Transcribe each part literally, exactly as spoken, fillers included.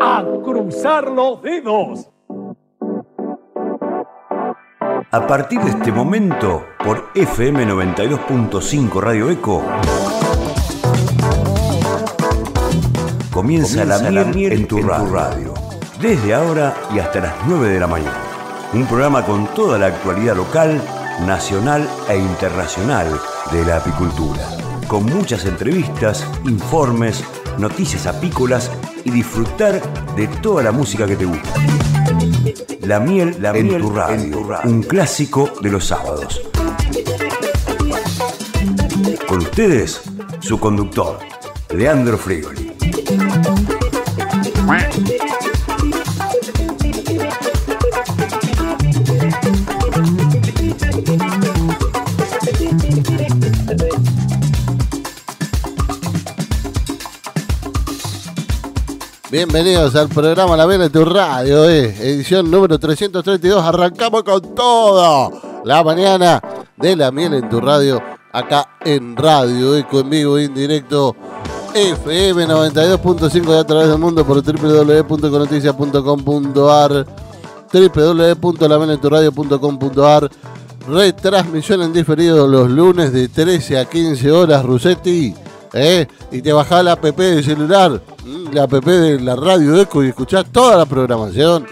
a cruzar los dedos. A partir de este momento, por F M noventa y dos punto cinco Radio Eco, comienza, comienza la, miel la miel en tu, en tu radio. radio. Desde ahora y hasta las nueve de la mañana. Un programa con toda la actualidad local, nacional e internacional de la apicultura. Con muchas entrevistas, informes, noticias apícolas y disfrutar de toda la música que te gusta. La miel, la en, miel tu radio, en tu radio, un clásico de los sábados. Con ustedes, su conductor, Leandro Frigoli. Bienvenidos al programa La Miel en tu Radio, eh. edición número trescientos treinta y dos. Arrancamos con todo la mañana de La Miel en tu Radio, acá en Radio Eco, en vivo, en directo, F M noventa y dos punto cinco y a través del mundo por doble u doble u doble u punto econoticias punto com punto a r, doble u doble u doble u punto la miel en tu radio punto com punto a r. Retransmisión en diferido los lunes de trece a quince horas, Russetti. ¿Eh? Y te bajás la app del celular, la app de la Radio Eco, y escuchás toda la programación.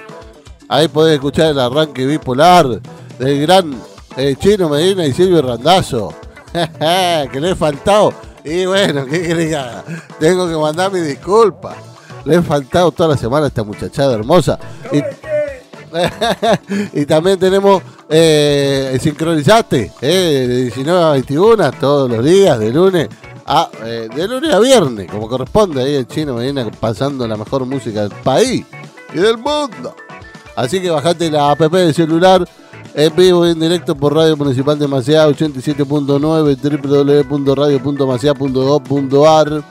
Ahí podés escuchar el arranque bipolar del gran eh, Chino Medina y Silvio Randazo. Que le he faltado. Y bueno, ¿qué querés que haga? Tengo que mandar mi disculpa. Le he faltado toda la semana a esta muchachada hermosa. Y, y también tenemos eh, sincronizate eh, de diecinueve a veintiuno todos los días, de lunes. Ah, eh, de lunes a viernes, como corresponde. Ahí el Chino me viene pasando la mejor música del país y del mundo. Así que bajate la app del celular, en vivo y en directo por Radio Municipal de Maciá, ochenta y siete punto nueve, doble u doble u doble u punto radio punto maciá punto gob punto a r.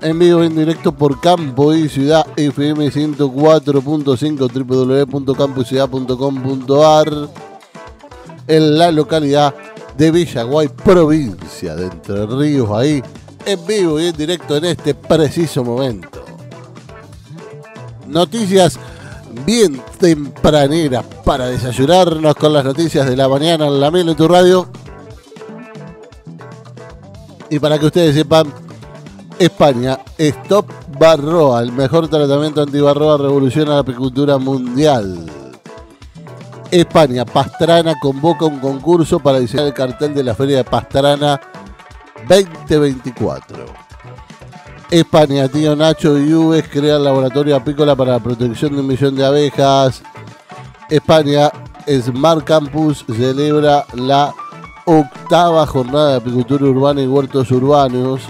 En vivo y en directo por Campo y Ciudad, F M ciento cuatro punto cinco, doble u doble u doble u punto campo y ciudad punto com punto a r. En la localidad de Villaguay, provincia de Entre Ríos, ahí en vivo y en directo en este preciso momento. Noticias bien tempraneras para desayunarnos con las noticias de la mañana en La Miel en tu Radio. Y para que ustedes sepan, España, Stop Varroa, el mejor tratamiento antivarroa revoluciona la apicultura mundial. España, Pastrana convoca un concurso para diseñar el cartel de la Feria de Pastrana veinte veinticuatro. España, tío Nacho y Uves crean laboratorio apícola para la protección de un millón de abejas. España, Smart Campus celebra la octava jornada de apicultura urbana y huertos urbanos.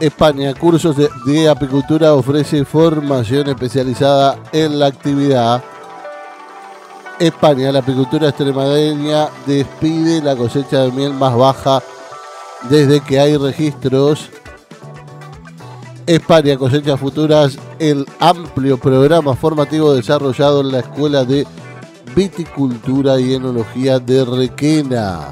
España, cursos de, de apicultura ofrece formación especializada en la actividad. España, la apicultura extremeña despide la cosecha de miel más baja desde que hay registros. España, cosechas futuras, el amplio programa formativo desarrollado en la Escuela de Viticultura y Enología de Requena.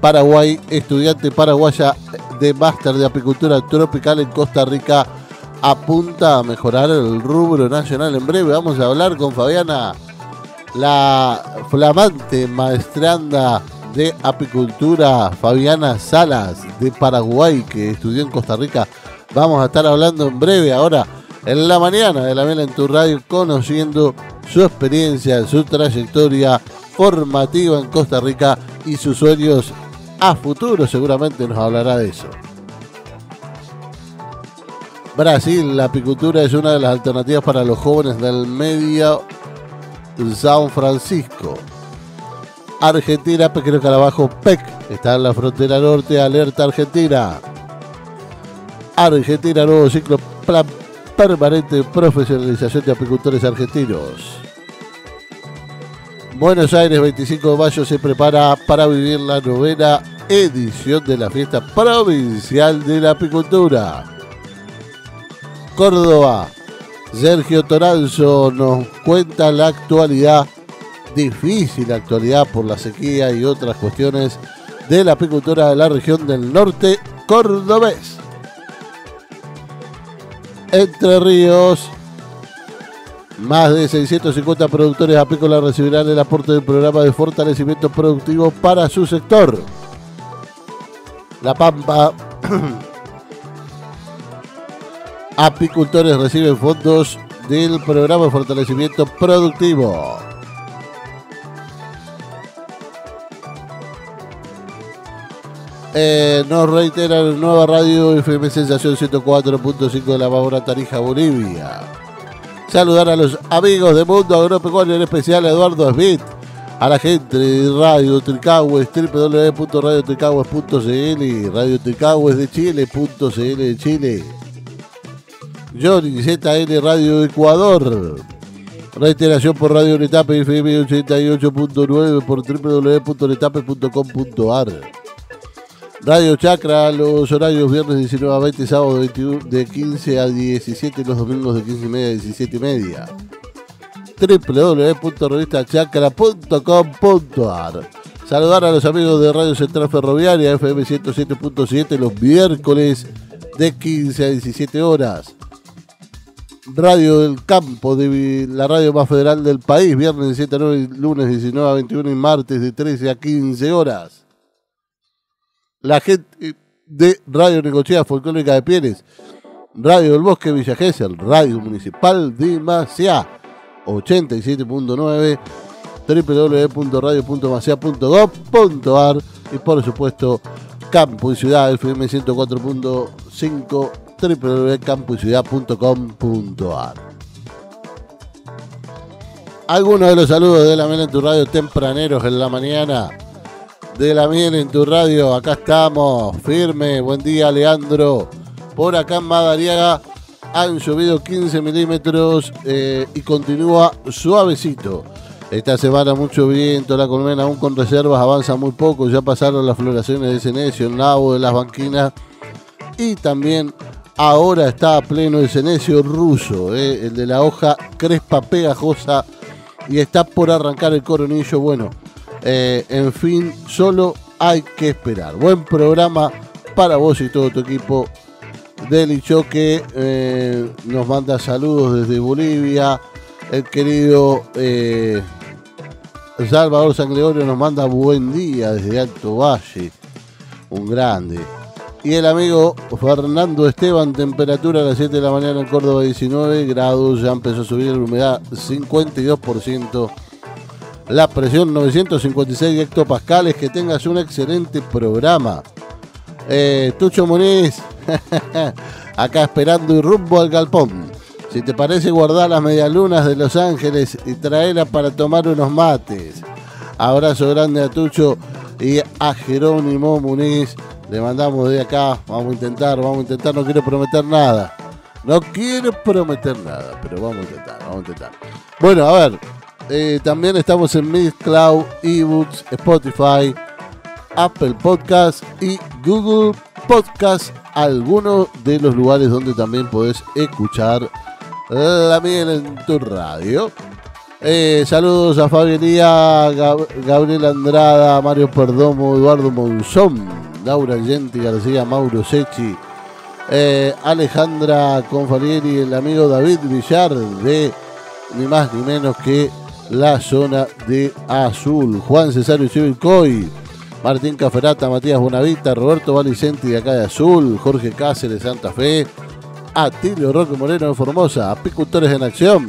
Paraguay, estudiante paraguaya de máster de apicultura tropical en Costa Rica, apunta a mejorar el rubro nacional. En breve vamos a hablar con Fabiana, la flamante maestranda de apicultura, Fabiana Salas, de Paraguay, que estudió en Costa Rica. Vamos a estar hablando en breve ahora en la mañana de La Miel en tu Radio, conociendo su experiencia, su trayectoria formativa en Costa Rica y sus sueños a futuro. Seguramente nos hablará de eso. Brasil, la apicultura es una de las alternativas para los jóvenes del medio San Francisco. Argentina, Pequeño Carabajo, P E C, está en la frontera norte, alerta Argentina. Argentina, nuevo ciclo, plan permanente de profesionalización de apicultores argentinos. Buenos Aires, veinticinco de mayo, se prepara para vivir la novena edición de la Fiesta Provincial de la Apicultura. Córdoba, Sergio Toranzo nos cuenta la actualidad, difícil actualidad por la sequía y otras cuestiones de la apicultura de la región del norte cordobés. Entre Ríos. Más de seiscientos cincuenta productores apícolas recibirán el aporte del programa de fortalecimiento productivo para su sector. La Pampa. Apicultores reciben fondos del programa de fortalecimiento productivo. Eh, nos reiteran Nueva Radio F M Sensación ciento cuatro punto cinco de La Pampa, Tarija, Bolivia. Saludar a los amigos de Mundo Agropecuario, en especial a Eduardo Smith, a la gente de Radio Tricagües, doble u doble u doble u punto radio tricagües punto c l, Radio Tricagües de Chile punto c l de Chile. Johnny Z N Radio Ecuador. Reiteración por Radio Netape F M ochenta y ocho punto nueve, por doble u doble u doble u punto netape punto com punto ar. Radio Chacra, los horarios viernes diecinueve a veinte, sábado veintiuno, de quince a diecisiete, los domingos de quince y media a diecisiete y media. doble u doble u doble u punto revista chacra punto com punto ar. Saludar a los amigos de Radio Central Ferroviaria, F M ciento siete punto siete, los miércoles de quince a diecisiete horas. Radio del Campo, de la radio más federal del país, viernes diecisiete a nueve, lunes diecinueve a veintiuno y martes de trece a quince horas. La gente de Radio Necochea Folclórica de Pieles, Radio del Bosque Villa Gesell, Radio Municipal de Maciá, ochenta y siete punto nueve, doble u doble u doble u punto radio punto maciá punto gov punto ar y por supuesto Campo y Ciudad F M ciento cuatro punto cinco, doble u doble u doble u punto campo y ciudad punto com punto ar. Algunos de los saludos de La Miel en tu Radio tempraneros en la mañana. De La Miel en tu Radio, acá estamos, firme, buen día Leandro. Por acá en Madariaga han llovido quince milímetros eh, y continúa suavecito. Esta semana mucho viento, la colmena aún con reservas avanza muy poco, ya pasaron las floraciones de cenecio, el nabo de las banquinas y también ahora está a pleno el cenecio ruso, eh, el de la hoja crespa pegajosa y está por arrancar el coronillo, bueno. Eh, en fin, solo hay que esperar. Buen programa para vos y todo tu equipo. Delicho que eh, nos manda saludos desde Bolivia. El querido eh, Salvador San Gregorio nos manda buen día desde Alto Valle. Un grande. Y el amigo Fernando Esteban, temperatura a las siete de la mañana en Córdoba, diecinueve grados. Ya empezó a subir la humedad, cincuenta y dos por ciento. La presión novecientos cincuenta y seis hectopascales. Que tengas un excelente programa. Eh, Tucho Muniz, acá esperando y rumbo al galpón. Si te parece, guardá las medialunas de Los Ángeles y traelas para tomar unos mates. Abrazo grande a Tucho y a Jerónimo Muniz. Le mandamos de acá. Vamos a intentar, vamos a intentar. No quiero prometer nada. No quiero prometer nada, pero vamos a intentar, vamos a intentar. Bueno, a ver. Eh, también estamos en Mixcloud, eBooks, Spotify, Apple Podcast y Google Podcast, algunos de los lugares donde también podés escuchar La Miel en tu Radio. Eh, saludos a Fabianía, Gab Gabriel Andrada, Mario Perdomo, Eduardo Monzón, Laura Genti García, Mauro Sechi, eh, Alejandra Confalieri, el amigo David Villar de ni más ni menos que la zona de Azul. Juan Cesario Chivilcoy, Martín Caferata, Matías Bonavita, Roberto Valicenti de acá de Azul, Jorge Cáceres de Santa Fe, Atilio Roque Moreno de Formosa, Apicultores en Acción,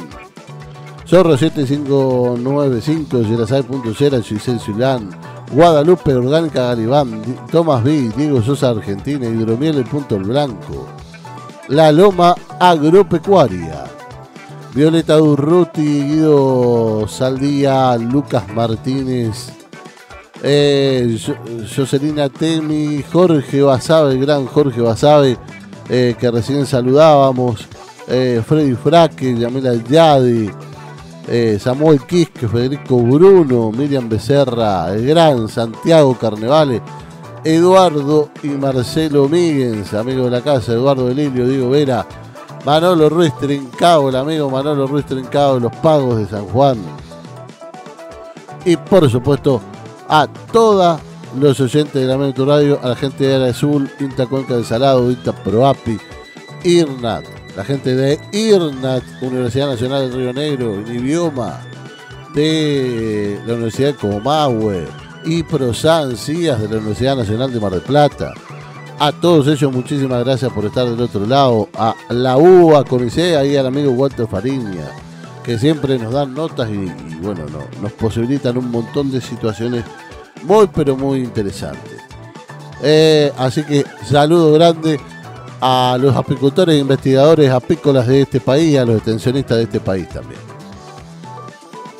Zorro siete cinco nueve cinco, Gerasay.cera, Giselle Zulán, Guadalupe Orgánica Galibán, Tomás V, Diego Sosa Argentina, Hidromiel El Punto Blanco, La Loma Agropecuaria, Violeta Durruti, Guido Saldía, Lucas Martínez, eh, Joselina Temi, Jorge Basabe, el gran Jorge Basabe, eh, que recién saludábamos, eh, Freddy Fraque, Yamila Yadi, eh, Samuel Quisque, Federico Bruno, Miriam Becerra, el gran Santiago Carnevale, Eduardo y Marcelo Míguez, amigo de la casa, Eduardo Delilio, Diego Vera, Manolo Ruiz Trincao, el amigo Manolo Ruiz Trincao, Los Pagos de San Juan. Y por supuesto, a todos los oyentes de La Miel en tu Radio, a la gente de Área Azul, INTA Cuenca del Salado, INTA Proapi, IRNAT, la gente de IRNAT, Universidad Nacional del Río Negro, en idioma, de la Universidad de Comahue, y Prosan Cías de la Universidad Nacional de Mar del Plata. A todos ellos, muchísimas gracias por estar del otro lado. A la U A, Conicea, y al amigo Walter Fariña, que siempre nos dan notas y, y bueno, no, nos posibilitan un montón de situaciones muy, pero muy interesantes. Eh, así que saludo grande a los apicultores e investigadores apícolas de este país y a los extensionistas de este país también.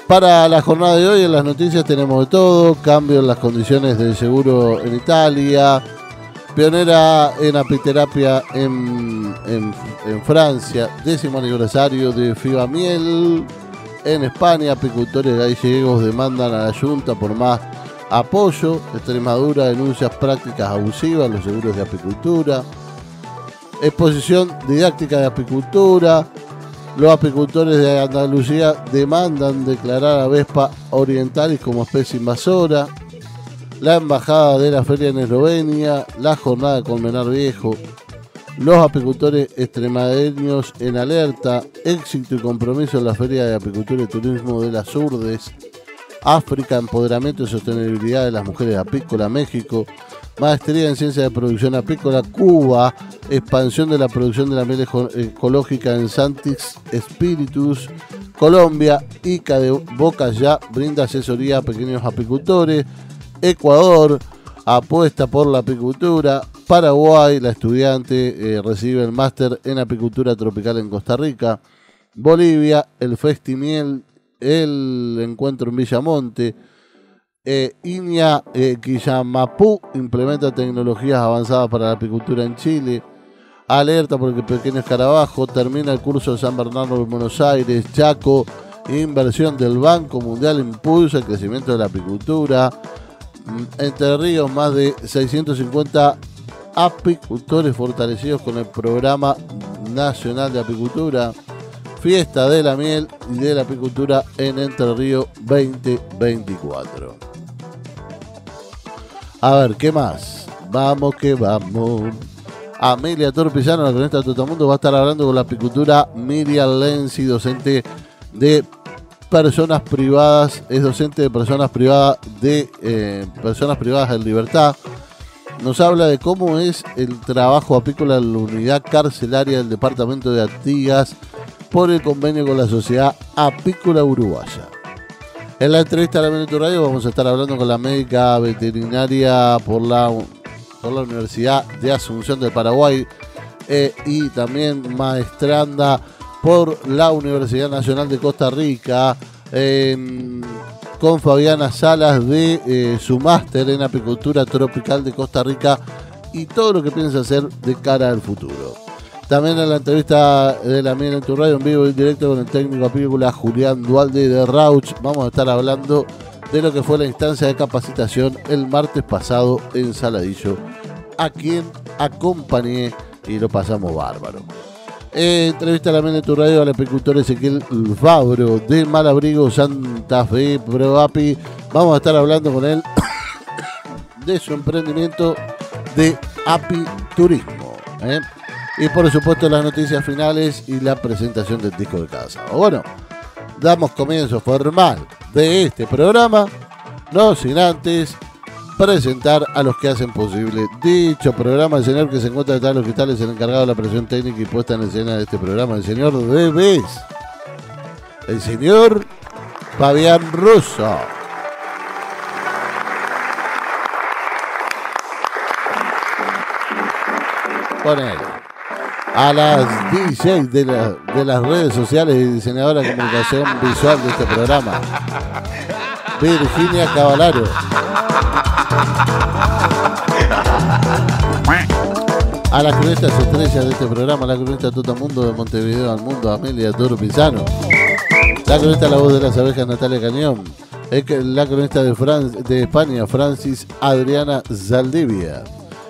Para la jornada de hoy en las noticias tenemos de todo: cambio en las condiciones del seguro en Italia, pionera en apiterapia en, en, en Francia, décimo aniversario de FIVAMEL en España, apicultores gallegos demandan a la Junta por más apoyo, Extremadura denuncia prácticas abusivas en los seguros de apicultura, exposición didáctica de apicultura. Los apicultores de Andalucía demandan declarar a Vespa orientalis como especie invasora. La embajada de la feria en Eslovenia. La jornada de Colmenar Viejo. Los apicultores extremadeños en alerta. Éxito y compromiso en la feria de apicultura y turismo de las URDES. África, empoderamiento y sostenibilidad de las mujeres apícolas. México, maestría en ciencia de producción apícola. Cuba, expansión de la producción de la miel ecológica en Santis Spiritus. Colombia, I C A de Bocayá brinda asesoría a pequeños apicultores. Ecuador, apuesta por la apicultura. Paraguay, la estudiante eh, recibe el máster en apicultura tropical en Costa Rica. Bolivia, el Festimiel, el encuentro en Villamonte. Eh, Iña eh, Quillamapú implementa tecnologías avanzadas para la apicultura en Chile. Alerta porque Pequeño Carabajo termina el curso de San Bernardo en Buenos Aires. Chaco, inversión del Banco Mundial impulsa el crecimiento de la apicultura. Entre Ríos, más de seiscientos cincuenta apicultores fortalecidos con el Programa Nacional de Apicultura. Fiesta de la miel y de la apicultura en Entre Ríos veinte veinticuatro. A ver, ¿qué más? Vamos que vamos. Amelia Tor Pisano, la cronista de Totamundo, va a estar hablando con la apicultura. Miriam Lenzi, docente de personas privadas, es docente de personas privadas de eh, personas privadas en libertad. Nos habla de cómo es el trabajo apícola en la unidad carcelaria del departamento de Artigas por el convenio con la Sociedad Apícola Uruguaya. En la entrevista a la M I E L EN TU RADIO vamos a estar hablando con la médica veterinaria por la, por la Universidad de Asunción del Paraguay eh, y también maestranda por la Universidad Nacional de Costa Rica, eh, con Fabiana Salas de eh, su máster en apicultura tropical de Costa Rica y todo lo que piensa hacer de cara al futuro. También en la entrevista de la Miel en tu Radio en vivo y en directo con el técnico apícola Julián Dualde de Rauch, vamos a estar hablando de lo que fue la instancia de capacitación el martes pasado en Saladillo, a quien acompañé y lo pasamos bárbaro. Eh, entrevista a la Miel en tu Radio al apicultor Ezequiel Fabbro de Malabrigo, Santa Fe, Proapi. Vamos a estar hablando con él de su emprendimiento de apiturismo. ¿eh? Y por supuesto las noticias finales y la presentación del disco de casa. Bueno, damos comienzo formal de este programa, no sin antes presentar a los que hacen posible dicho programa. El señor que se encuentra detrás de los cristales, el encargado de la presión técnica y puesta en escena de este programa, el señor Bebés, el señor Fabián Russo. Con él. A las D Js de, la, de las redes sociales y diseñadora de comunicación visual de este programa, Virginia Cavallaro. A las cronistas estrellas de este programa, la cronista Totamundo de Montevideo al Mundo, Amelia Tor Pisano. La cronista La Voz de las Abejas, Natalia Cañón. La cronista de, Fran- de España, Francis Adriana Zaldivia.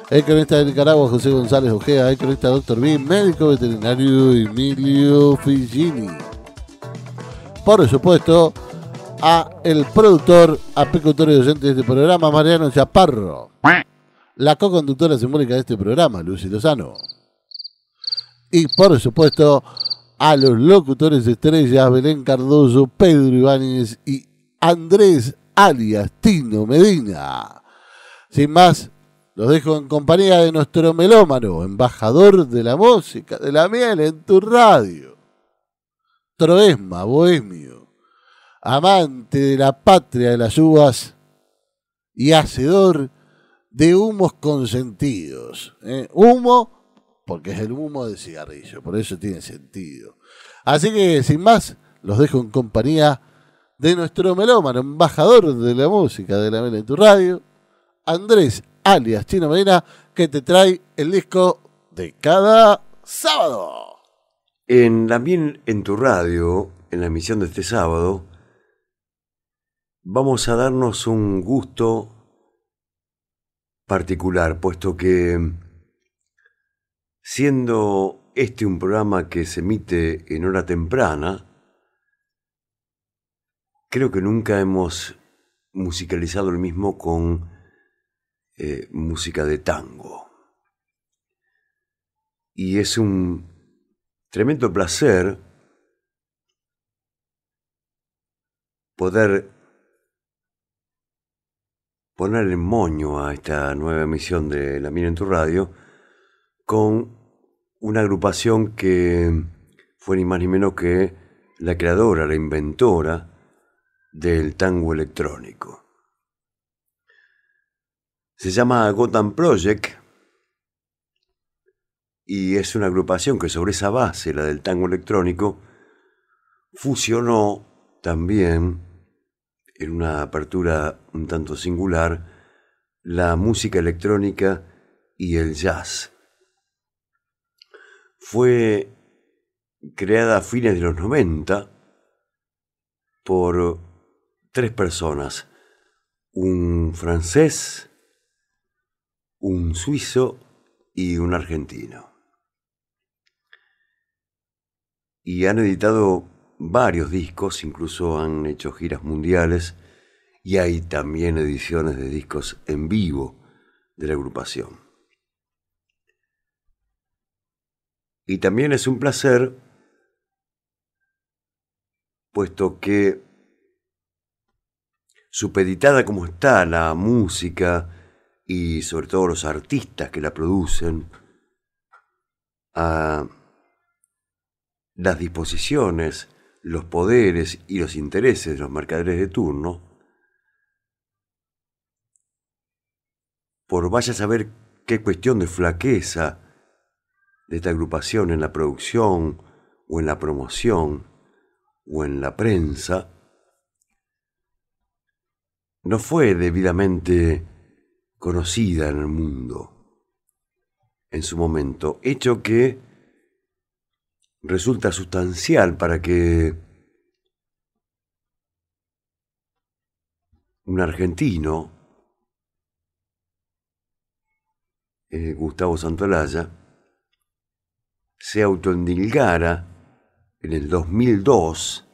El cronista de Nicaragua, José González Ojea. El cronista Doctor B, médico veterinario, Emilio Figini. Por supuesto, a el productor, apicultor y docente de este programa, Mariano Chaparro. La co-conductora simbólica de este programa, Lucy Lozano. y por supuesto a los locutores estrellas Belén Cardoso, Pedro Ibáñez y Andrés alias Chino Medina. Sin más, los dejo en compañía de nuestro melómano, embajador de la música, de la miel en tu radio. Troesma, bohemio, amante de la patria de las uvas y hacedor de humos consentidos. ¿Eh? Humo, porque es el humo del cigarrillo, por eso tiene sentido. Así que, sin más, los dejo en compañía de nuestro melómano, embajador de la música de la miel en tu radio, Andrés alias Chino Medina, que te trae el disco de cada sábado. En la miel en tu radio, en la emisión de este sábado, vamos a darnos un gusto particular, puesto que, siendo este un programa que se emite en hora temprana, creo que nunca hemos musicalizado el mismo con Eh, música de tango. Y es un tremendo placer poder poner el moño a esta nueva emisión de La Miel en tu Radio con una agrupación que fue ni más ni menos que la creadora, la inventora del tango electrónico. Se llama Gotan Project y es una agrupación que sobre esa base, la del tango electrónico, fusionó también, en una apertura un tanto singular, la música electrónica y el jazz. Fue creada a fines de los noventa por tres personas, un francés, un suizo y un argentino. Y han editado varios discos, incluso han hecho giras mundiales, y hay también ediciones de discos en vivo de la agrupación. Y también es un placer, puesto que, supeditada como está la música y sobre todo los artistas que la producen, a las disposiciones, los poderes y los intereses de los mercaderes de turno, por vaya a saber qué cuestión de flaqueza de esta agrupación en la producción o en la promoción o en la prensa, no fue debidamente conocida en el mundo en su momento, hecho que resulta sustancial para que un argentino, eh, Gustavo Santaolalla, se autoendilgara en el dos mil dos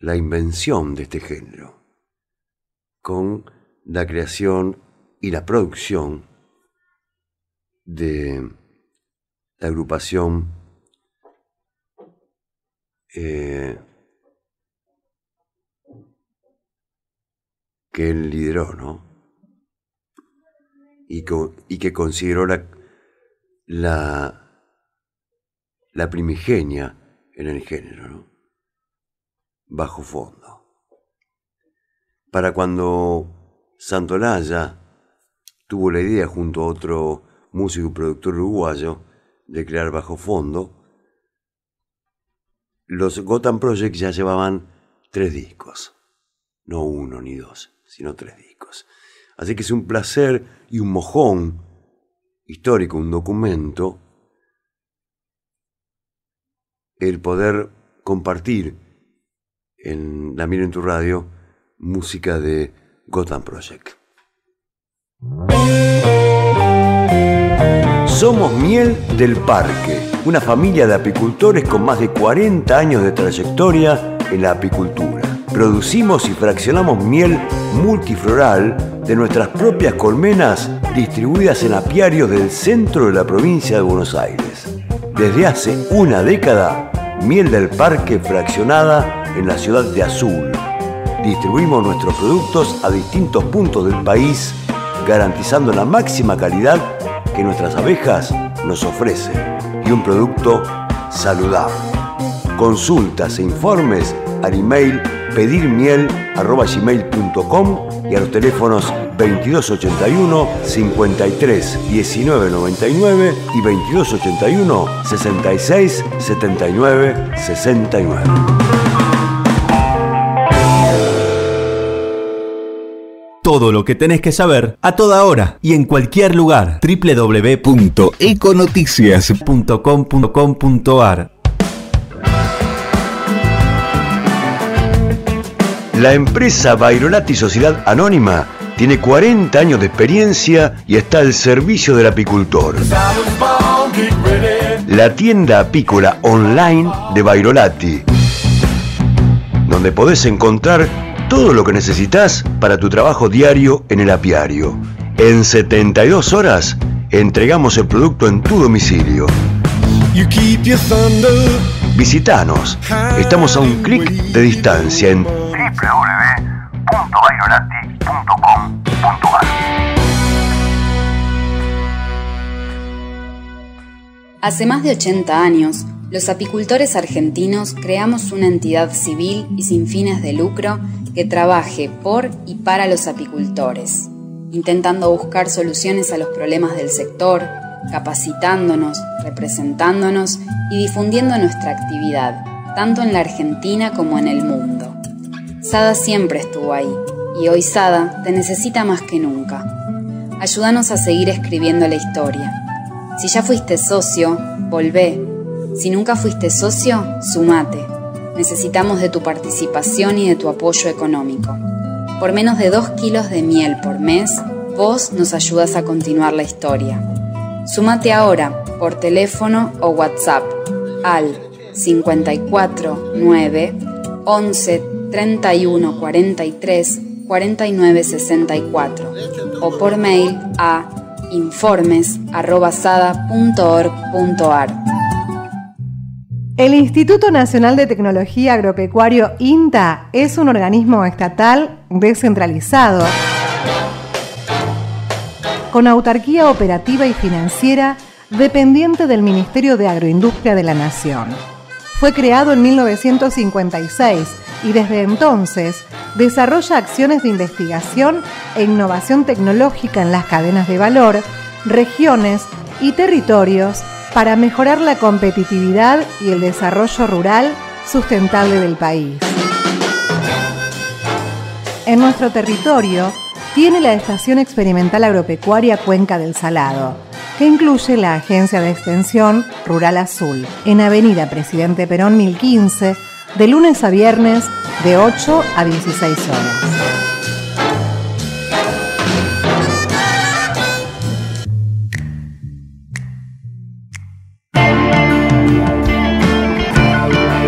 la invención de este género con la creación y la producción de la agrupación eh, que él lideró, ¿no? Y, co y que consideró la, la, la primigenia en el género, ¿no? Bajo fondo. Para cuando Santaolalla tuvo la idea, junto a otro músico y productor uruguayo, de crear Bajo Fondo, los Gotan Project ya llevaban tres discos. No uno ni dos, sino tres discos. Así que es un placer y un mojón histórico, un documento, el poder compartir en La Miel en tu Radio música de Gotan Project. Somos Miel del Parque, una familia de apicultores con más de cuarenta años de trayectoria en la apicultura. Producimos y fraccionamos miel multifloral de nuestras propias colmenas distribuidas en apiarios del centro de la provincia de Buenos Aires. desde hace una década, miel del parque fraccionada en la ciudad de Azul. Distribuimos nuestros productos a distintos puntos del país, garantizando la máxima calidad que nuestras abejas nos ofrecen y un producto saludable. Consultas e informes al email pedirmiel arroba gmail punto com y a los teléfonos veintidós ochenta y uno cincuenta y tres diecinueve noventa y nueve y veintidós ochenta y uno sesenta y seis setenta y nueve sesenta y nueve. Todo lo que tenés que saber a toda hora y en cualquier lugar. doble u doble u doble u punto econoticias punto com punto com punto a r. La empresa Vairolatti Sociedad Anónima tiene cuarenta años de experiencia y está al servicio del apicultor. La tienda apícola online de Vairolatti, donde podés encontrar todo lo que necesitas para tu trabajo diario en el apiario. En setenta y dos horas entregamos el producto en tu domicilio. Visítanos. Estamos a un clic de distancia en doble u doble u doble u punto vairolatti punto com punto a r. Hace más de ochenta años, los apicultores argentinos creamos una entidad civil y sin fines de lucro que trabaje por y para los apicultores, intentando buscar soluciones a los problemas del sector, capacitándonos, representándonos y difundiendo nuestra actividad, tanto en la Argentina como en el mundo. Sada siempre estuvo ahí, y hoy Sada te necesita más que nunca. Ayúdanos a seguir escribiendo la historia. Si ya fuiste socio, volvé. Si nunca fuiste socio, sumate. Necesitamos de tu participación y de tu apoyo económico. Por menos de dos kilos de miel por mes, vos nos ayudas a continuar la historia. Sumate ahora, por teléfono o WhatsApp, al cincuenta y cuatro nueve once treinta y uno cuarenta y tres cuarenta y nueve sesenta y cuatro o por mail a informes arroba sada punto org punto a r. El Instituto Nacional de Tecnología Agropecuario INTA es un organismo estatal descentralizado con autarquía operativa y financiera dependiente del Ministerio de Agroindustria de la Nación. Fue creado en mil novecientos cincuenta y seis y desde entonces desarrolla acciones de investigación e innovación tecnológica en las cadenas de valor, regiones y territorios para mejorar la competitividad y el desarrollo rural sustentable del país. En nuestro territorio tiene la Estación Experimental Agropecuaria Cuenca del Salado, que incluye la Agencia de Extensión Rural Azul, en Avenida Presidente Perón mil quince, de lunes a viernes, de ocho a dieciséis horas.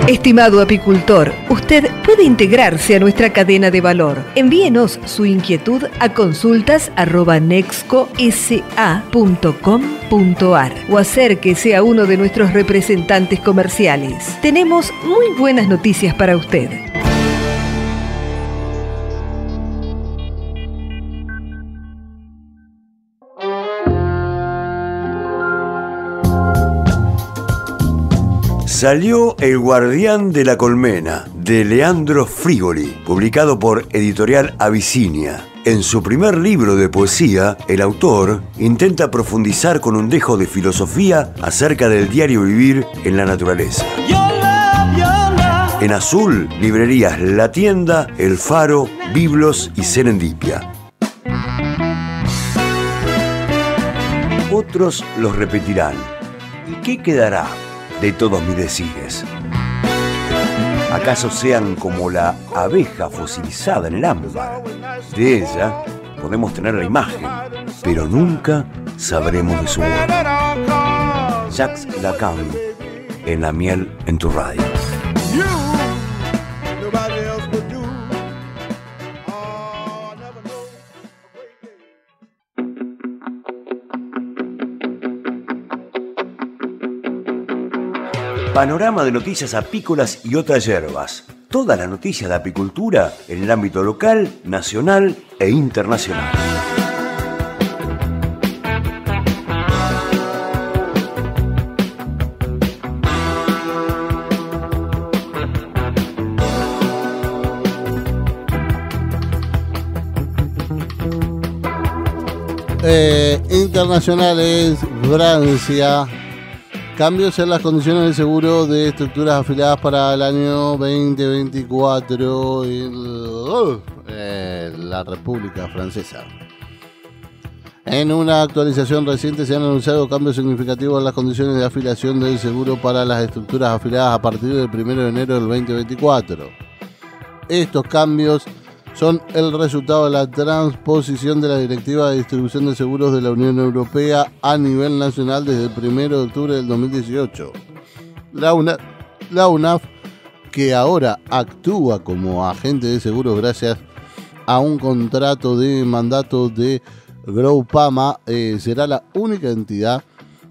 Estimado apicultor, usted puede integrarse a nuestra cadena de valor. Envíenos su inquietud a consultas arroba nexco ese a punto com punto a r o acérquese a uno de nuestros representantes comerciales. Tenemos muy buenas noticias para usted. Salió El Guardián de la Colmena, de Leandro Frigoli, publicado por Editorial Abisinia. En su primer libro de poesía, el autor intenta profundizar con un dejo de filosofía acerca del diario vivir en la naturaleza. En Azul, librerías La Tienda, El Faro, Biblos y Serendipia. Otros los repetirán. ¿Y qué quedará de todos mis decires? ¿Acaso sean como la abeja fosilizada en el ámbar? De ella podemos tener la imagen, pero nunca sabremos de su muerte. Jacques Lacan, en La Miel en tu Radio. Panorama de noticias apícolas y otras hierbas. Toda la noticia de apicultura en el ámbito local, nacional e internacional. Eh, internacional es Francia. Cambios en las condiciones de seguro de estructuras afiliadas para el año veinte veinticuatro en uh, eh, la República Francesa. En una actualización reciente se han anunciado cambios significativos en las condiciones de afiliación del seguro para las estructuras afiliadas a partir del primero de enero del veinte veinticuatro. Estos cambios son el resultado de la transposición de la Directiva de Distribución de Seguros de la Unión Europea a nivel nacional desde el primero de octubre del dos mil dieciocho. La, una, la U N A F, que ahora actúa como agente de seguros gracias a un contrato de mandato de Groupama, eh, será la única entidad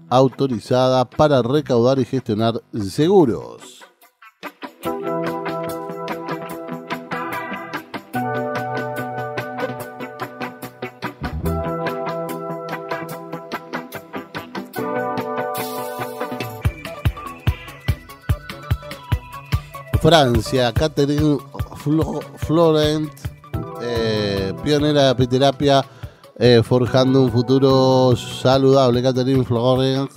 autorizada para recaudar y gestionar seguros. Francia, Catherine Flo, Florent, eh, pionera de apiterapia, eh, forjando un futuro saludable. Catherine Florent,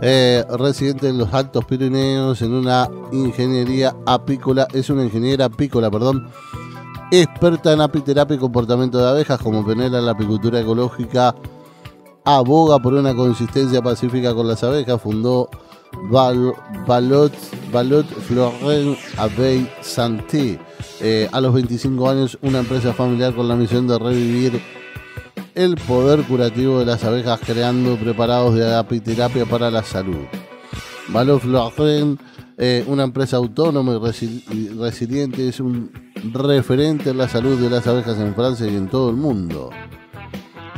eh, residente en los Altos Pirineos, en una ingeniería apícola, es una ingeniera apícola, perdón, experta en apiterapia y comportamiento de abejas, como pionera en la apicultura ecológica, aboga por una consistencia pacífica con las abejas, fundó Ballot-Flurin Abeille Santé, eh, a los veinticinco años, una empresa familiar con la misión de revivir el poder curativo de las abejas creando preparados de apiterapia para la salud. Ballot-Flurin, eh, una empresa autónoma y, resi y resiliente, es un referente en la salud de las abejas en Francia y en todo el mundo.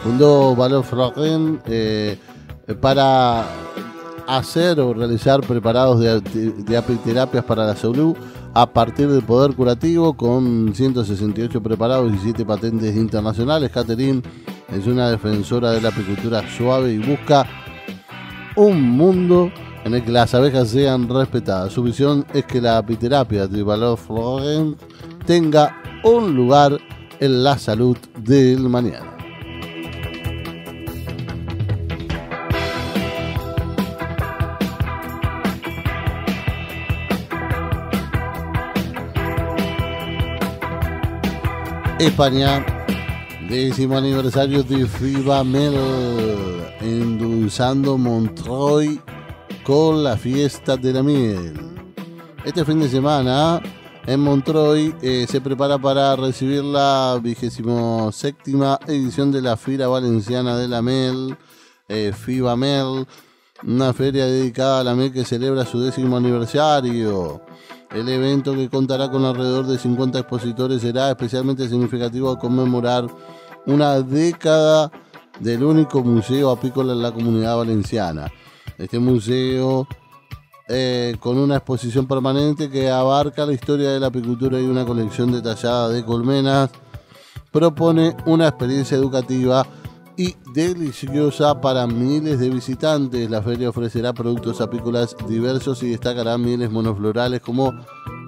Fundó Ballot-Flurin eh, para hacer o realizar preparados de, de apiterapias para la salud a partir del poder curativo, con ciento sesenta y ocho preparados y diecisiete patentes internacionales. Catherine es una defensora de la apicultura suave y busca un mundo en el que las abejas sean respetadas. Su visión es que la apiterapia de Vairolatti tenga un lugar en la salud del mañana. España, décimo aniversario de FIVAMEL, endulzando Montreuil con la fiesta de la miel. Este fin de semana en Montreuil eh, se prepara para recibir la vigésimo séptima edición de la Feria Valenciana de la Miel, eh, FIVAMEL, una feria dedicada a la miel que celebra su décimo aniversario. El evento, que contará con alrededor de cincuenta expositores, será especialmente significativo al conmemorar una década del único museo apícola en la Comunidad Valenciana. Este museo, eh, con una exposición permanente que abarca la historia de la apicultura y una colección detallada de colmenas, propone una experiencia educativa y deliciosa para miles de visitantes. La feria ofrecerá productos apícolas diversos y destacará mieles monoflorales como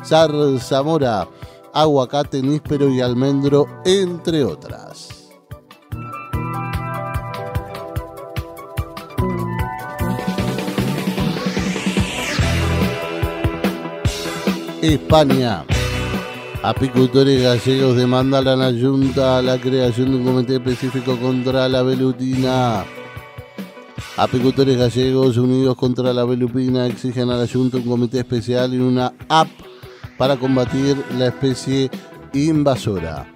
zarzamora, aguacate, níspero y almendro, entre otras. España. Apicultores gallegos demandan a la Junta la creación de un comité específico contra la velutina. Apicultores gallegos unidos contra la velutina exigen a la Junta un comité especial y una app para combatir la especie invasora.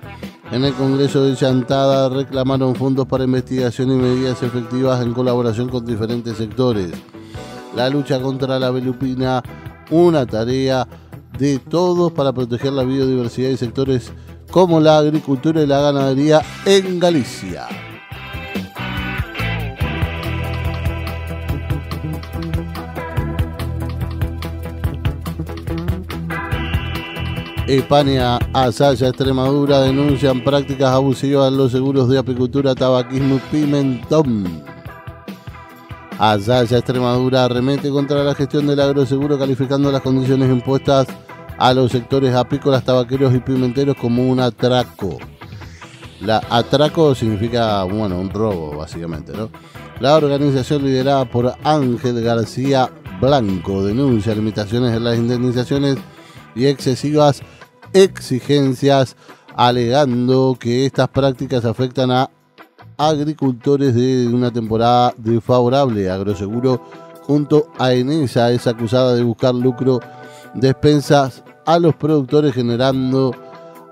En el Congreso de Chantada reclamaron fondos para investigación y medidas efectivas en colaboración con diferentes sectores. La lucha contra la velupina, una tarea de todos para proteger la biodiversidad y sectores como la agricultura y la ganadería en Galicia. España a Saya, Extremadura, denuncian prácticas abusivas en los seguros de apicultura, tabaquismo y pimentón. Azaya, Extremadura, arremete contra la gestión del agroseguro, calificando las condiciones impuestas a los sectores apícolas, tabaqueros y pimenteros como un atraco. La atraco significa, bueno, un robo, básicamente, ¿no? La organización liderada por Ángel García Blanco denuncia limitaciones en las indemnizaciones y excesivas exigencias, alegando que estas prácticas afectan a agricultores de una temporada desfavorable. Agroseguro junto a Enesa es acusada de buscar lucro, despensas a los productores generando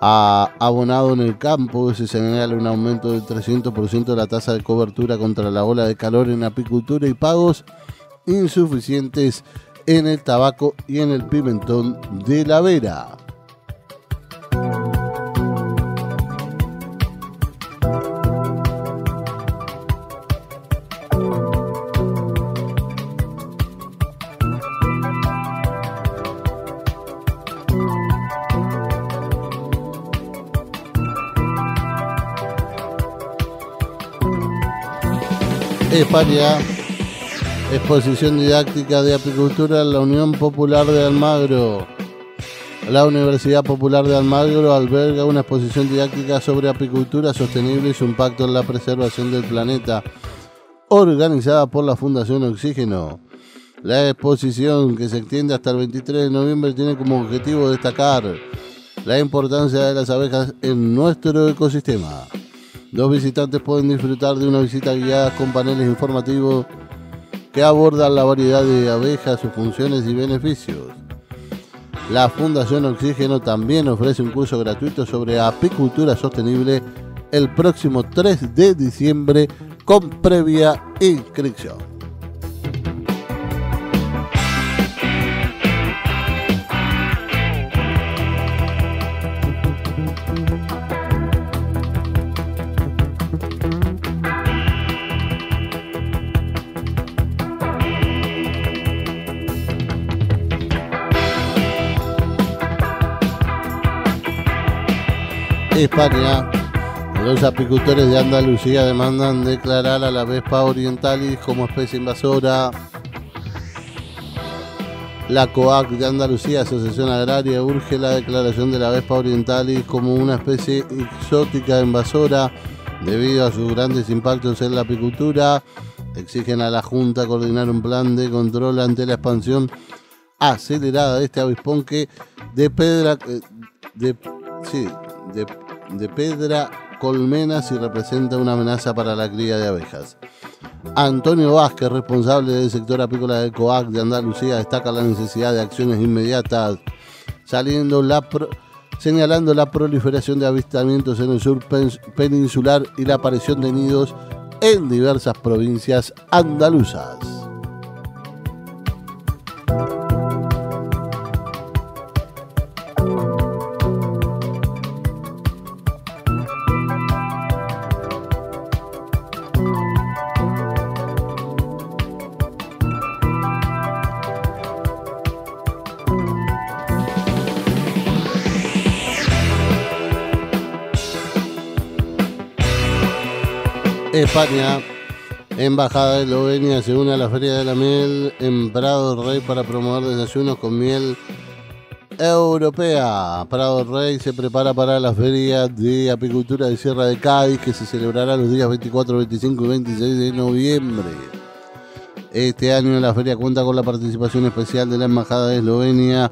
a abonado en el campo. Se señala un aumento del trescientos por ciento de la tasa de cobertura contra la ola de calor en apicultura y pagos insuficientes en el tabaco y en el pimentón de la Vera. España, exposición didáctica de apicultura en la Unión Popular de Almagro. La Universidad Popular de Almagro alberga una exposición didáctica sobre apicultura sostenible y su impacto en la preservación del planeta, organizada por la Fundación Oxígeno. La exposición, que se extiende hasta el veintitrés de noviembre, tiene como objetivo destacar la importancia de las abejas en nuestro ecosistema. Los visitantes pueden disfrutar de una visita guiada con paneles informativos que abordan la variedad de abejas, sus funciones y beneficios. La Fundación Oxígeno también ofrece un curso gratuito sobre apicultura sostenible el próximo tres de diciembre con previa inscripción. España, los apicultores de Andalucía demandan declarar a la Vespa orientalis como especie invasora. La C O A C de Andalucía, Asociación Agraria, urge la declaración de la Vespa orientalis como una especie exótica invasora debido a sus grandes impactos en la apicultura. Exigen a la Junta coordinar un plan de control ante la expansión acelerada de este avispón que de pedra... De, sí, de de Pedra Colmenas y representa una amenaza para la cría de abejas. Antonio Vázquez, responsable del sector apícola de C O A C de Andalucía, destaca la necesidad de acciones inmediatas, saliendo la pro, señalando la proliferación de avistamientos en el sur pen, peninsular y la aparición de nidos en diversas provincias andaluzas. España, Embajada de Eslovenia se une a la Feria de la Miel en Prado del Rey para promover desayunos con miel europea. Prado del Rey se prepara para la Feria de Apicultura de Sierra de Cádiz, que se celebrará los días veinticuatro, veinticinco y veintiséis de noviembre. Este año la feria cuenta con la participación especial de la Embajada de Eslovenia,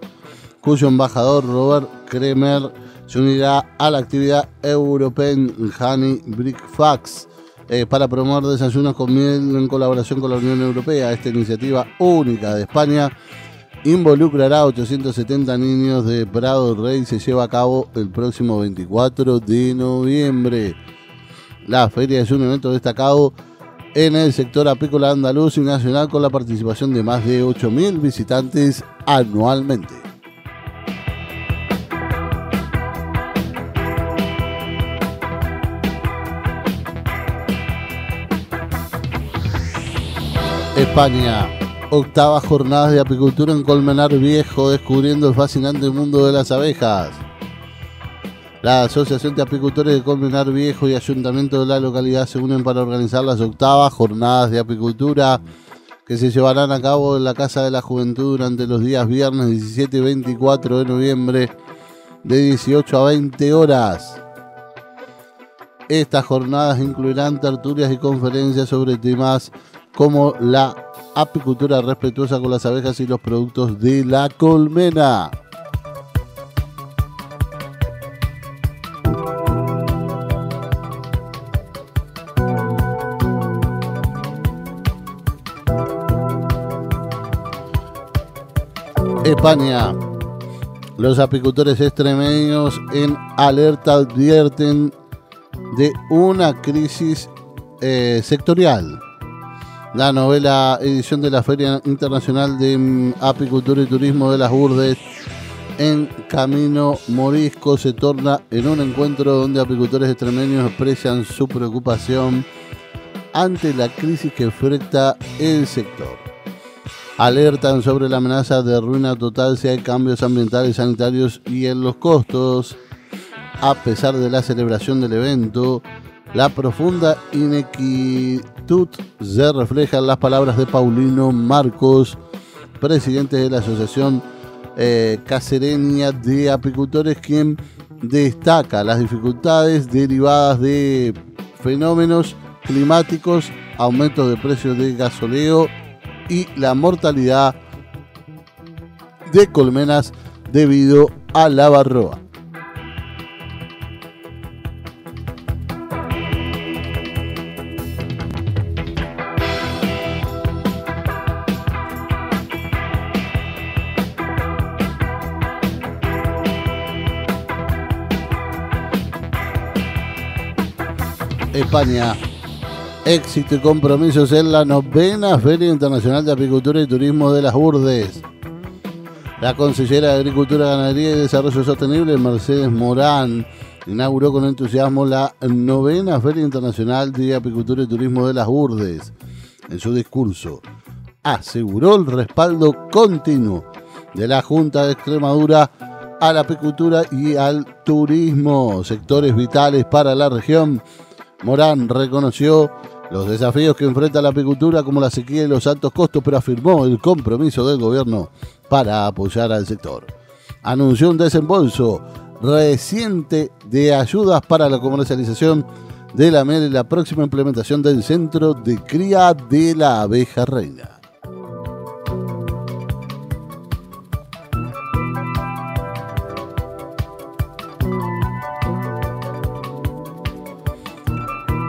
cuyo embajador Robert Kremer se unirá a la actividad European Honey Breakfast Eh, para promover desayunos con miel en colaboración con la Unión Europea. Esta iniciativa única de España involucrará a ochocientos setenta niños de Prado del Rey y se lleva a cabo el próximo veinticuatro de noviembre. La feria es un evento destacado en el sector apícola andaluz y nacional, con la participación de más de ocho mil visitantes anualmente. España, octavas jornadas de apicultura en Colmenar Viejo, descubriendo el fascinante mundo de las abejas. La Asociación de Apicultores de Colmenar Viejo y Ayuntamiento de la localidad se unen para organizar las octavas jornadas de apicultura que se llevarán a cabo en la Casa de la Juventud durante los días viernes diecisiete y veinticuatro de noviembre de dieciocho a veinte horas. Estas jornadas incluirán tertulias y conferencias sobre temas como la apicultura respetuosa con las abejas y los productos de la colmena. España. Los apicultores extremeños en alerta advierten de una crisis eh, sectorial. La novena edición de la Feria Internacional de Apicultura y Turismo de las Urdes en Camino Morisco se torna en un encuentro donde apicultores extremeños expresan su preocupación ante la crisis que enfrenta el sector. Alertan sobre la amenaza de ruina total si hay cambios ambientales, sanitarios y en los costos. A pesar de la celebración del evento, la profunda inequitud se refleja en las palabras de Paulino Marcos, presidente de la Asociación eh, Cacereña de Apicultores, quien destaca las dificultades derivadas de fenómenos climáticos, aumentos de precios de gasóleo y la mortalidad de colmenas debido a la barroa. España. Éxito y compromisos en la novena Feria Internacional de Apicultura y Turismo de las Urdes. La consellera de Agricultura, Ganadería y Desarrollo Sostenible, Mercedes Morán, inauguró con entusiasmo la novena Feria Internacional de Apicultura y Turismo de las Urdes. En su discurso, aseguró el respaldo continuo de la Junta de Extremadura a la apicultura y al turismo, sectores vitales para la región. Morán reconoció los desafíos que enfrenta la apicultura como la sequía y los altos costos, pero afirmó el compromiso del gobierno para apoyar al sector. Anunció un desembolso reciente de ayudas para la comercialización de la miel y la próxima implementación del centro de cría de la abeja reina.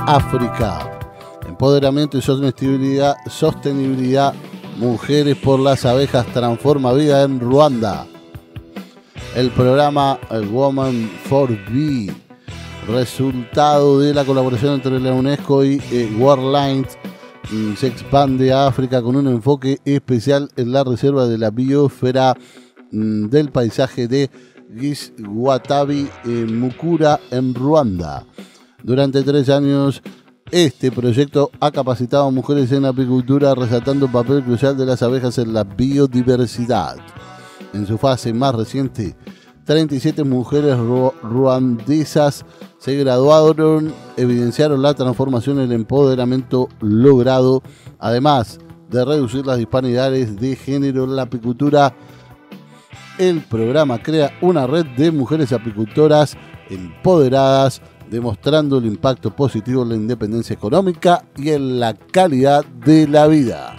África. Empoderamiento y sostenibilidad, sostenibilidad. Mujeres por las abejas transforma vida en Ruanda. El programa Women for Bee, resultado de la colaboración entre la UNESCO y eh, Worldline, se expande a África con un enfoque especial en la reserva de la biosfera mm, del paisaje de Giswatabi eh, Mukura en Ruanda. Durante tres años, este proyecto ha capacitado a mujeres en apicultura, resaltando el papel crucial de las abejas en la biodiversidad. En su fase más reciente, treinta y siete mujeres ru- ruandesas se graduaron, evidenciaron la transformación y el empoderamiento logrado, además de reducir las disparidades de género en la apicultura. El programa crea una red de mujeres apicultoras empoderadas, demostrando el impacto positivo en la independencia económica y en la calidad de la vida.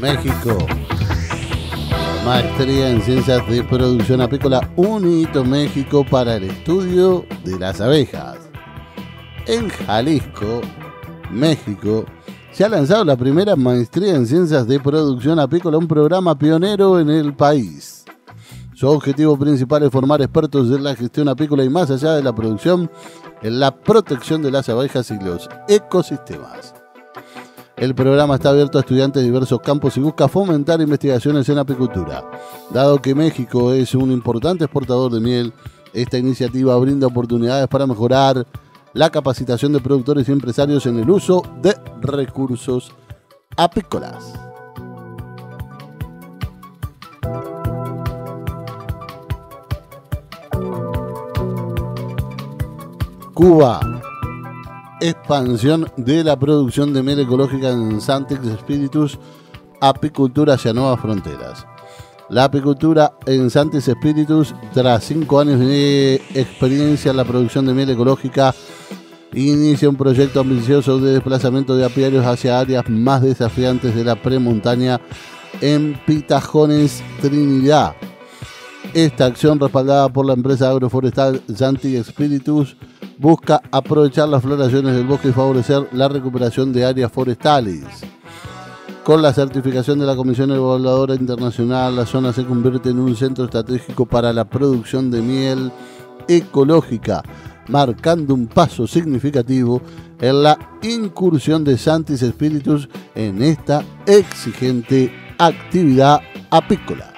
México. Maestría en Ciencias de Producción Apícola, un hito México para el estudio de las abejas. En Jalisco, México, se ha lanzado la primera Maestría en Ciencias de Producción Apícola, un programa pionero en el país. Su objetivo principal es formar expertos en la gestión apícola y más allá de la producción, en la protección de las abejas y los ecosistemas. El programa está abierto a estudiantes de diversos campos y busca fomentar investigaciones en apicultura. Dado que México es un importante exportador de miel, Esta iniciativa brinda oportunidades para mejorar la capacitación de productores y empresarios en el uso de recursos apícolas. Cuba. Expansión de la producción de miel ecológica en Santex Spiritus, apicultura hacia nuevas fronteras. La apicultura en Santex Spiritus, tras cinco años de experiencia en la producción de miel ecológica, inicia un proyecto ambicioso de desplazamiento de apiarios hacia áreas más desafiantes de la premontaña en Pitajones, Trinidad. Esta acción, respaldada por la empresa agroforestal Santex Spiritus, busca aprovechar las floraciones del bosque y favorecer la recuperación de áreas forestales. Con la certificación de la Comisión Evaluadora Internacional, la zona se convierte en un centro estratégico para la producción de miel ecológica, marcando un paso significativo en la incursión de Santex Spiritus en esta exigente actividad apícola.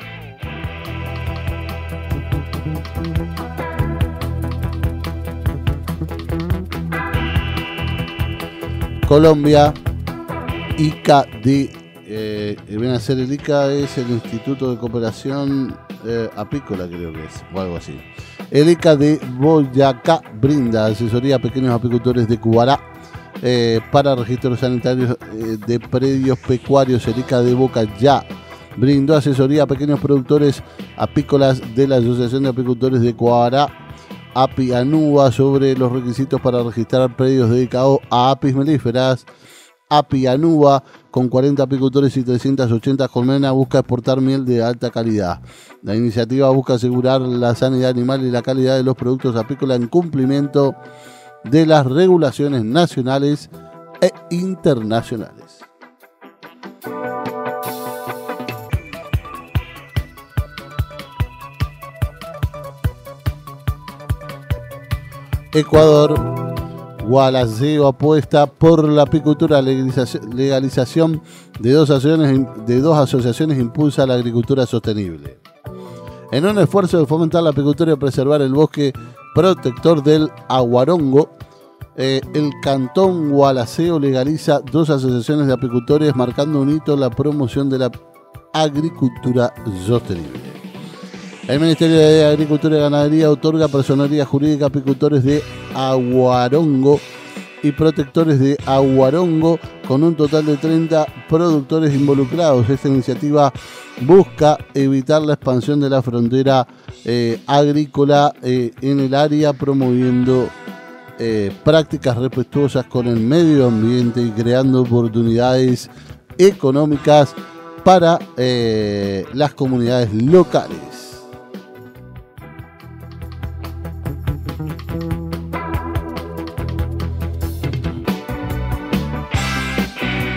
Colombia. I C A de, eh, viene a ser el I C A, es el Instituto de Cooperación eh, Apícola, creo que es, o algo así. El I C A de Boyacá brinda asesoría a pequeños apicultores de Cubará eh, para registros sanitarios eh, de predios pecuarios. El I C A de Bocayá brindó asesoría a pequeños productores apícolas de la Asociación de Apicultores de Cubará, API ANUBA, sobre los requisitos para registrar predios dedicados a apis melíferas. API ANUBA, con cuarenta apicultores y trescientas ochenta colmenas, busca exportar miel de alta calidad. La iniciativa busca asegurar la sanidad animal y la calidad de los productos apícolas en cumplimiento de las regulaciones nacionales e internacionales. Ecuador. Gualaceo apuesta por la apicultura. Legalización de dos asociaciones, de dos asociaciones impulsa la agricultura sostenible. En un esfuerzo de fomentar la apicultura y preservar el bosque protector del Aguarongo, eh, el cantón Gualaceo legaliza dos asociaciones de apicultores, marcando un hito en la promoción de la agricultura sostenible. El Ministerio de Agricultura y Ganadería otorga personería jurídica a apicultores de Aguarongo y protectores de Aguarongo, con un total de treinta productores involucrados. Esta iniciativa busca evitar la expansión de la frontera eh, agrícola eh, en el área, promoviendo eh, prácticas respetuosas con el medio ambiente y creando oportunidades económicas para eh, las comunidades locales.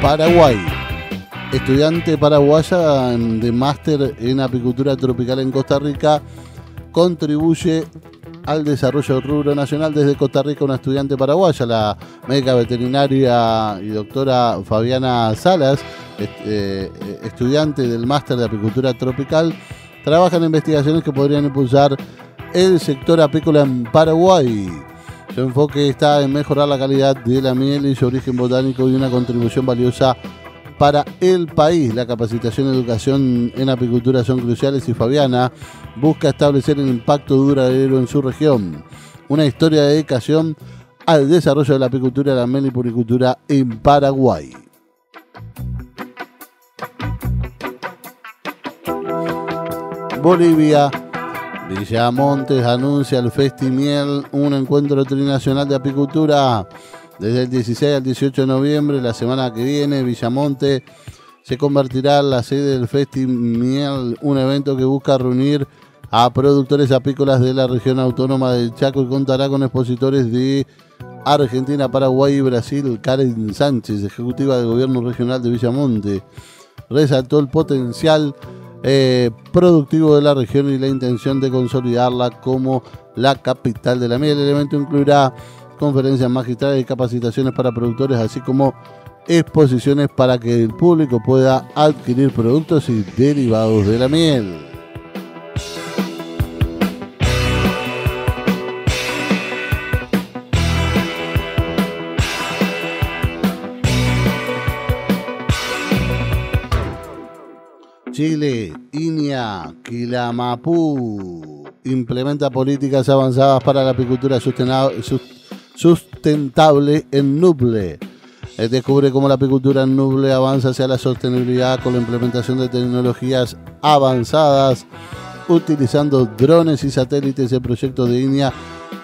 Paraguay. Estudiante paraguaya de máster en apicultura tropical en Costa Rica contribuye al desarrollo del rubro nacional desde Costa Rica. Una estudiante paraguaya, la médica veterinaria y doctora Fabiana Salas, estudiante del máster de apicultura tropical, trabaja en investigaciones que podrían impulsar el sector apícola en Paraguay. Su enfoque está en mejorar la calidad de la miel y su origen botánico, y una contribución valiosa para el país. La capacitación y educación en apicultura son cruciales, y Fabiana busca establecer el impacto duradero en su región. Una historia de dedicación al desarrollo de la apicultura, la miel y puricultura en Paraguay. Bolivia. Villamontes anuncia el Festimiel, un encuentro trinacional de apicultura. Desde el dieciséis al dieciocho de noviembre, la semana que viene, Villamontes se convertirá en la sede del Festimiel, un evento que busca reunir a productores apícolas de la región autónoma del Chaco y contará con expositores de Argentina, Paraguay y Brasil. Karen Sánchez, ejecutiva del gobierno regional de Villamontes, resaltó el potencial Eh, productivo de la región y la intención de consolidarla como la capital de la miel. El evento incluirá conferencias magistrales y capacitaciones para productores, así como exposiciones para que el público pueda adquirir productos y derivados de la miel. Chile, I N I A, Quilamapú, implementa políticas avanzadas para la apicultura sustentable en Nuble. Descubre cómo la apicultura en Nuble avanza hacia la sostenibilidad con la implementación de tecnologías avanzadas utilizando drones y satélites. El proyecto de I N I A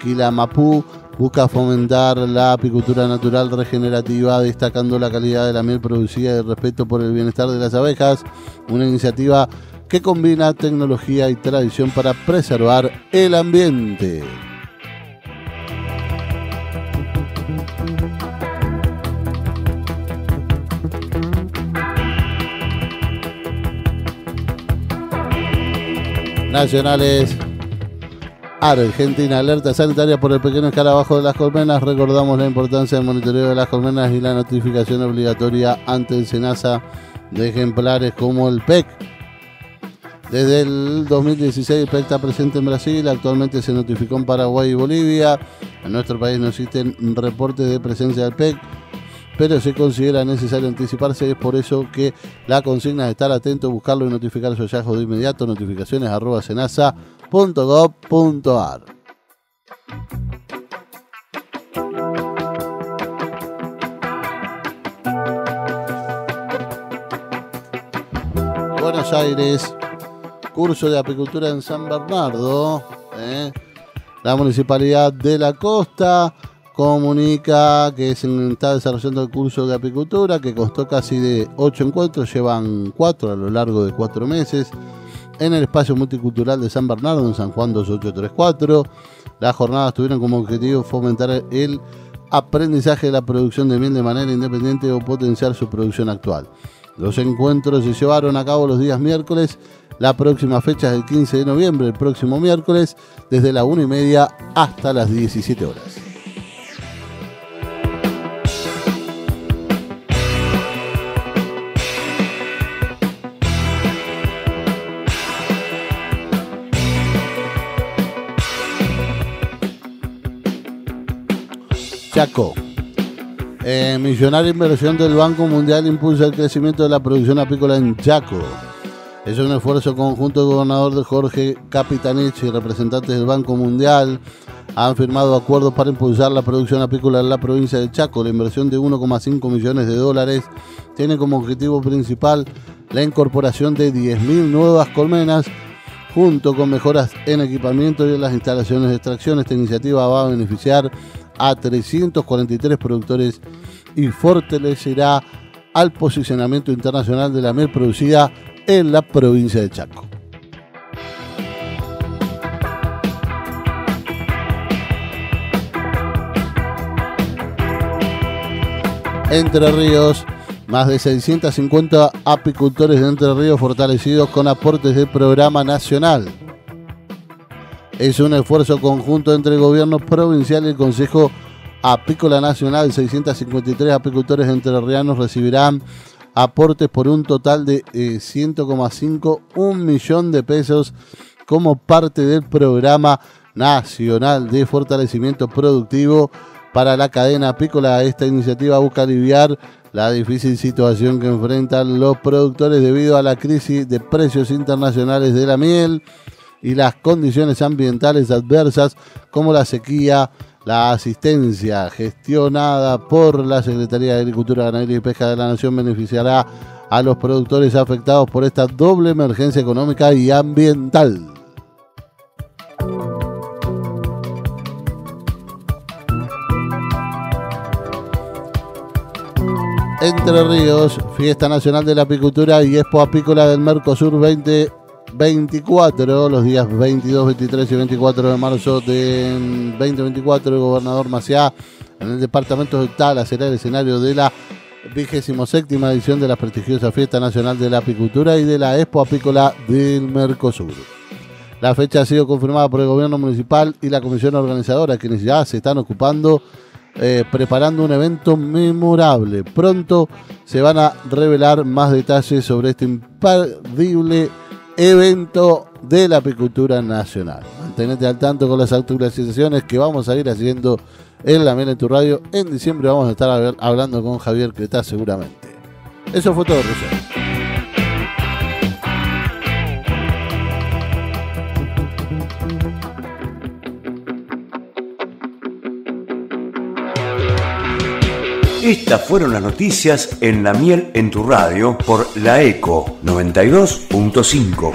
Quilamapú busca fomentar la apicultura natural regenerativa, destacando la calidad de la miel producida y el respeto por el bienestar de las abejas. Una iniciativa que combina tecnología y tradición para preservar el ambiente. Nacionales. Argentina, alerta sanitaria por el pequeño carabajo de las colmenas. Recordamos la importancia del monitoreo de las colmenas y la notificación obligatoria ante el SENASA de ejemplares como el P E C. Desde el dos mil dieciséis el P E C está presente en Brasil, actualmente se notificó en Paraguay y Bolivia. En nuestro país no existen reportes de presencia del P E C, pero se considera necesario anticiparse. Es por eso que la consigna es estar atento, buscarlo y notificar su hallazgo de inmediato. Notificaciones arroba senasa punto gov punto ar. Buenos Aires, curso de apicultura en San Bernardo, ¿eh? La Municipalidad de la Costa comunica que se está desarrollando el curso de apicultura, que costó casi de ocho encuentros, llevan cuatro a lo largo de cuatro meses, en el espacio multicultural de San Bernardo, en San Juan dos ocho tres cuatro. Las jornadas tuvieron como objetivo fomentar el aprendizaje de la producción de miel de manera independiente o potenciar su producción actual. Los encuentros se llevaron a cabo los días miércoles. La próxima fecha es el quince de noviembre, el próximo miércoles, desde la una y media hasta las diecisiete horas. Chaco. Eh, millonaria inversión del Banco Mundial impulsa el crecimiento de la producción apícola en Chaco. Es un esfuerzo conjunto del gobernador Jorge Capitanich y representantes del Banco Mundial han firmado acuerdos para impulsar la producción apícola en la provincia de Chaco. La inversión de uno coma cinco millones de dólares tiene como objetivo principal la incorporación de diez mil nuevas colmenas, junto con mejoras en equipamiento y en las instalaciones de extracción. Esta iniciativa va a beneficiar a trescientos cuarenta y tres productores y fortalecerá al posicionamiento internacional de la miel producida en la provincia de Chaco. Entre Ríos, más de seiscientos cincuenta apicultores de Entre Ríos fortalecidos con aportes del programa nacional. Es un esfuerzo conjunto entre el gobierno provincial y el Consejo Apícola Nacional. seiscientos cincuenta y tres apicultores entrerrianos recibirán aportes por un total de eh, ciento cinco, un millón de pesos como parte del Programa Nacional de Fortalecimiento Productivo para la Cadena Apícola. Esta iniciativa busca aliviar la difícil situación que enfrentan los productores debido a la crisis de precios internacionales de la miel y las condiciones ambientales adversas como la sequía. La asistencia gestionada por la Secretaría de Agricultura, Ganadería y Pesca de la Nación beneficiará a los productores afectados por esta doble emergencia económica y ambiental. Entre Ríos, Fiesta Nacional de la Apicultura y Expo Apícola del Mercosur veinte veinticuatro, los días veintidós, veintitrés y veinticuatro de marzo de veinte veinticuatro, el gobernador Maciá en el departamento de Tala será el escenario de la vigésima séptima edición de la prestigiosa Fiesta Nacional de la Apicultura y de la Expo Apícola del Mercosur. La fecha ha sido confirmada por el gobierno municipal y la comisión organizadora, quienes ya se están ocupando, eh, preparando un evento memorable. Pronto se van a revelar más detalles sobre este imperdible evento de la apicultura nacional. Mantenete al tanto con las actualizaciones que vamos a ir haciendo en La Miel en tu Radio. En diciembre vamos a estar hablando con Javier Cretá seguramente. Eso fue todo, Rosario. Estas fueron las noticias en La Miel en tu Radio por La Eco noventa y dos punto cinco.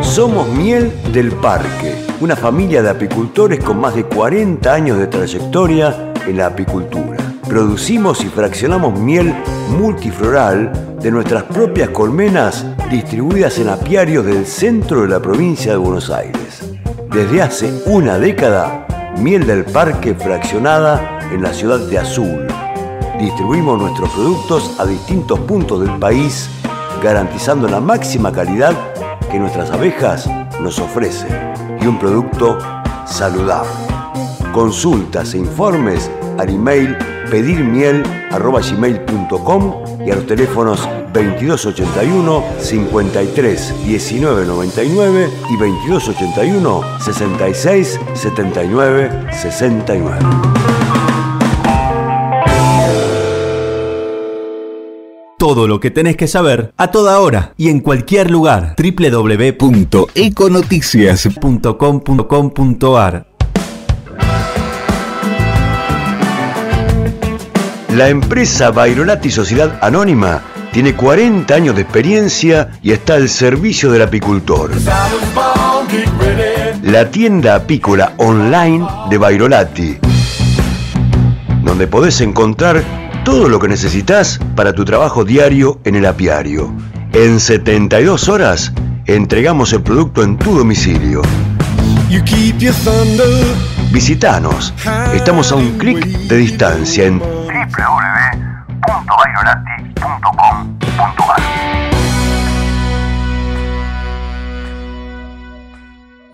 Somos Miel del Parque, una familia de apicultores con más de cuarenta años de trayectoria en la apicultura. Producimos y fraccionamos miel multifloral de nuestras propias colmenas distribuidas en apiarios del centro de la provincia de Buenos Aires. Desde hace una década, Miel del Parque fraccionada en la ciudad de Azul. Distribuimos nuestros productos a distintos puntos del país, garantizando la máxima calidad que nuestras abejas nos ofrecen y un producto saludable. Consultas e informes al email pedirmiel arroba gmail punto com y a los teléfonos veintidós ochenta y uno cincuenta y tres diecinueve noventa y nueve y veintidós ochenta y uno sesenta y seis setenta y nueve sesenta y nueve. Todo lo que tenés que saber a toda hora y en cualquier lugar. doble u doble u doble u punto econoticias punto com punto com punto a r. La empresa Vairolatti Sociedad Anónima tiene cuarenta años de experiencia y está al servicio del apicultor. La tienda apícola online de Vairolatti, donde podés encontrar todo lo que necesitas para tu trabajo diario en el apiario. En setenta y dos horas entregamos el producto en tu domicilio. Visítanos. Estamos a un clic de distancia en doble u doble u doble u punto vairolatti punto com punto a r.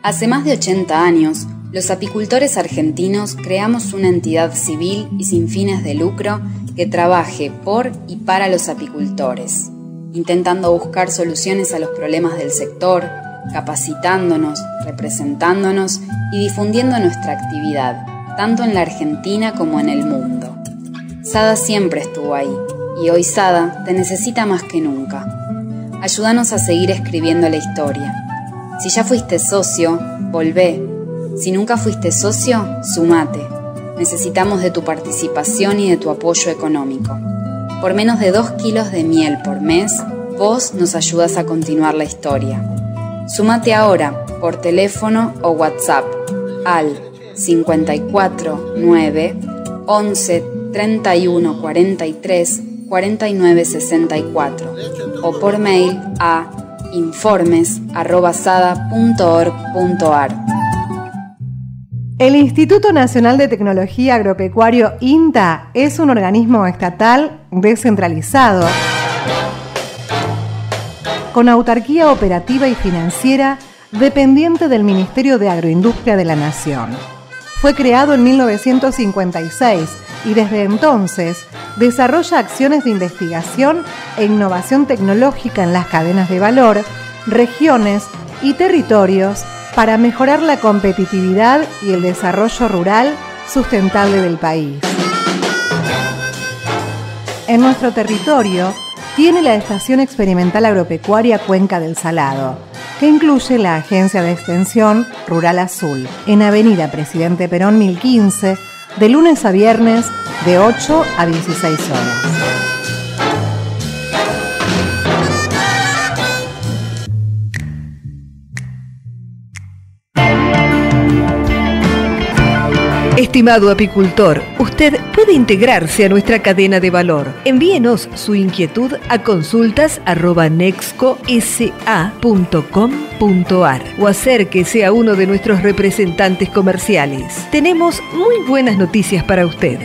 Hace más de ochenta años, los apicultores argentinos creamos una entidad civil y sin fines de lucro que trabaje por y para los apicultores, intentando buscar soluciones a los problemas del sector, capacitándonos, representándonos y difundiendo nuestra actividad, tanto en la Argentina como en el mundo. Sada siempre estuvo ahí, y hoy Sada te necesita más que nunca. Ayúdanos a seguir escribiendo la historia. Si ya fuiste socio, volvé. Si nunca fuiste socio, sumate. Necesitamos de tu participación y de tu apoyo económico. Por menos de dos kilos de miel por mes, vos nos ayudas a continuar la historia. Sumate ahora, por teléfono o WhatsApp, al cincuenta y cuatro nueve once treinta y uno cuarenta y tres cuarenta y nueve sesenta y cuatro o por mail a informes arroba sada punto org punto a r. El Instituto Nacional de Tecnología Agropecuario INTA es un organismo estatal descentralizado con autarquía operativa y financiera dependiente del Ministerio de Agroindustria de la Nación. Fue creado en mil novecientos cincuenta y seis y desde entonces desarrolla acciones de investigación e innovación tecnológica en las cadenas de valor, regiones y territorios para mejorar la competitividad y el desarrollo rural sustentable del país. En nuestro territorio tiene la Estación Experimental Agropecuaria Cuenca del Salado, que incluye la Agencia de Extensión Rural Azul, en Avenida Presidente Perón mil quince, de lunes a viernes, de ocho a dieciséis horas. Estimado apicultor, usted puede integrarse a nuestra cadena de valor. Envíenos su inquietud a consultas arroba nexcosa punto com punto a r o acérquese a uno de nuestros representantes comerciales. Tenemos muy buenas noticias para usted.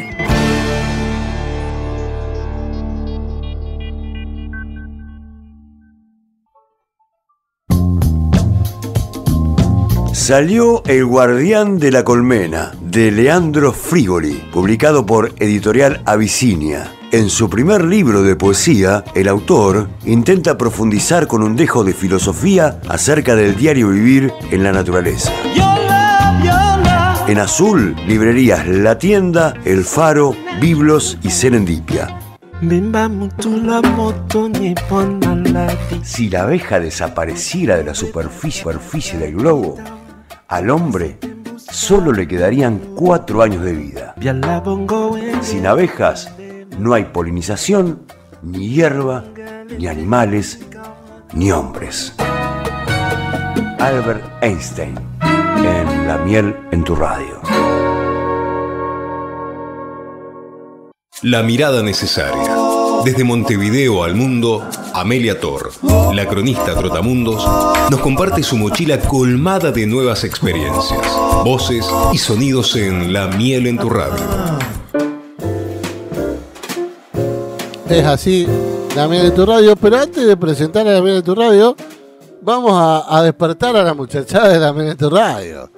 Salió El Guardián de la Colmena, de Leandro Frigoli, publicado por Editorial Abisinia. En su primer libro de poesía, el autor intenta profundizar con un dejo de filosofía acerca del diario vivir en la naturaleza. En Azul, librerías La Tienda, El Faro, Biblos y Serendipia. Si la abeja desapareciera de la superficie, superficie del globo, Al hombre solo le quedarían cuatro años de vida. Sin abejas no hay polinización, ni hierba, ni animales, ni hombres. Albert Einstein, en La Miel en tu Radio. La mirada necesaria. Desde Montevideo al mundo, Amelia Tor, la cronista trotamundos, nos comparte su mochila colmada de nuevas experiencias, voces y sonidos en La Miel en tu Radio. Es así, La Miel en tu Radio, pero antes de presentar a La Miel en tu Radio, vamos a, a despertar a la muchachada de La Miel en tu Radio,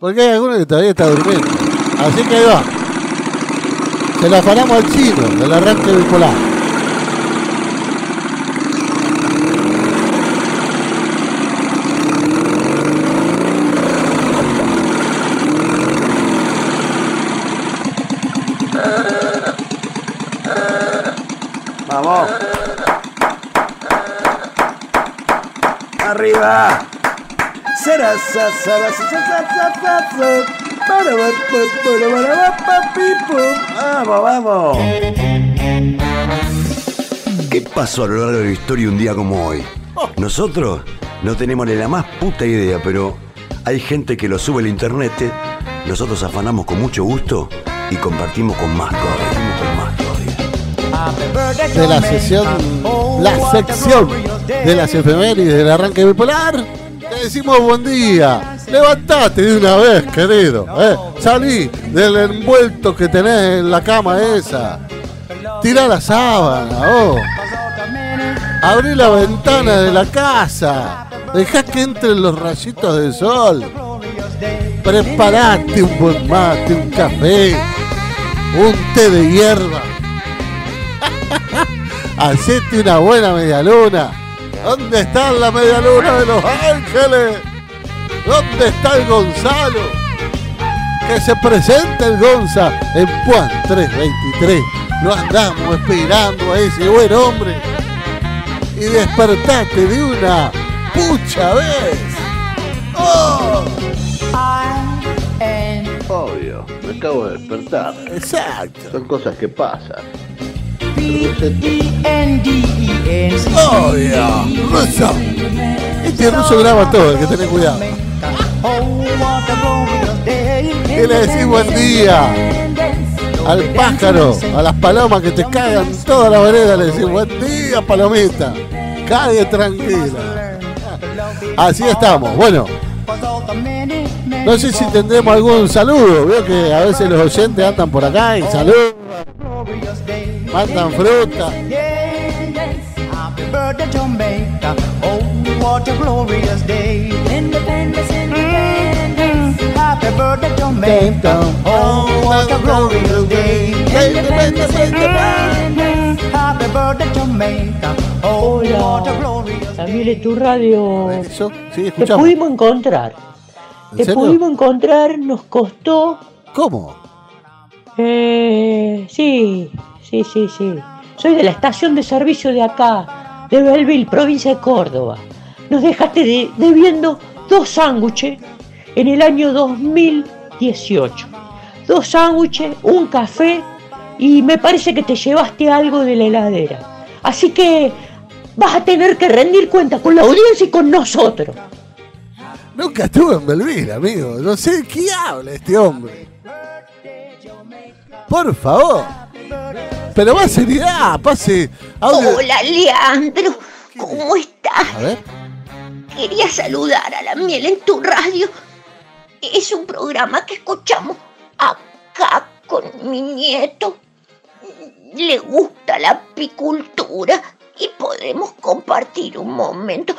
porque hay algunos que todavía está durmiendo, así que ahí va. Se la paramos al chino del arranque bipolar. Arriba. Será sa sa sa. Vamos, vamos. ¿Qué pasó a lo largo de la historia un día como hoy? Nosotros no tenemos ni la más puta idea, pero hay gente que lo sube al internet. Nosotros afanamos con mucho gusto y compartimos con más todavía. De la sesión, la sección de las efemérides del arranque bipolar, te decimos buen día. Levantate de una vez, querido. ¿eh? Salí del envuelto que tenés en la cama esa. Tirá la sábana. Oh. Abrí la ventana de la casa. Dejá que entren los rayitos del sol. Preparate un buen mate, un café, un té de hierba. Hacete una buena medialuna. ¿Dónde está la medialuna de Los Ángeles? ¿Dónde está el Gonzalo? Que se presente el Gonza en Puan tres veintitrés. Lo andamos esperando a ese buen hombre. Y despertate de una pucha vez. ¡Oh! Obvio, me acabo de despertar. Exacto. Son cosas que pasan. Oh, yeah. Russo. Este Russo graba todo, hay que tener cuidado. ¿Qué le decís buen día? Al pájaro, a las palomas que te cagan toda la vereda, le decís buen día, palomita. Cague tranquila. Así estamos, bueno. No sé si tendremos algún saludo. Veo que a veces los oyentes andan por acá y saludan, mandan fruta. También en tu radio. Eso, sí, te pudimos encontrar. Te ¿En pudimos encontrar, nos costó. ¿Cómo? Eh, sí. Sí, sí, sí. Soy de la estación de servicio de acá, de Belleville, provincia de Córdoba. Nos dejaste de, debiendo dos sándwiches en el año dos mil dieciocho. Dos sándwiches, un café y me parece que te llevaste algo de la heladera. Así que vas a tener que rendir cuenta con la audiencia y con nosotros. Nunca estuve en Belleville, amigo. No sé de qué habla este hombre. Por favor. Pero más seriedad, pase audio. Hola Leandro, ¿cómo estás? A ver. Quería saludar a La Miel en tu Radio. Es un programa que escuchamos acá con mi nieto. Le gusta la apicultura y podemos compartir un momento.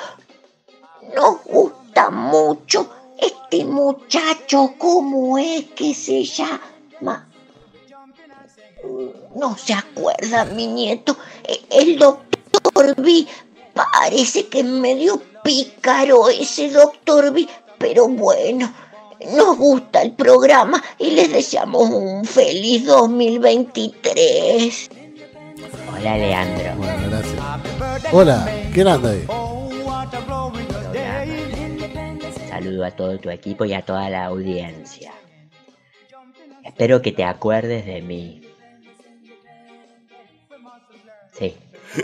Nos gusta mucho este muchacho, ¿cómo es que se llama? No se acuerda mi nieto. El doctor B. Parece que es medio pícaro ese doctor B. Pero bueno, nos gusta el programa y les deseamos un feliz dos mil veintitrés. Hola Leandro. Bueno, gracias. Hola, ¿quién anda ahí? saludo a todo tu equipo y a toda la audiencia. Espero que te acuerdes de mí. Sí,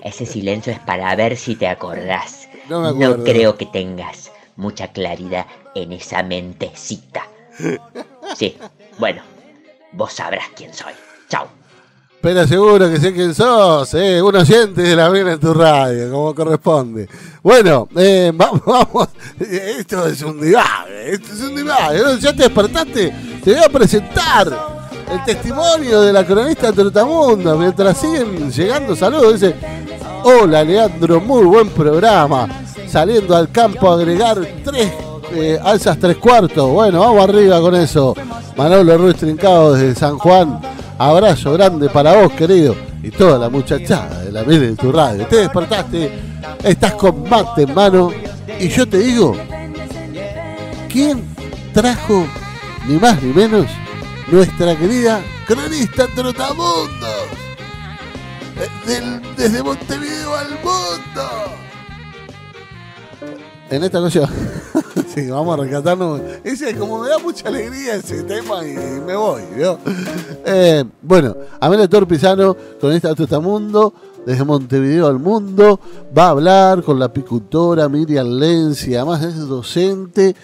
ese silencio es para ver si te acordás. No me acuerdo. No creo que tengas mucha claridad en esa mentecita. Sí, bueno, vos sabrás quién soy. Chau. Pero seguro que sé quién sos, ¿eh? Un oyente de La Miel en tu Radio, como corresponde. Bueno, eh, vamos, vamos. Esto es un divague, esto es un divague. ¿Ya te despertaste? Te voy a presentar el testimonio de la cronista Trotamundo. Mientras siguen llegando saludos, dice: hola Leandro, muy buen programa. Saliendo al campo a agregar tres eh, alzas tres cuartos. Bueno, vamos arriba con eso. Manolo Ruiz Trincado desde San Juan. Abrazo grande para vos, querido. Y toda la muchachada de La Miel en tu Radio. Te despertaste, estás con mate en mano. Y yo te digo, ¿quién trajo ni más ni menos? Nuestra querida cronista Trotamundo. Desde, desde Montevideo al mundo. En esta noche sí, vamos a rescatarnos. Ese, como me da mucha alegría ese tema y, y me voy, ¿no? eh, Bueno, Amelia Tor Pisano, cronista Trotamundo, desde Montevideo al mundo. Va a hablar con la apicultora Miriam Lenzi. Además es docente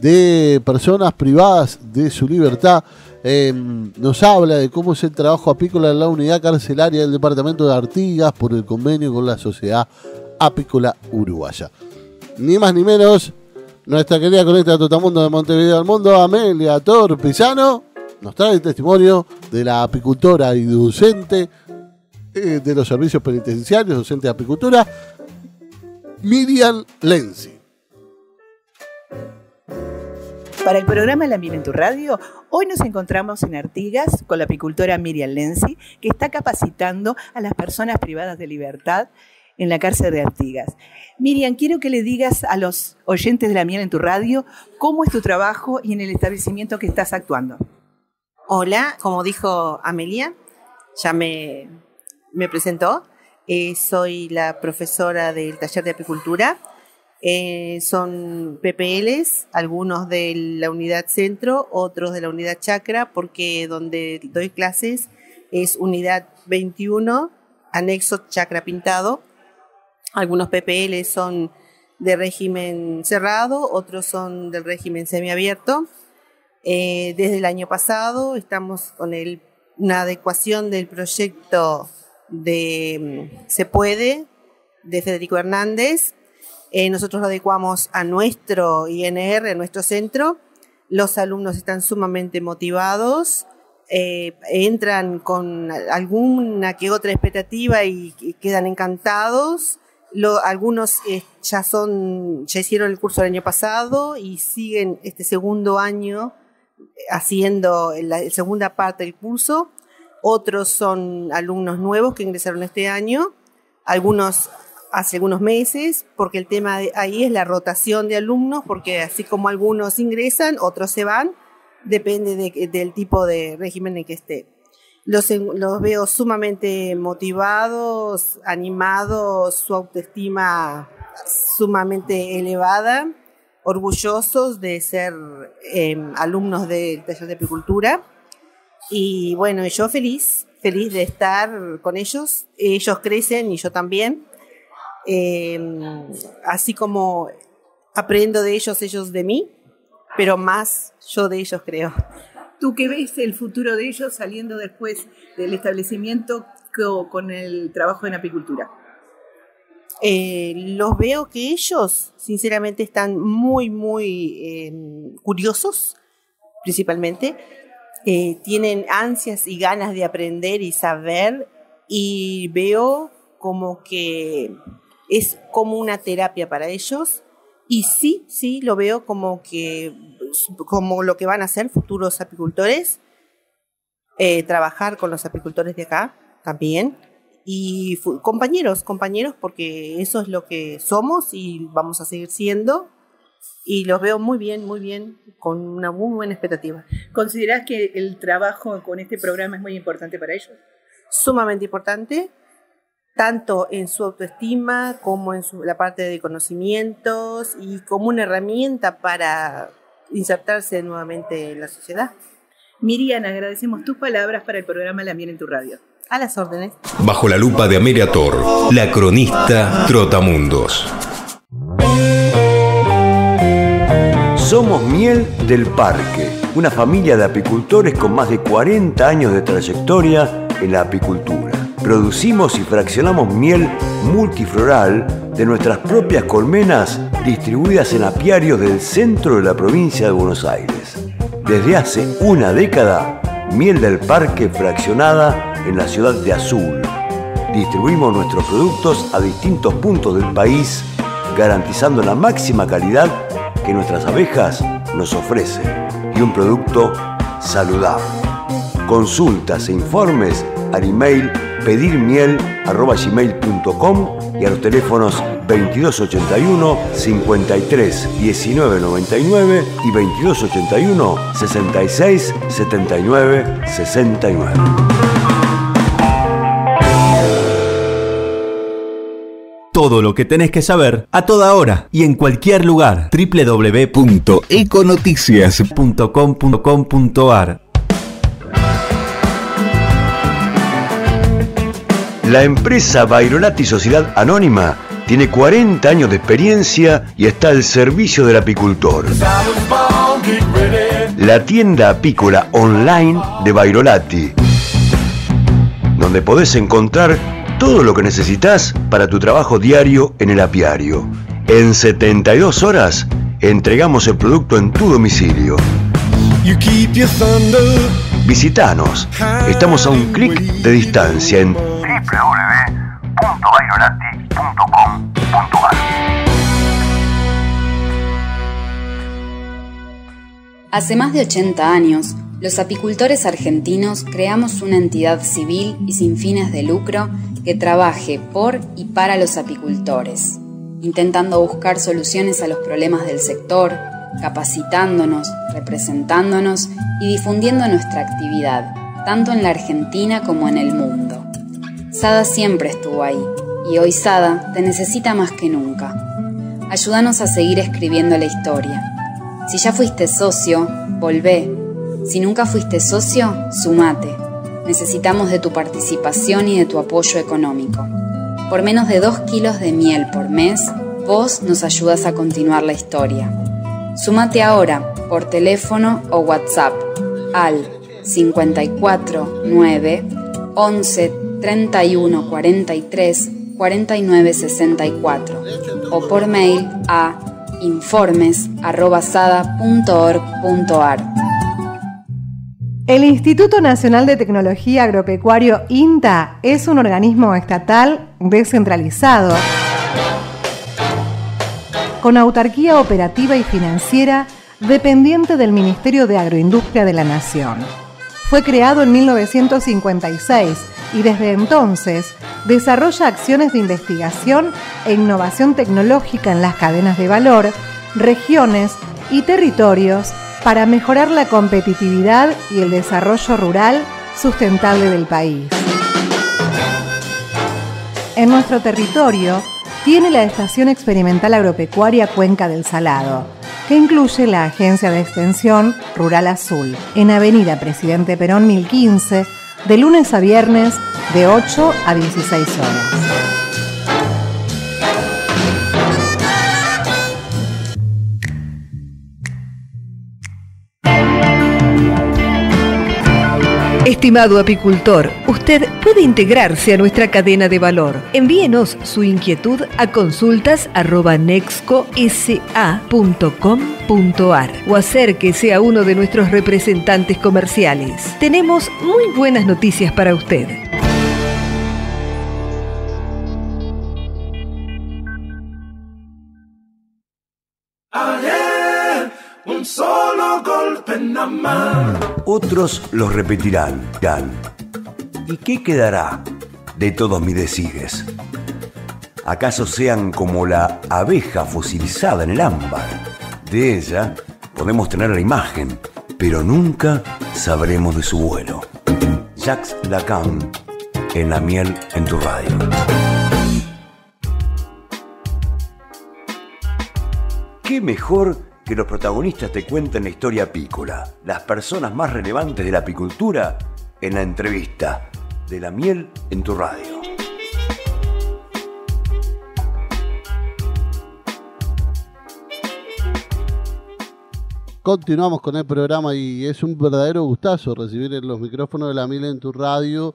de personas privadas de su libertad. Eh, nos habla de cómo es el trabajo apícola en la unidad carcelaria del departamento de Artigas por el convenio con la Sociedad Apícola Uruguaya. Ni más ni menos, nuestra querida conecta de Trotamundo de Montevideo al mundo, Amelia Tor Pisano, nos trae el testimonio de la apicultora y docente eh, de los servicios penitenciarios, docente de apicultura, Miriam Lenzi. Para el programa La Miel en tu Radio, hoy nos encontramos en Artigas con la apicultora Miriam Lenzi, que está capacitando a las personas privadas de libertad en la cárcel de Artigas. Miriam, quiero que le digas a los oyentes de La Miel en tu Radio cómo es tu trabajo y en el establecimiento que estás actuando. Hola, como dijo Amelia, ya me, me presentó. Eh, soy la profesora del taller de apicultura. Eh, son P P Ls, algunos de la unidad centro, otros de la unidad chacra, porque donde doy clases es unidad veintiuno, anexo chacra pintado. Algunos P P Ls son de régimen cerrado, otros son del régimen semiabierto. Eh, desde el año pasado estamos con el, una adecuación del proyecto de Se Puede, de Federico Hernández. Eh, nosotros lo adecuamos a nuestro I N R, a nuestro centro. Los alumnos están sumamente motivados, eh, entran con alguna que otra expectativa y, y quedan encantados. Lo, algunos eh, ya son, ya hicieron el curso el año pasado y siguen este segundo año haciendo la, la segunda parte del curso. Otros son alumnos nuevos que ingresaron este año. Algunos hace algunos meses, porque el tema de ahí es la rotación de alumnos, porque así como algunos ingresan, otros se van, depende de, del tipo de régimen en que esté. Los, los veo sumamente motivados, animados, su autoestima sumamente elevada, orgullosos de ser eh, alumnos del taller de apicultura. Y bueno, yo feliz, feliz de estar con ellos. Ellos crecen y yo también. Eh, así como aprendo de ellos, ellos de mí, pero más yo de ellos, creo. ¿Tú qué ves el futuro de ellos saliendo después del establecimiento con el trabajo en apicultura? Eh, los veo que ellos sinceramente están muy, muy eh, curiosos, principalmente. Eh, tienen ansias y ganas de aprender y saber, y veo como que es como una terapia para ellos, y sí, sí, lo veo como que como lo que van a ser futuros apicultores, eh, trabajar con los apicultores de acá también, y compañeros, compañeros, porque eso es lo que somos y vamos a seguir siendo, y los veo muy bien, muy bien, con una muy buena expectativa. ¿Considerás que el trabajo con este programa es muy importante para ellos? Sumamente importante. tanto en su autoestima como en su, la parte de conocimientos y como una herramienta para insertarse nuevamente en la sociedad. Miriam, agradecemos tus palabras para el programa La Miel en tu Radio. A las órdenes. Bajo la lupa de Amelia Tor, la cronista Trotamundos. Somos Miel del Parque, una familia de apicultores con más de cuarenta años de trayectoria en la apicultura. Producimos y fraccionamos miel multifloral de nuestras propias colmenas distribuidas en apiarios del centro de la provincia de Buenos Aires. Desde hace una década, Miel del Parque fraccionada en la ciudad de Azul. Distribuimos nuestros productos a distintos puntos del país, garantizando la máxima calidad que nuestras abejas nos ofrecen y un producto saludable. Consultas e informes al email pedirmiel arroba gmail punto com y a los teléfonos veintidós ochenta y uno cincuenta y tres diecinueve noventa y nueve y veintidós ochenta y uno sesenta y seis setenta y nueve sesenta y nueve. Todo lo que tenés que saber a toda hora y en cualquier lugar. doble u doble u doble u punto econoticias punto com punto com punto a r. La empresa Vairolatti Sociedad Anónima tiene cuarenta años de experiencia y está al servicio del apicultor. La tienda apícola online de Vairolatti, donde podés encontrar todo lo que necesitas para tu trabajo diario en el apiario. En setenta y dos horas entregamos el producto en tu domicilio. Visítanos. Estamos a un clic de distancia en doble u doble u doble u punto vairolatti punto com punto a r. Hace más de ochenta años, los apicultores argentinos creamos una entidad civil y sin fines de lucro que trabaje por y para los apicultores, intentando buscar soluciones a los problemas del sector, capacitándonos, representándonos y difundiendo nuestra actividad, tanto en la Argentina como en el mundo. Sada siempre estuvo ahí, y hoy Sada te necesita más que nunca. Ayúdanos a seguir escribiendo la historia. Si ya fuiste socio, volvé. Si nunca fuiste socio, sumate. Necesitamos de tu participación y de tu apoyo económico. Por menos de dos kilos de miel por mes, vos nos ayudas a continuar la historia. Sumate ahora, por teléfono o WhatsApp, al cinco cuatro nueve once treinta y uno cuarenta y tres cuarenta y nueve sesenta y cuatro o por mail a informes arroba sada punto org punto a r. El Instituto Nacional de Tecnología Agropecuario INTA es un organismo estatal descentralizado con autarquía operativa y financiera dependiente del Ministerio de Agroindustria de la Nación. Fue creado en mil novecientos cincuenta y seis y desde entonces desarrolla acciones de investigación e innovación tecnológica en las cadenas de valor, regiones y territorios para mejorar la competitividad y el desarrollo rural sustentable del país. En nuestro territorio tiene la Estación Experimental Agropecuaria Cuenca del Salado, que incluye la Agencia de Extensión Rural Azul, en Avenida Presidente Perón mil quince, de lunes a viernes, de ocho a dieciséis horas. Estimado apicultor, usted puede integrarse a nuestra cadena de valor. Envíenos su inquietud a consultas arroba nexcosa punto com punto a r o acérquese a uno de nuestros representantes comerciales. Tenemos muy buenas noticias para usted. Ayer, un solo golpe en la mano. Otros los repetirán, Dan. ¿Y qué quedará de todos mis desigues? ¿Acaso sean como la abeja fosilizada en el ámbar? De ella podemos tener la imagen, pero nunca sabremos de su vuelo. Jacques Lacan en La Miel en tu Radio. ¿Qué mejor que los protagonistas te cuenten la historia apícola, las personas más relevantes de la apicultura, en la entrevista de La Miel en tu Radio? Continuamos con el programa y es un verdadero gustazo recibir en los micrófonos de La Miel en tu Radio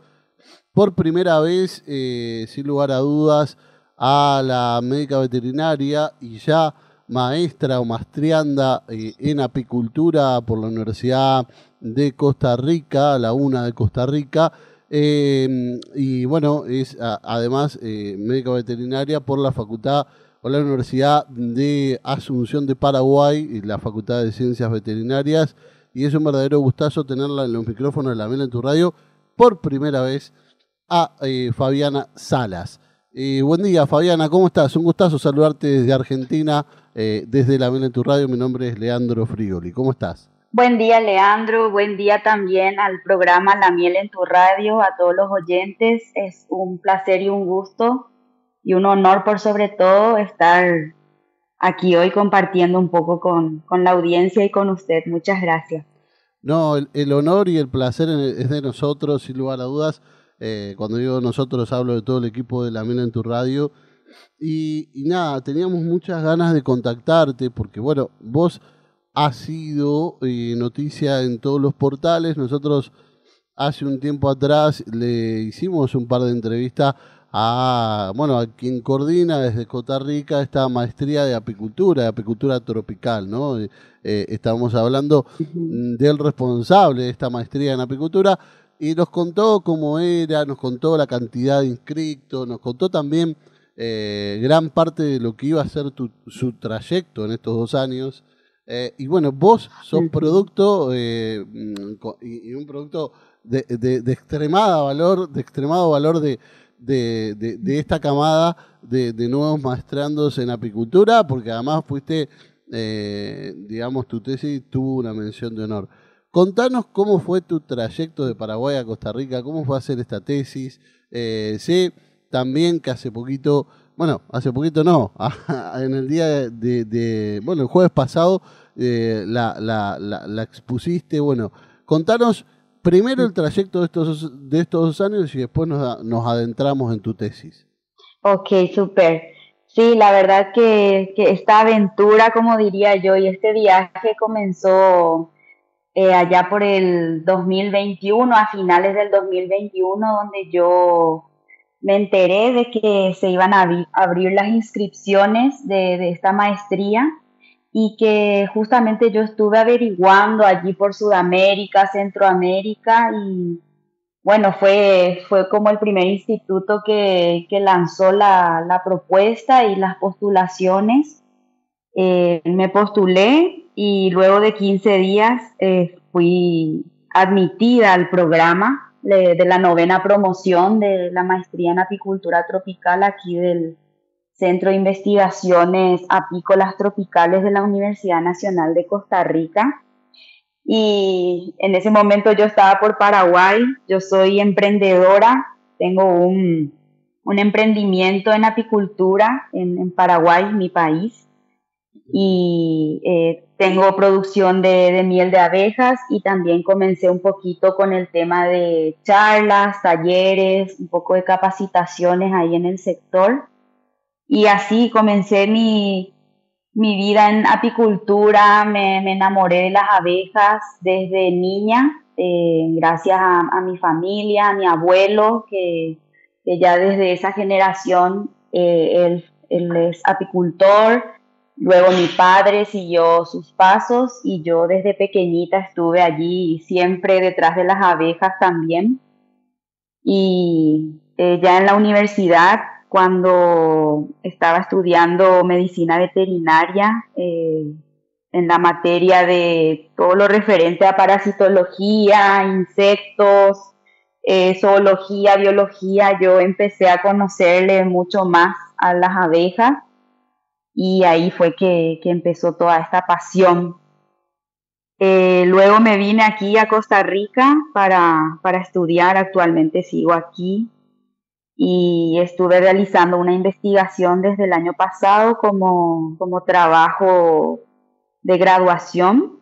por primera vez, eh, sin lugar a dudas, a la médica veterinaria y ya maestra o mastrianda eh, en apicultura por la Universidad de Costa Rica, la UNA de Costa Rica, eh, y bueno, es a, además eh, médica veterinaria por la Facultad o la Universidad de Asunción de Paraguay y la Facultad de Ciencias Veterinarias, y es un verdadero gustazo tenerla en los micrófonos de La Miel en tu Radio por primera vez a eh, Fabiana Salas. Eh, buen día, Fabiana, ¿cómo estás? Un gustazo saludarte desde Argentina, eh, desde La Miel en tu Radio. Mi nombre es Leandro Frigoli, ¿cómo estás? Buen día, Leandro, buen día también al programa La Miel en tu Radio, a todos los oyentes. Es un placer y un gusto y un honor, por sobre todo, estar aquí hoy compartiendo un poco con, con la audiencia y con usted. Muchas gracias. No, el, el honor y el placer es de nosotros, sin lugar a dudas. Eh, cuando digo nosotros, hablo de todo el equipo de La Miel en tu Radio. Y, y nada, teníamos muchas ganas de contactarte, porque bueno, vos has sido eh, noticia en todos los portales. Nosotros hace un tiempo atrás le hicimos un par de entrevistas a, bueno, a quien coordina desde Costa Rica esta maestría de apicultura, de apicultura tropical, ¿no? Eh, estábamos hablando del responsable de esta maestría en apicultura y nos contó cómo era, nos contó la cantidad de inscritos, nos contó también eh, gran parte de lo que iba a ser tu, su trayecto en estos dos años. Eh, y bueno, vos sos producto eh, y, y un producto de, de, de extremado valor, de extremado valor de De, de, de esta camada de, de nuevos maestrandos en apicultura, porque además fuiste, eh, digamos, tu tesis tuvo una mención de honor. Contanos cómo fue tu trayecto de Paraguay a Costa Rica, cómo fue hacer esta tesis. Eh, sé también que hace poquito, bueno, hace poquito no, en el día de, de, de bueno, el jueves pasado eh, la, la, la, la expusiste. Bueno, contanos primero el trayecto de estos, de estos dos años y después nos, nos adentramos en tu tesis. Ok, súper. Sí, la verdad que, que esta aventura, como diría yo, y este viaje comenzó eh, allá por el dos mil veintiuno, a finales del dos mil veintiuno, donde yo me enteré de que se iban a ab- abrir las inscripciones de, de esta maestría, y que justamente yo estuve averiguando allí por Sudamérica, Centroamérica, y bueno, fue, fue como el primer instituto que, que lanzó la, la propuesta y las postulaciones. Eh, me postulé y luego de quince días eh, fui admitida al programa de, de la novena promoción de la maestría en apicultura tropical aquí del Centro de Investigaciones Apícolas Tropicales de la Universidad Nacional de Costa Rica. Y en ese momento yo estaba por Paraguay. Yo soy emprendedora, tengo un, un emprendimiento en apicultura en, en Paraguay, mi país, y eh, tengo producción de, de miel de abejas, y también comencé un poquito con el tema de charlas, talleres, un poco de capacitaciones ahí en el sector. Y así comencé mi, mi vida en apicultura. Me, me enamoré de las abejas desde niña, eh, gracias a, a mi familia, a mi abuelo, que, que ya desde esa generación eh, él, él es apicultor. Luego mi padre siguió sus pasos y yo desde pequeñita estuve allí, siempre detrás de las abejas también. Y eh, ya en la universidad, cuando estaba estudiando medicina veterinaria, eh, en la materia de todo lo referente a parasitología, insectos, eh, zoología, biología, yo empecé a conocerle mucho más a las abejas, y ahí fue que, que empezó toda esta pasión. Eh, luego me vine aquí a Costa Rica para, para estudiar. Actualmente sigo aquí y estuve realizando una investigación desde el año pasado como, como trabajo de graduación,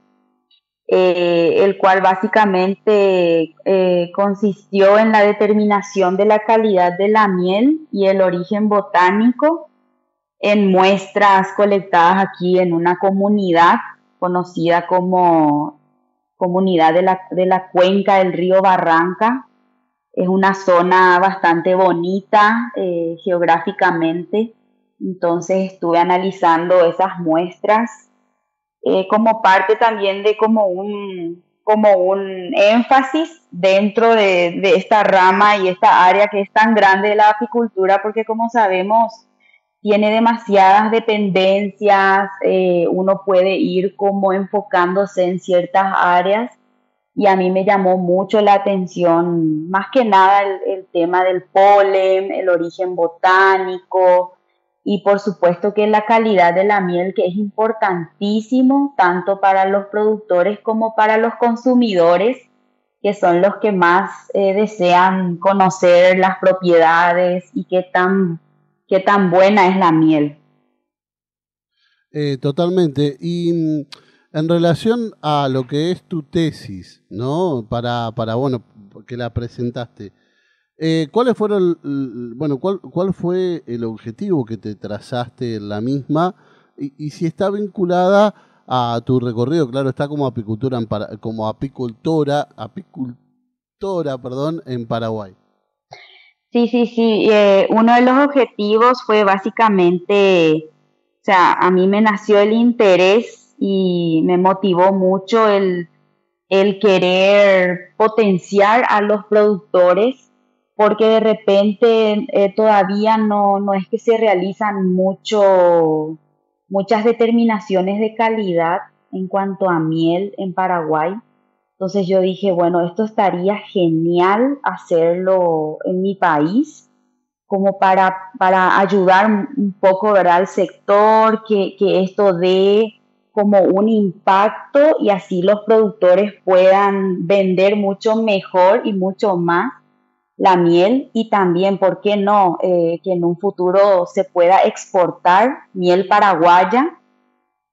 eh, el cual básicamente eh, consistió en la determinación de la calidad de la miel y el origen botánico en muestras colectadas aquí en una comunidad conocida como Comunidad de la, de la Cuenca del Río Barranca. Es una zona bastante bonita eh, geográficamente, entonces estuve analizando esas muestras eh, como parte también de como un, como un énfasis dentro de, de esta rama y esta área que es tan grande de la apicultura, porque como sabemos tiene demasiadas dependencias, eh, uno puede ir como enfocándose en ciertas áreas, y a mí me llamó mucho la atención, más que nada el, el tema del polen, el origen botánico, y por supuesto que la calidad de la miel, que es importantísimo, tanto para los productores como para los consumidores, que son los que más eh, desean conocer las propiedades y qué tan... qué tan buena es la miel. Eh, totalmente. Y en relación a lo que es tu tesis, ¿no? Para, para bueno, que la presentaste. Eh, ¿Cuáles fueron, bueno, cuál, cuál fue el objetivo que te trazaste en la misma? Y, y si está vinculada a tu recorrido, claro, está como apicultora, en, como apicultora, apicultora, perdón, en Paraguay. Sí, sí, sí. Eh, uno de los objetivos fue básicamente, o sea, a mí me nació el interés y me motivó mucho el, el querer potenciar a los productores, porque de repente eh, todavía no, no es que se realizan mucho, muchas determinaciones de calidad en cuanto a miel en Paraguay. Entonces yo dije, bueno, esto estaría genial hacerlo en mi país, como para, para ayudar un poco, ¿verdad?, al sector, que, que esto dé como un impacto y así los productores puedan vender mucho mejor y mucho más la miel, y también, ¿por qué no?, eh, que en un futuro se pueda exportar miel paraguaya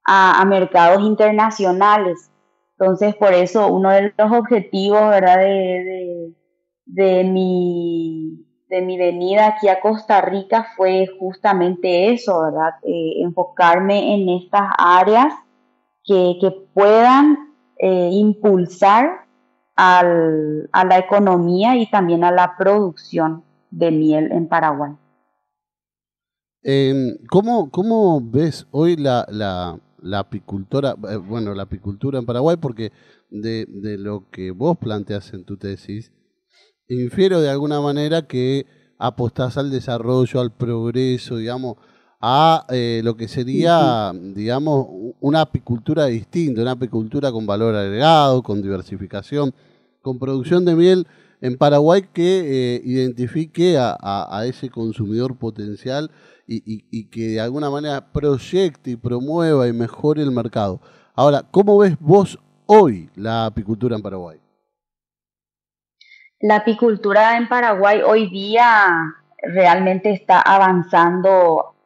a, a mercados internacionales. Entonces, por eso, uno de los objetivos, ¿verdad?, de, de, de, mi, de mi venida aquí a Costa Rica fue justamente eso, ¿verdad?, eh, enfocarme en estas áreas que, que puedan eh, impulsar al, a la economía y también a la producción de miel en Paraguay. Eh, ¿cómo, cómo ves hoy la... la... la apicultura, bueno, la apicultura en Paraguay? Porque de, de lo que vos planteás en tu tesis, infiero de alguna manera que apostás al desarrollo, al progreso, digamos, a eh, lo que sería, sí, sí. digamos, una apicultura distinta, una apicultura con valor agregado, con diversificación, con producción de miel en Paraguay que eh, identifique a, a, a ese consumidor potencial y, y, y que de alguna manera proyecte y promueva y mejore el mercado. Ahora, ¿cómo ves vos hoy la apicultura en Paraguay? La apicultura en Paraguay hoy día realmente está avanzando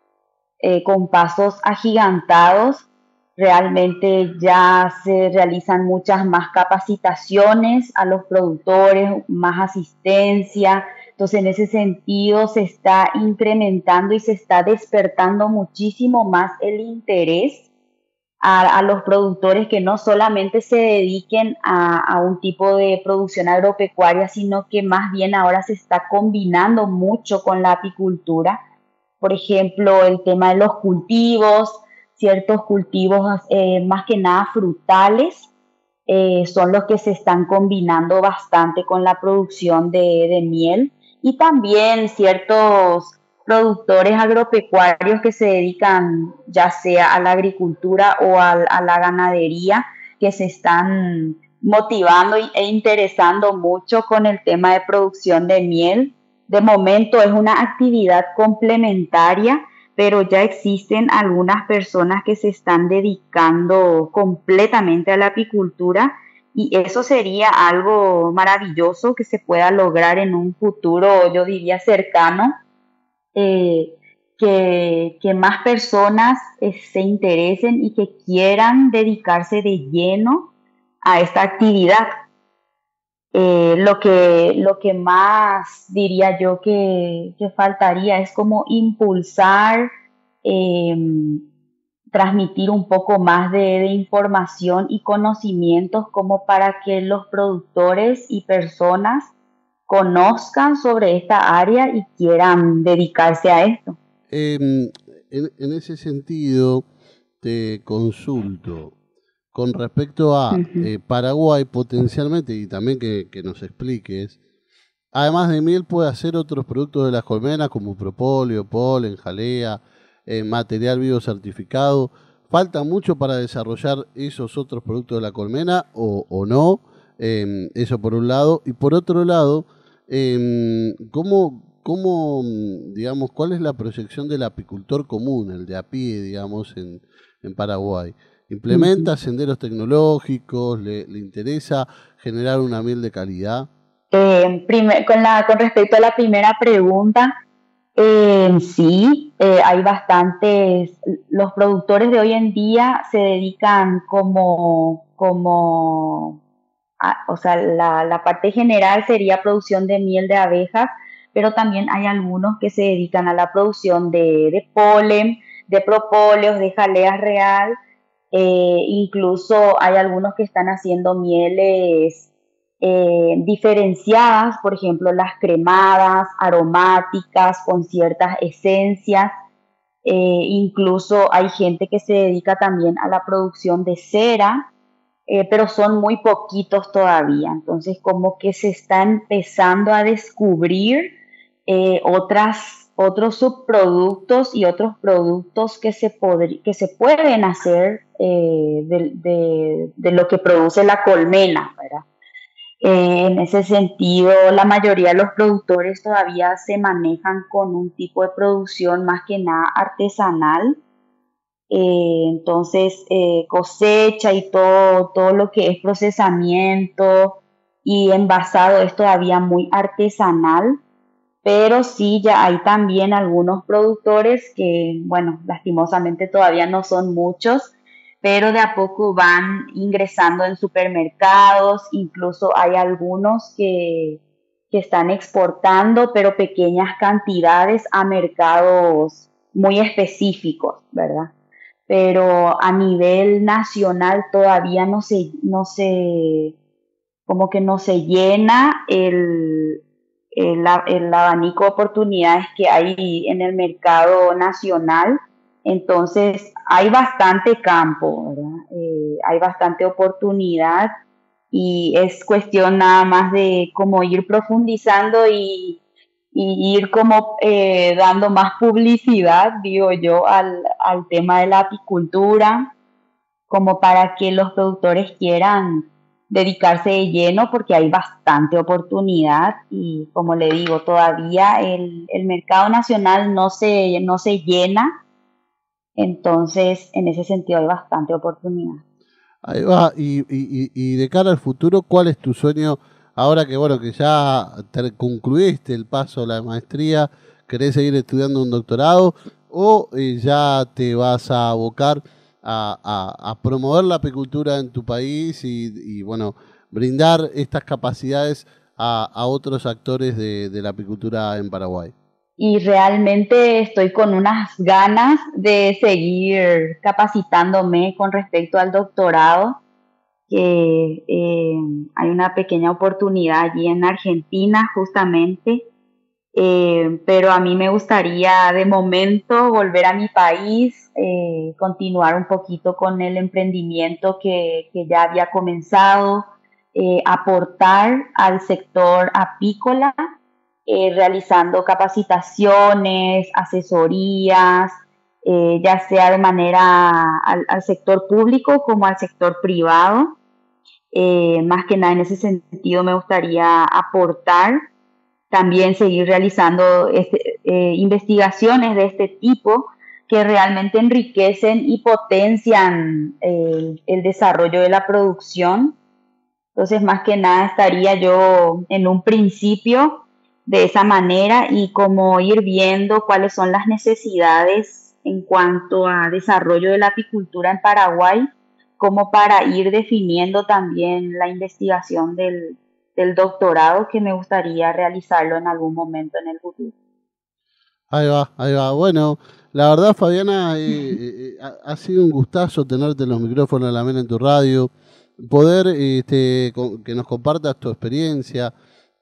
eh, con pasos agigantados. Realmente ya se realizan muchas más capacitaciones a los productores, más asistencia. Entonces, en ese sentido se está incrementando y se está despertando muchísimo más el interés a, a los productores que no solamente se dediquen a, a un tipo de producción agropecuaria, sino que más bien ahora se está combinando mucho con la apicultura. Por ejemplo, el tema de los cultivos, ciertos cultivos eh, más que nada frutales eh, son los que se están combinando bastante con la producción de, de miel, y también ciertos productores agropecuarios que se dedican ya sea a la agricultura o a, a la ganadería, que se están motivando e interesando mucho con el tema de producción de miel. De momento es una actividad complementaria, pero ya existen algunas personas que se están dedicando completamente a la apicultura Y eso sería algo maravilloso que se pueda lograr en un futuro, yo diría cercano, eh, que, que más personas eh, se interesen y que quieran dedicarse de lleno a esta actividad. Eh, lo, que, lo que más diría yo que, que faltaría es como impulsar, eh, transmitir un poco más de, de información y conocimientos como para que los productores y personas conozcan sobre esta área y quieran dedicarse a esto. Eh, en, en ese sentido, te consulto con respecto a uh-huh. eh, Paraguay potencialmente, y también que, que nos expliques, además de miel puede hacer otros productos de las colmenas como propóleo, polen, jalea, Eh, material vivo certificado. ¿Falta mucho para desarrollar esos otros productos de la colmena o, o no? Eh, eso por un lado. Y por otro lado, eh, ¿cómo, cómo, digamos, cuál es la proyección del apicultor común, el de a pie, digamos, en, en Paraguay? ¿Implementa uh-huh. senderos tecnológicos? ¿Le, le interesa generar una miel de calidad? Eh, primer, con, la, con respecto a la primera pregunta, Eh, sí, eh, hay bastantes, los productores de hoy en día se dedican como, como a, o sea, la, la parte general sería producción de miel de abejas, pero también hay algunos que se dedican a la producción de, de polen, de propóleos, de jaleas real, eh, incluso hay algunos que están haciendo mieles Eh, diferenciadas, por ejemplo, las cremadas, aromáticas, con ciertas esencias. Eh, incluso hay gente que se dedica también a la producción de cera, eh, pero son muy poquitos todavía. Entonces, como que se está empezando a descubrir eh, otras, otros subproductos y otros productos que se, podri- que se pueden hacer eh, de, de, de lo que produce la colmena, ¿verdad? Eh, en ese sentido, la mayoría de los productores todavía se manejan con un tipo de producción más que nada artesanal. Eh, entonces, eh, cosecha y todo, todo lo que es procesamiento y envasado es todavía muy artesanal. Pero sí, ya hay también algunos productores que, bueno, lastimosamente todavía no son muchos, pero de a poco van ingresando en supermercados, incluso hay algunos que, que están exportando, pero pequeñas cantidades a mercados muy específicos, ¿verdad? Pero a nivel nacional todavía no se, no se, como que no se llena el, el, el abanico de oportunidades que hay en el mercado nacional. Entonces, hay bastante campo, ¿verdad? Eh, hay bastante oportunidad y es cuestión nada más de como ir profundizando y, y ir como eh, dando más publicidad, digo yo, al, al tema de la apicultura, como para que los productores quieran dedicarse de lleno, porque hay bastante oportunidad y, como le digo, todavía el, el mercado nacional no se, no se llena. Entonces, en ese sentido hay bastante oportunidad. Ahí va. Y, y, y de cara al futuro, ¿cuál es tu sueño? Ahora que bueno que ya te concluiste el paso a la maestría, ¿querés seguir estudiando un doctorado o eh, ya te vas a abocar a, a, a promover la apicultura en tu país y, y bueno, brindar estas capacidades a, a otros actores de, de la apicultura en Paraguay? Y realmente estoy con unas ganas de seguir capacitándome con respecto al doctorado, que eh, hay una pequeña oportunidad allí en Argentina justamente, eh, pero a mí me gustaría de momento volver a mi país, eh, continuar un poquito con el emprendimiento que, que ya había comenzado, eh, aportar al sector apícola, Eh, realizando capacitaciones, asesorías, eh, ya sea de manera al, al sector público como al sector privado. Eh, más que nada en ese sentido me gustaría aportar, también seguir realizando este, eh, investigaciones de este tipo que realmente enriquecen y potencian eh, el desarrollo de la producción. Entonces, más que nada estaría yo en un principio de esa manera y como ir viendo cuáles son las necesidades en cuanto a desarrollo de la apicultura en Paraguay, como para ir definiendo también la investigación del, del doctorado que me gustaría realizarlo en algún momento en el futuro. Ahí va, ahí va. Bueno, la verdad, Fabiana, eh, eh, ha sido un gustazo tenerte en los micrófonos de La Miel en tu radio, poder este, que nos compartas tu experiencia,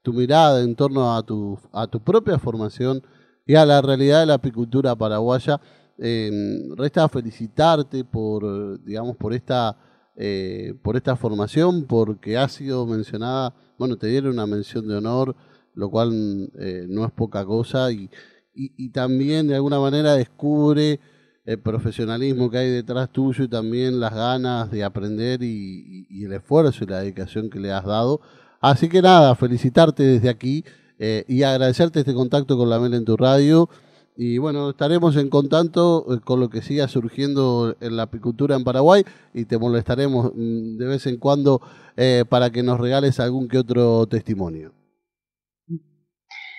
tu mirada en torno a tu, a tu propia formación y a la realidad de la apicultura paraguaya. Eh, resta felicitarte por, digamos, por esta eh, por esta formación, porque ha sido mencionada, bueno, te dieron una mención de honor, lo cual eh, no es poca cosa, y, y, y también de alguna manera descubre el profesionalismo que hay detrás tuyo y también las ganas de aprender y, y, y el esfuerzo y la dedicación que le has dado. Así que nada, felicitarte desde aquí eh, y agradecerte este contacto con La Miel en tu radio. Y bueno, estaremos en contacto con lo que siga surgiendo en la apicultura en Paraguay y te molestaremos de vez en cuando eh, para que nos regales algún que otro testimonio.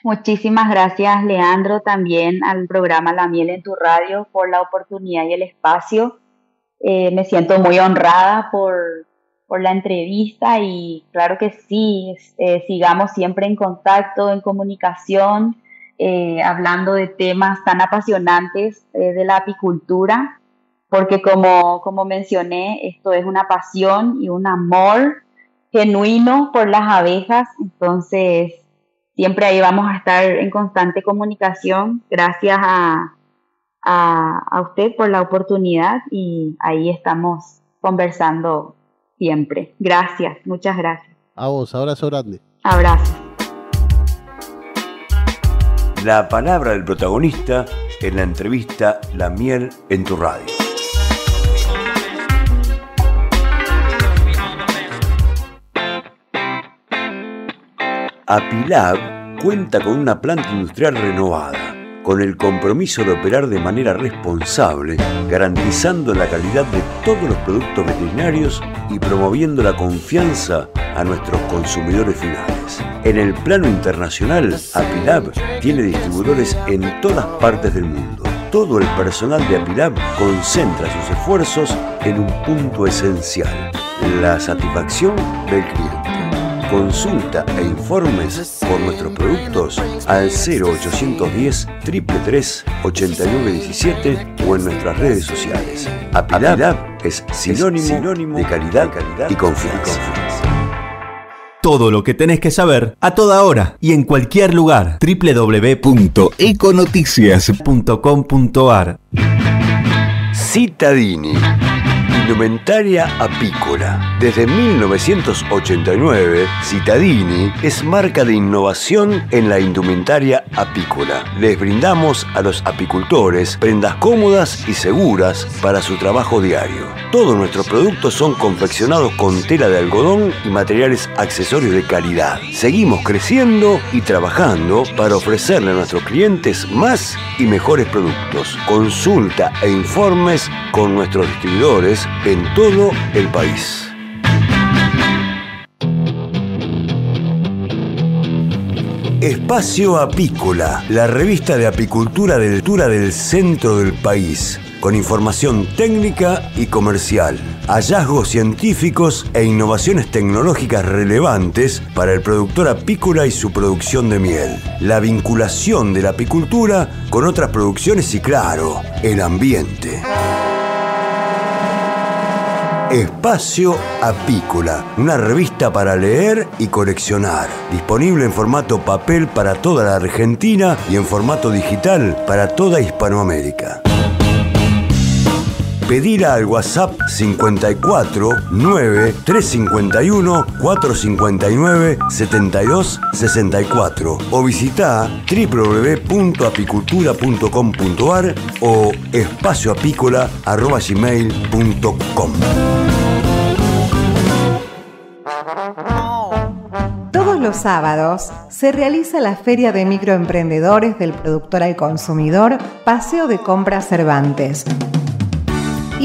Muchísimas gracias, Leandro, también al programa La Miel en tu radio por la oportunidad y el espacio. Eh, me siento muy honrada por, por la entrevista y claro que sí, eh, sigamos siempre en contacto, en comunicación. Eh, hablando de temas tan apasionantes eh, de la apicultura, porque como, como mencioné, esto es una pasión y un amor genuino por las abejas, entonces siempre ahí vamos a estar en constante comunicación. Gracias a, a, a usted por la oportunidad y ahí estamos conversando siempre. Gracias, muchas gracias. A vos, abrazo grande. Abrazo. La palabra del protagonista en la entrevista La Miel en tu radio. Apilab cuenta con una planta industrial renovada, con el compromiso de operar de manera responsable, garantizando la calidad de todos los productos veterinarios y promoviendo la confianza a nuestros consumidores finales. En el plano internacional, Apilab tiene distribuidores en todas partes del mundo. Todo el personal de Apilab concentra sus esfuerzos en un punto esencial: la satisfacción del cliente. Consulta e informes por nuestros productos al cero ochocientos diez, trescientos treinta y tres, ochenta y nueve diecisiete o en nuestras redes sociales. Apilab es sinónimo de calidad y confianza. Todo lo que tenés que saber a toda hora y en cualquier lugar. w w w punto econoticias punto com punto a r. Citadini, indumentaria apícola. Desde mil novecientos ochenta y nueve, Citadini es marca de innovación en la indumentaria apícola. Les brindamos a los apicultores prendas cómodas y seguras para su trabajo diario. Todos nuestros productos son confeccionados con tela de algodón y materiales accesorios de calidad. Seguimos creciendo y trabajando para ofrecerle a nuestros clientes más y mejores productos. Consulta e informes con nuestros distribuidores en todo el país. Espacio Apícola, la revista de apicultura del Tura del centro del país, con información técnica y comercial, hallazgos científicos e innovaciones tecnológicas relevantes para el productor apícola y su producción de miel, la vinculación de la apicultura con otras producciones y, claro, el ambiente. Espacio Apícola, una revista para leer y coleccionar, disponible en formato papel para toda la Argentina y en formato digital para toda Hispanoamérica. Pedila al WhatsApp cincuenta y cuatro, nueve, trescientos cincuenta y uno, cuatrocientos cincuenta y nueve, setenta y dos sesenta y cuatro o visita w w w punto apicultura punto com punto a r o espacioapícola arroba gmail punto com. Todos los sábados se realiza la Feria de Microemprendedores del Productor al Consumidor, Paseo de Compras Cervantes.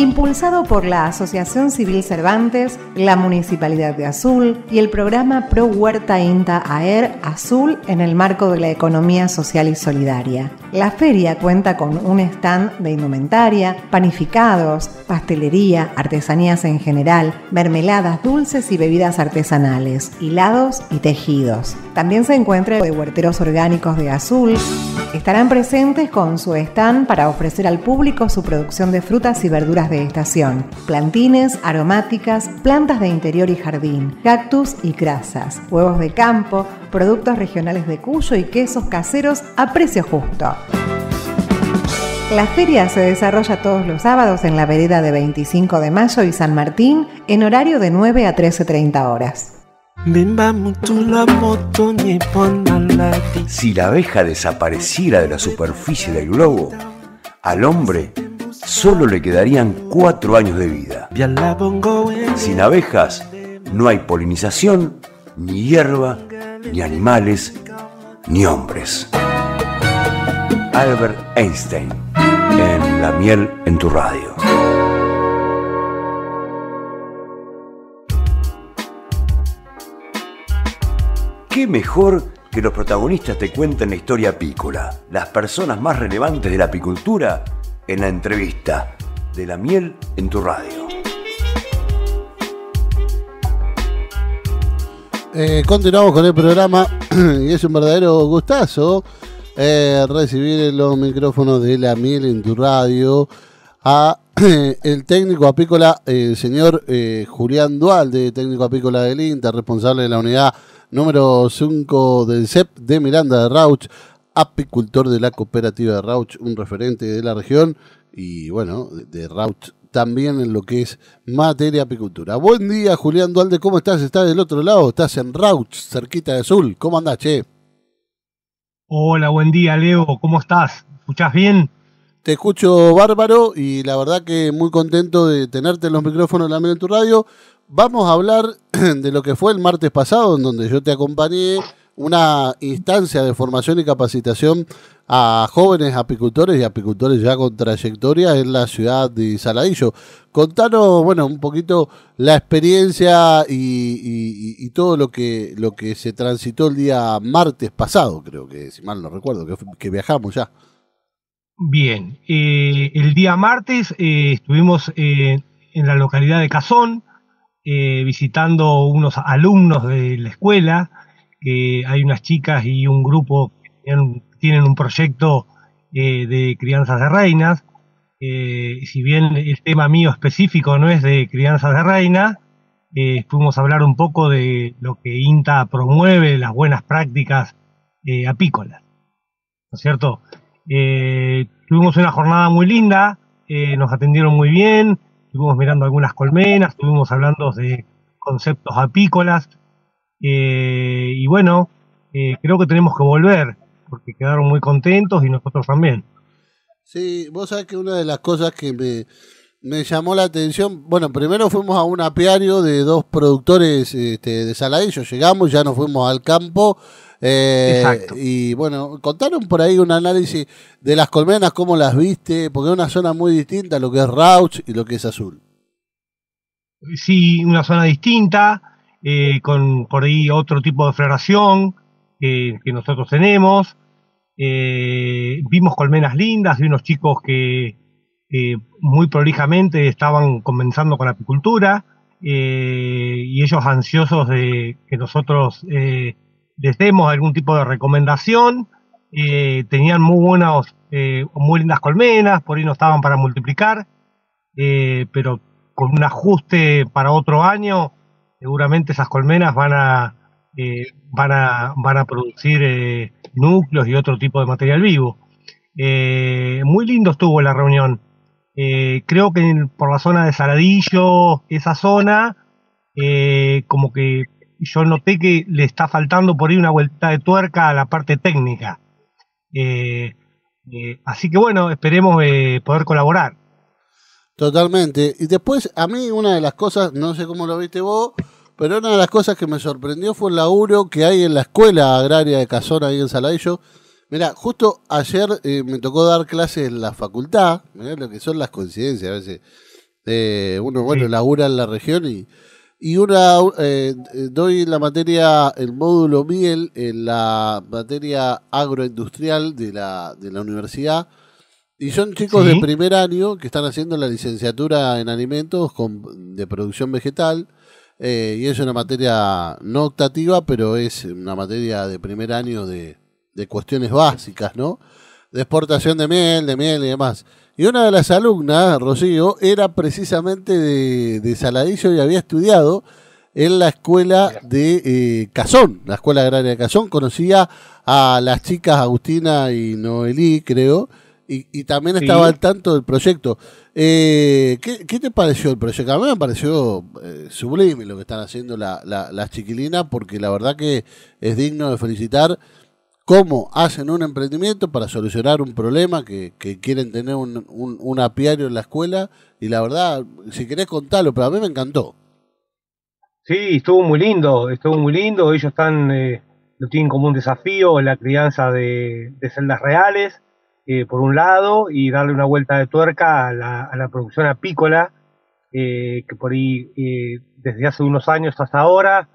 impulsado por la Asociación Civil Cervantes, la Municipalidad de Azul y el programa Pro Huerta INTA AER Azul en el marco de la economía social y solidaria. La feria cuenta con un stand de indumentaria, panificados, pastelería, artesanías en general, mermeladas dulces y bebidas artesanales, hilados y tejidos. También se encuentra el de huerteros orgánicos de Azul. Estarán presentes con su stand para ofrecer al público su producción de frutas y verduras de estación, plantines, aromáticas, plantas de interior y jardín, cactus y crasas, huevos de campo, productos regionales de Cuyo y quesos caseros a precio justo. La feria se desarrolla todos los sábados en la vereda de veinticinco de mayo y San Martín en horario de nueve a trece treinta horas. Si la abeja desapareciera de la superficie del globo, al hombre solo le quedarían cuatro años de vida. Sin abejas no hay polinización, ni hierba, ni animales, ni hombres. Albert Einstein, en La Miel en tu Radio. ¿Qué mejor que los protagonistas te cuenten la historia apícola, las personas más relevantes de la apicultura, en la entrevista de La Miel en tu Radio? Eh, continuamos con el programa y es un verdadero gustazo eh, recibir en los micrófonos de La Miel en tu Radio a eh, el técnico apícola, el señor eh, Julián Dualde, técnico apícola del INTA, responsable de la unidad número cinco del C E P de Miranda de Rauch, apicultor de la cooperativa de Rauch, un referente de la región y bueno, de Rauch también en lo que es materia apicultura. Buen día, Julián Dualde, ¿cómo estás? ¿Estás del otro lado? ¿Estás en Rauch, cerquita de Azul? ¿Cómo andás, che? Hola, buen día, Leo, ¿cómo estás? ¿Escuchás bien? Te escucho bárbaro y la verdad que muy contento de tenerte en los micrófonos de La Miel en tu Radio. Vamos a hablar de lo que fue el martes pasado, en donde yo te acompañé, una instancia de formación y capacitación a jóvenes apicultores y apicultores ya con trayectoria en la ciudad de Saladillo. Contanos, bueno, un poquito la experiencia y, y, y todo lo que lo que se transitó el día martes pasado, creo que, si mal no recuerdo, que, que viajamos ya. Bien, eh, el día martes eh, estuvimos eh, en la localidad de Cazón, eh, visitando unos alumnos de la escuela. Que hay unas chicas y un grupo que tienen un proyecto eh, de crianzas de reinas. Eh, si bien el tema mío específico no es de crianzas de reinas, eh, fuimos a hablar un poco de lo que INTA promueve, las buenas prácticas eh, apícolas, ¿no es cierto? Eh, tuvimos una jornada muy linda, eh, nos atendieron muy bien, estuvimos mirando algunas colmenas, estuvimos hablando de conceptos apícolas. Eh, y bueno, eh, creo que tenemos que volver, porque quedaron muy contentos y nosotros también. Sí, vos sabés que una de las cosas que me, me llamó la atención, bueno, primero fuimos a un apiario de dos productores este, de Saladillo, llegamos, ya nos fuimos al campo. Eh, Exacto. Y bueno, contaron por ahí un análisis de las colmenas, cómo las viste, porque es una zona muy distinta a lo que es Rauch y lo que es Azul. Sí, una zona distinta. Eh, con por ahí otro tipo de floración eh, que nosotros tenemos. Eh, vimos colmenas lindas de unos chicos que eh, muy prolijamente estaban comenzando con la apicultura eh, y ellos ansiosos de que nosotros eh, les demos algún tipo de recomendación. Eh, tenían muy buenas, eh, muy lindas colmenas, por ahí no estaban para multiplicar, eh, pero con un ajuste para otro año seguramente esas colmenas van a eh, van a van a producir eh, núcleos y otro tipo de material vivo. Eh, muy lindo estuvo la reunión. Eh, creo que en, por la zona de Saladillo, esa zona, eh, como que yo noté que le está faltando por ahí una vuelta de tuerca a la parte técnica. Eh, eh, así que bueno, esperemos eh, poder colaborar. Totalmente. Y después, a mí una de las cosas, no sé cómo lo viste vos, pero una de las cosas que me sorprendió fue el laburo que hay en la Escuela Agraria de Cazón, ahí en Saladillo. Mirá, justo ayer eh, me tocó dar clases en la facultad, mirá lo que son las coincidencias a veces. Eh, uno, bueno, sí. labura en la región y, y una, eh, doy la materia, el módulo miel, en la materia agroindustrial de la, de la universidad. Y son chicos ¿Sí? de primer año que están haciendo la licenciatura en alimentos con, de producción vegetal. Eh, y es una materia no optativa, pero es una materia de primer año de, de cuestiones básicas, ¿no? De exportación de miel, de miel y demás. Y una de las alumnas, Rocío, era precisamente de, de Saladillo y había estudiado en la escuela de eh, Cazón, la escuela agraria de Cazón. Conocía a las chicas Agustina y Noelí, creo, y, y también estaba sí. al tanto del proyecto. Eh, ¿qué, ¿Qué te pareció el proyecto? A mí me pareció eh, sublime lo que están haciendo la, la, las chiquilinas, porque la verdad que es digno de felicitar cómo hacen un emprendimiento para solucionar un problema que, que quieren tener un, un, un apiario en la escuela. Y la verdad, si querés contarlo, pero a mí me encantó. Sí, estuvo muy lindo, estuvo muy lindo. Ellos están eh, lo tienen como un desafío, la crianza de, de celdas reales. Eh, por un lado, y darle una vuelta de tuerca a la, a la producción apícola, eh, que por ahí eh, desde hace unos años hasta ahora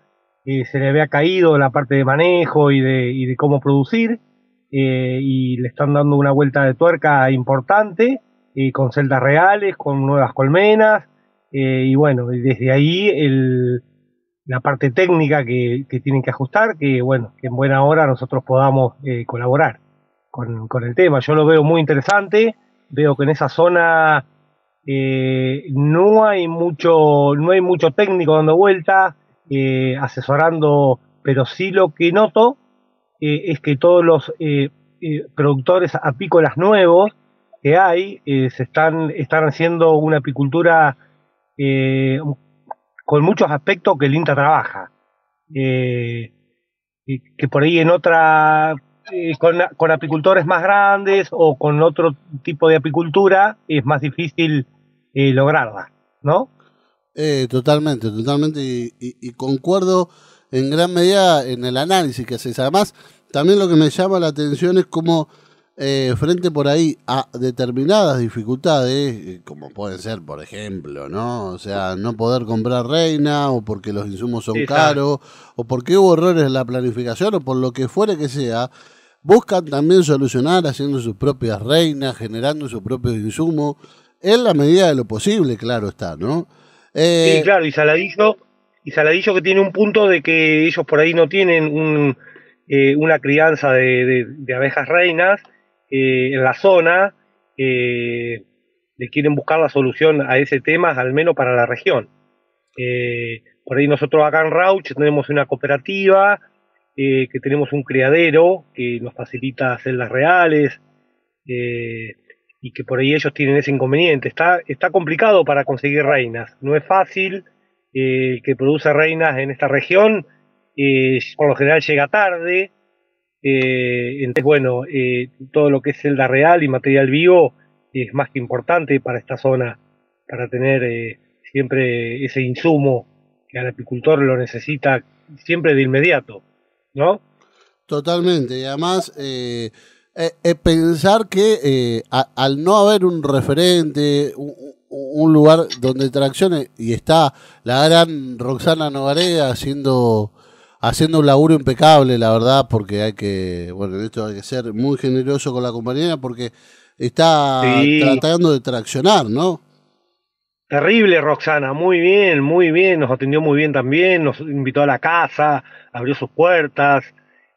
eh, se le había caído la parte de manejo y de, y de cómo producir, eh, y le están dando una vuelta de tuerca importante, eh, con celdas reales, con nuevas colmenas, eh, y bueno, desde ahí el, la parte técnica que, que tienen que ajustar, que bueno, que en buena hora nosotros podamos eh, colaborar. Con, con el tema, yo lo veo muy interesante, veo que en esa zona eh, no hay mucho no hay mucho técnico dando vuelta, eh, asesorando, pero sí lo que noto eh, es que todos los eh, eh, productores apícolas nuevos que hay, eh, se están, están haciendo una apicultura eh, con muchos aspectos que el INTA trabaja, eh, que por ahí en otra... Eh, con, con apicultores más grandes o con otro tipo de apicultura es más difícil eh, lograrla, ¿no? Eh, totalmente, totalmente, y, y, y concuerdo en gran medida en el análisis que haces. Además, también lo que me llama la atención es cómo eh, frente por ahí a determinadas dificultades, como pueden ser, por ejemplo, ¿no? O sea, no poder comprar reina, o porque los insumos son sí, caros, o porque hubo errores en la planificación, o por lo que fuera que sea, buscan también solucionar haciendo sus propias reinas, generando sus propios insumos, en la medida de lo posible, claro está, ¿no? Eh... Sí, claro, y Saladillo, y Saladillo que tiene un punto de que ellos por ahí no tienen un, eh, una crianza de, de, de abejas reinas eh, en la zona, eh, le quieren buscar la solución a ese tema, al menos para la región. Eh, por ahí nosotros acá en Rauch tenemos una cooperativa... Eh, que tenemos un criadero que nos facilita celdas reales, eh, y que por ahí ellos tienen ese inconveniente. Está, está complicado para conseguir reinas, no es fácil. Eh, el que produce reinas en esta región, eh, por lo general llega tarde. Eh, entonces, bueno, eh, todo lo que es celda real y material vivo es más que importante para esta zona, para tener eh, siempre ese insumo que al apicultor lo necesita siempre de inmediato, ¿no? Totalmente, y además eh, eh, eh, pensar que eh, a, al no haber un referente, un, un lugar donde traccione, y está la gran Roxana Nogareda haciendo, haciendo un laburo impecable, la verdad, porque hay que, bueno, en esto hay que ser muy generoso con la compañera, porque está sí. tratando de traccionar, ¿no? Terrible, Roxana, muy bien, muy bien, nos atendió muy bien también, nos invitó a la casa, abrió sus puertas,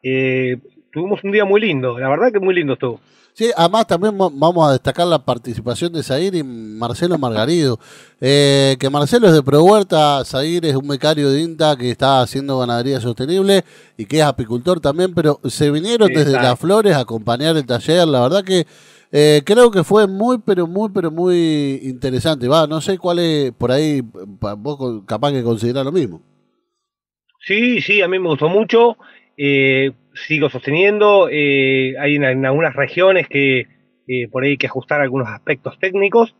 eh, tuvimos un día muy lindo, la verdad que muy lindo estuvo. Sí, además también vamos a destacar la participación de Zahir y Marcelo Margarido, eh, que Marcelo es de ProHuerta, Zahir es un becario de INTA que está haciendo ganadería sostenible y que es apicultor también, pero se vinieron sí, desde está. Las Flores a acompañar el taller, la verdad que... Eh, creo que fue muy, pero muy, pero muy interesante. Va, no sé cuál es por ahí, vos capaz que considerás lo mismo. Sí, sí, a mí me gustó mucho. Eh, sigo sosteniendo. Eh, hay en, en algunas regiones que eh, por ahí hay que ajustar algunos aspectos técnicos,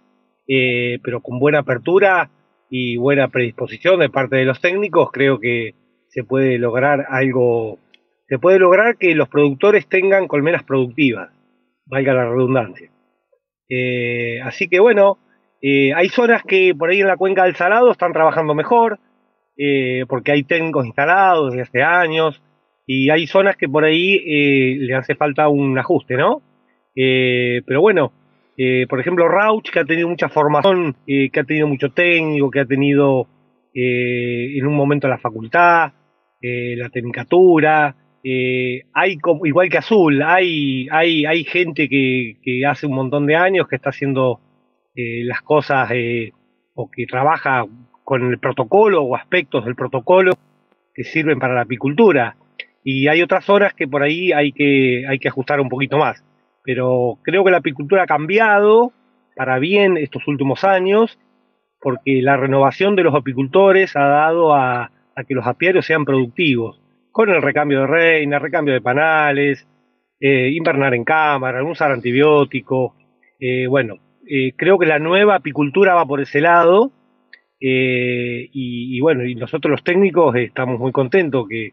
eh, pero con buena apertura y buena predisposición de parte de los técnicos, creo que se puede lograr algo. Se puede lograr que los productores tengan colmenas productivas, valga la redundancia. Eh, así que bueno, Eh, hay zonas que por ahí en la Cuenca del Salado están trabajando mejor, eh, porque hay técnicos instalados desde hace años, y hay zonas que por ahí eh, le hace falta un ajuste, ¿no? Eh, pero bueno, eh, por ejemplo Rauch, que ha tenido mucha formación, eh, que ha tenido mucho técnico, que ha tenido eh, en un momento la facultad, eh, la tecnicatura, eh, hay como, igual que Azul, hay, hay, hay gente que, que hace un montón de años que está haciendo... Eh, las cosas eh, o que trabaja con el protocolo o aspectos del protocolo que sirven para la apicultura, y hay otras horas que por ahí hay que, hay que ajustar un poquito más, pero creo que la apicultura ha cambiado para bien estos últimos años, porque la renovación de los apicultores ha dado a, a que los apiarios sean productivos, con el recambio de reinas, recambio de panales, eh, invernar en cámara, usar antibióticos, eh, bueno, Eh, creo que la nueva apicultura va por ese lado, eh, y, y bueno, y nosotros los técnicos estamos muy contentos que,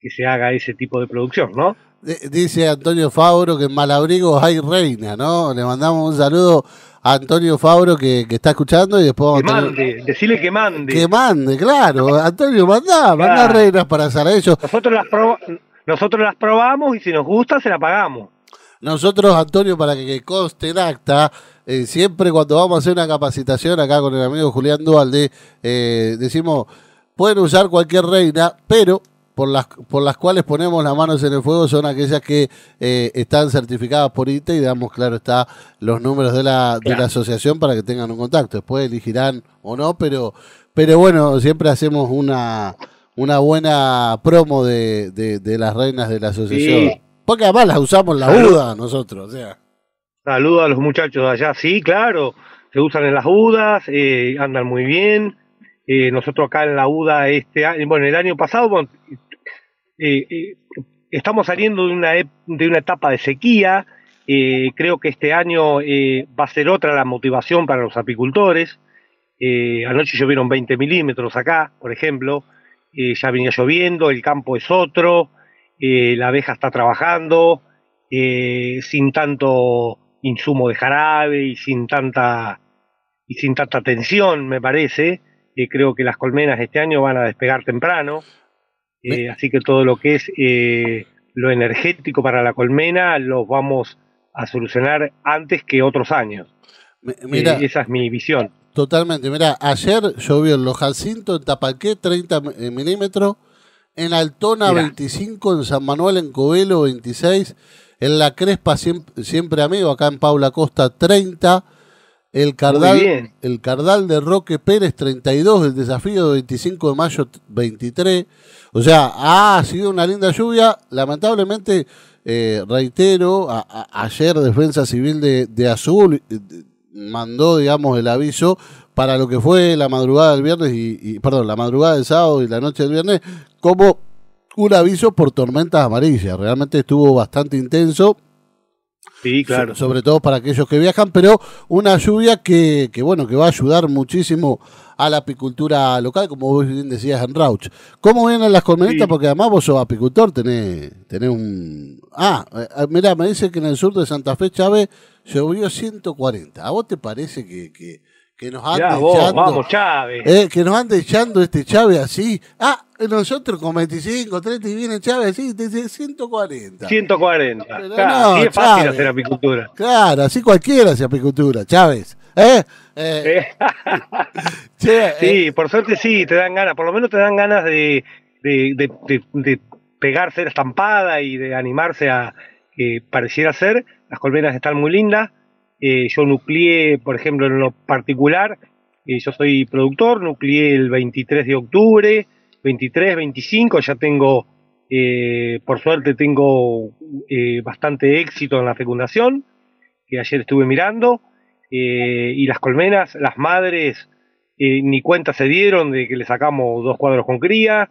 que se haga ese tipo de producción, ¿no? Dice Antonio Fabbro que en Malabrigo hay reina, ¿no? Le mandamos un saludo a Antonio Fabbro que, que está escuchando y después... Que mande, decirle que mande. Que mande, claro. Antonio, mandá, claro. Mandá reinas para Sarajevo. Nosotros las, proba nosotros las probamos y si nos gusta se la pagamos. Nosotros, Antonio, para que conste en acta, eh, siempre cuando vamos a hacer una capacitación acá con el amigo Julián Dualde, eh, decimos, pueden usar cualquier reina, pero por las por las cuales ponemos las manos en el fuego son aquellas que eh, están certificadas por INTA y damos, claro está, los números de la, claro. de la asociación para que tengan un contacto. Después elegirán o no, pero, pero bueno, siempre hacemos una, una buena promo de, de, de las reinas de la asociación. Sí. Porque además las usamos las U D A nosotros, o sea. Saludos a los muchachos de allá, sí, claro, se usan en las U D As, eh, andan muy bien. Eh, nosotros acá en la U D A, este año, bueno, el año pasado, bueno, eh, eh, estamos saliendo de una, de una etapa de sequía. Eh, creo que este año eh, va a ser otra la motivación para los apicultores. Eh, anoche llovieron veinte milímetros acá, por ejemplo, eh, ya venía lloviendo, el campo es otro. Eh, la abeja está trabajando eh, sin tanto insumo de jarabe y sin tanta y sin tanta tensión, me parece. Eh, creo que las colmenas este año van a despegar temprano, eh, así que todo lo que es eh, lo energético para la colmena lo vamos a solucionar antes que otros años. Mira, eh, esa es mi visión. Totalmente. Mira, ayer llovió en Los Jacintos, en Tapaqué, treinta milímetros. En Altona, mirá. veinticinco, en San Manuel, en Covelo, veintiséis, en La Crespa, siempre, siempre amigo, acá en Paula Costa, treinta, el Cardal, el Cardal de Roque Pérez, treinta y dos, el Desafío, veinticinco de mayo, veintitrés, o sea, ha sido una linda lluvia, lamentablemente, eh, reitero, a, a, ayer Defensa Civil de, de Azul eh, mandó, digamos, el aviso para lo que fue la madrugada del viernes y, y perdón, la madrugada del sábado y la noche del viernes, como un aviso por tormentas amarillas. Realmente estuvo bastante intenso. Sí, claro. So, sobre todo para aquellos que viajan, pero una lluvia que, que bueno, que va a ayudar muchísimo a la apicultura local, como vos bien decías en Rauch. ¿Cómo vienen las colmenitas? Sí. Porque además vos sos apicultor, tenés, tenés un... Ah, mirá, me dice que en el sur de Santa Fe, Chávez, llovió ciento cuarenta. ¿A vos te parece que... que Que nos, ande vos, echando, vamos, eh, que nos ande echando este Chávez así? Ah, nosotros con veinticinco, treinta y viene Chávez así, desde ciento cuarenta. ciento cuarenta, pero claro, no, sí es fácil Chávez hacer apicultura. Claro, así cualquiera hace apicultura, Chávez. ¿Eh? Eh. che, eh. Sí, por suerte sí, te dan ganas, por lo menos te dan ganas de, de, de, de, de pegarse la estampada y de animarse a que eh, pareciera ser. Las colmenas están muy lindas. Eh, yo nucleé, por ejemplo, en lo particular, eh, yo soy productor, nucleé el veintitrés de octubre, veintitrés, veinticinco, ya tengo, eh, por suerte tengo eh, bastante éxito en la fecundación, que ayer estuve mirando, eh, y las colmenas, las madres, eh, ni cuenta se dieron de que le sacamos dos cuadros con cría,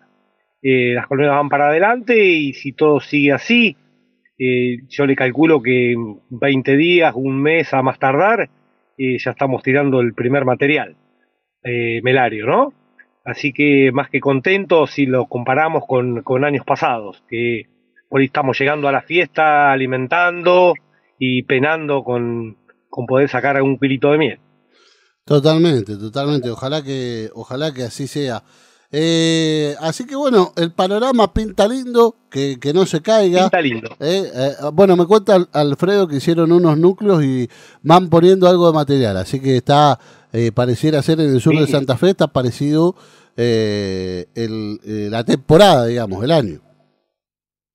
eh, las colmenas van para adelante y si todo sigue así, Eh, yo le calculo que veinte días, un mes a más tardar, eh, ya estamos tirando el primer material eh, melario, ¿no? Así que más que contento si lo comparamos con, con años pasados, que por ahí estamos llegando a la fiesta, alimentando y penando con, con poder sacar algún kilito de miel. Totalmente, totalmente. Ojalá que, ojalá que así sea. Eh, así que bueno, el panorama pinta lindo, que, que no se caiga. Pinta lindo. Eh, eh, bueno, me cuenta Alfredo que hicieron unos núcleos y van poniendo algo de material. Así que está, eh, pareciera ser en el sur sí. de Santa Fe, está parecido eh, el, eh, la temporada, digamos, el año.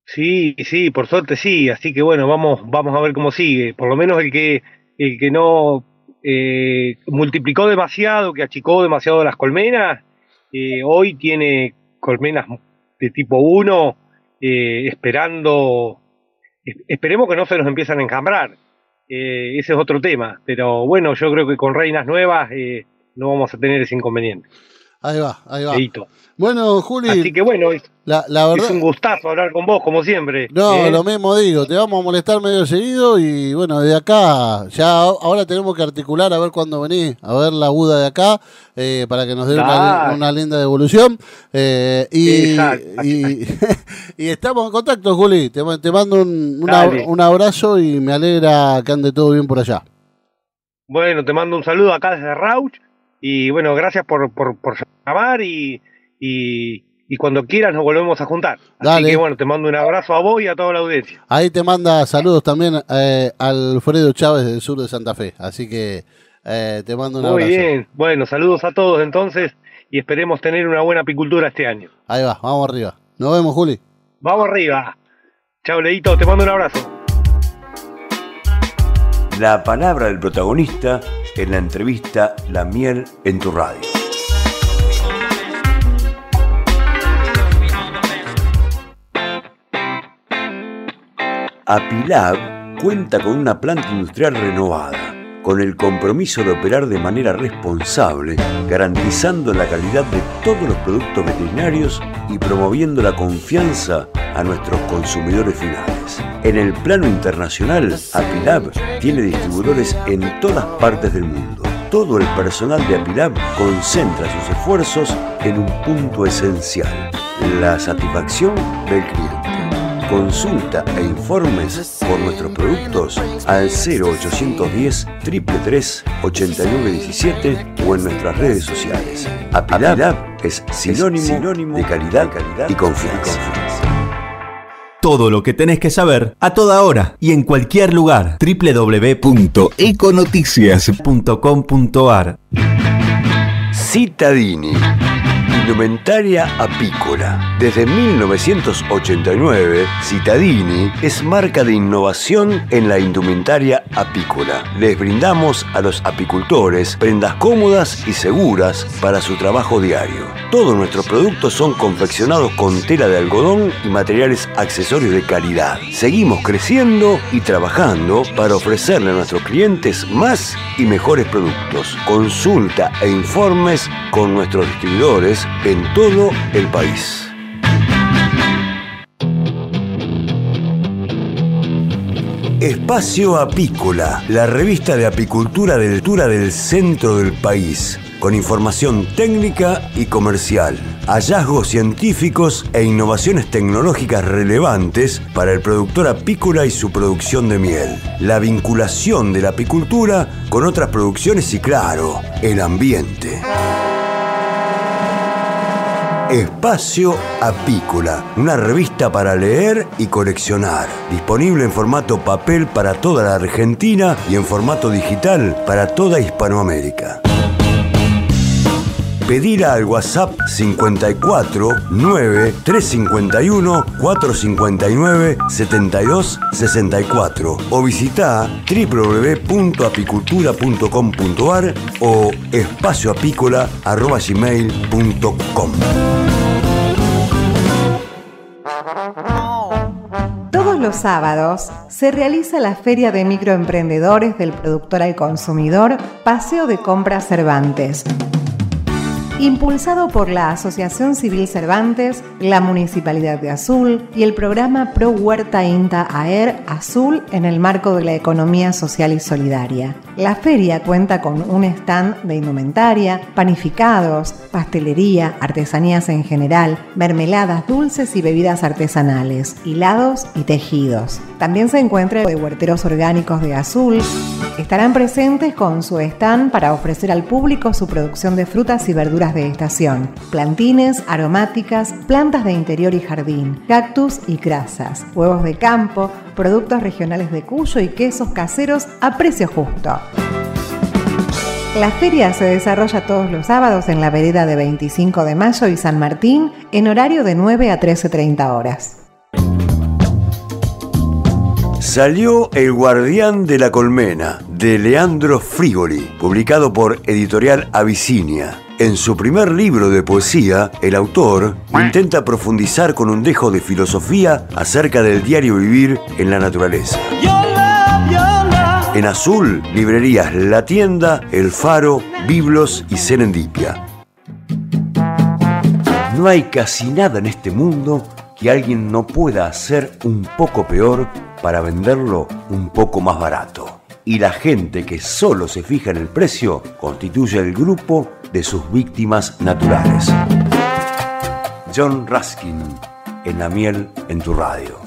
Sí, sí, por suerte sí. Así que bueno, vamos, vamos a ver cómo sigue. Por lo menos el que, el que no eh, multiplicó demasiado, que achicó demasiado las colmenas. Eh, hoy tiene colmenas de tipo uno, eh, esperando, esperemos que no se nos empiezan a enjambrar, eh, ese es otro tema, pero bueno, yo creo que con reinas nuevas eh, no vamos a tener ese inconveniente. Ahí va, ahí va. Edito. Bueno, Juli, así que bueno, es, la, la verdad, es un gustazo hablar con vos, como siempre. No, eh. lo mismo digo, te vamos a molestar medio seguido y bueno, de acá, ya ahora tenemos que articular a ver cuándo venís, a ver la Buda de acá, eh, para que nos dé una, una linda devolución. Eh, y, y, y estamos en contacto, Juli, te, te mando un, una, un abrazo y me alegra que ande todo bien por allá. Bueno, te mando un saludo acá desde Rauch. Y bueno, gracias por, por, por llamar y, y, y cuando quieras nos volvemos a juntar. Así Dale. que bueno, te mando un abrazo a vos y a toda la audiencia. Ahí te manda saludos también eh, Alfredo Chávez del sur de Santa Fe. Así que eh, te mando un Muy abrazo. Muy bien, bueno, saludos a todos entonces y esperemos tener una buena apicultura este año. Ahí va, vamos arriba. Nos vemos, Juli. Vamos arriba. Chao, Leito, te mando un abrazo. La palabra del protagonista en la entrevista La Miel en tu Radio. Apilab cuenta con una planta industrial renovada, con el compromiso de operar de manera responsable, garantizando la calidad de todos los productos veterinarios y promoviendo la confianza a nuestros consumidores finales. En el plano internacional, Apilab tiene distribuidores en todas partes del mundo. Todo el personal de Apilab concentra sus esfuerzos en un punto esencial: la satisfacción del cliente. Consulta e informes por nuestros productos al cero ochocientos diez, trescientos treinta y tres, ochenta y nueve diecisiete o en nuestras redes sociales. Apilab es sinónimo de calidad y confianza. Todo lo que tenés que saber, a toda hora y en cualquier lugar. w w w punto econoticias punto com punto ar. Citadini, indumentaria apícola. Desde mil novecientos ochenta y nueve, Citadini es marca de innovación en la indumentaria apícola. Les brindamos a los apicultores prendas cómodas y seguras para su trabajo diario. Todos nuestros productos son confeccionados con tela de algodón y materiales accesorios de calidad. Seguimos creciendo y trabajando para ofrecerle a nuestros clientes más y mejores productos. Consulta e informes con nuestros distribuidores en todo el país. Espacio Apícola, la revista de apicultura del Tura del centro del país, con información técnica y comercial, hallazgos científicos e innovaciones tecnológicas relevantes para el productor apícola y su producción de miel, la vinculación de la apicultura con otras producciones y, claro, el ambiente. Espacio Apícola, una revista para leer y coleccionar, disponible en formato papel para toda la Argentina y en formato digital para toda Hispanoamérica. Pedila al WhatsApp cincuenta y cuatro, nueve, trescientos cincuenta y uno, cuatrocientos cincuenta y nueve, setenta y dos sesenta y cuatro o visita w w w punto apicultura punto com punto ar o espacioapícola arroba gmail punto com. Todos los sábados se realiza la Feria de Microemprendedores del Productor al Consumidor, Paseo de Compras Cervantes. Impulsado por la Asociación Civil Cervantes, la Municipalidad de Azul y el programa Pro Huerta INTA AER Azul en el marco de la economía social y solidaria. La feria cuenta con un stand de indumentaria, panificados, pastelería, artesanías en general, mermeladas, dulces y bebidas artesanales, hilados y tejidos. También se encuentra de huerteros orgánicos de Azul. Estarán presentes con su stand para ofrecer al público su producción de frutas y verduras de estación, plantines, aromáticas, plantas de interior y jardín, cactus y crasas, huevos de campo, productos regionales de Cuyo y quesos caseros a precio justo. La feria se desarrolla todos los sábados en la vereda de veinticinco de mayo y San Martín en horario de nueve a trece treinta horas. Salió El Guardián de la Colmena, de Leandro Frigoli, publicado por Editorial Abisinia. En su primer libro de poesía, el autor intenta profundizar con un dejo de filosofía acerca del diario vivir en la naturaleza. En Azul, librerías La Tienda, El Faro, Biblos y Serendipia. No hay casi nada en este mundo que alguien no pueda hacer un poco peor para venderlo un poco más barato. Y la gente que solo se fija en el precio constituye el grupo de sus víctimas naturales. John Ruskin, en La Miel en tu Radio.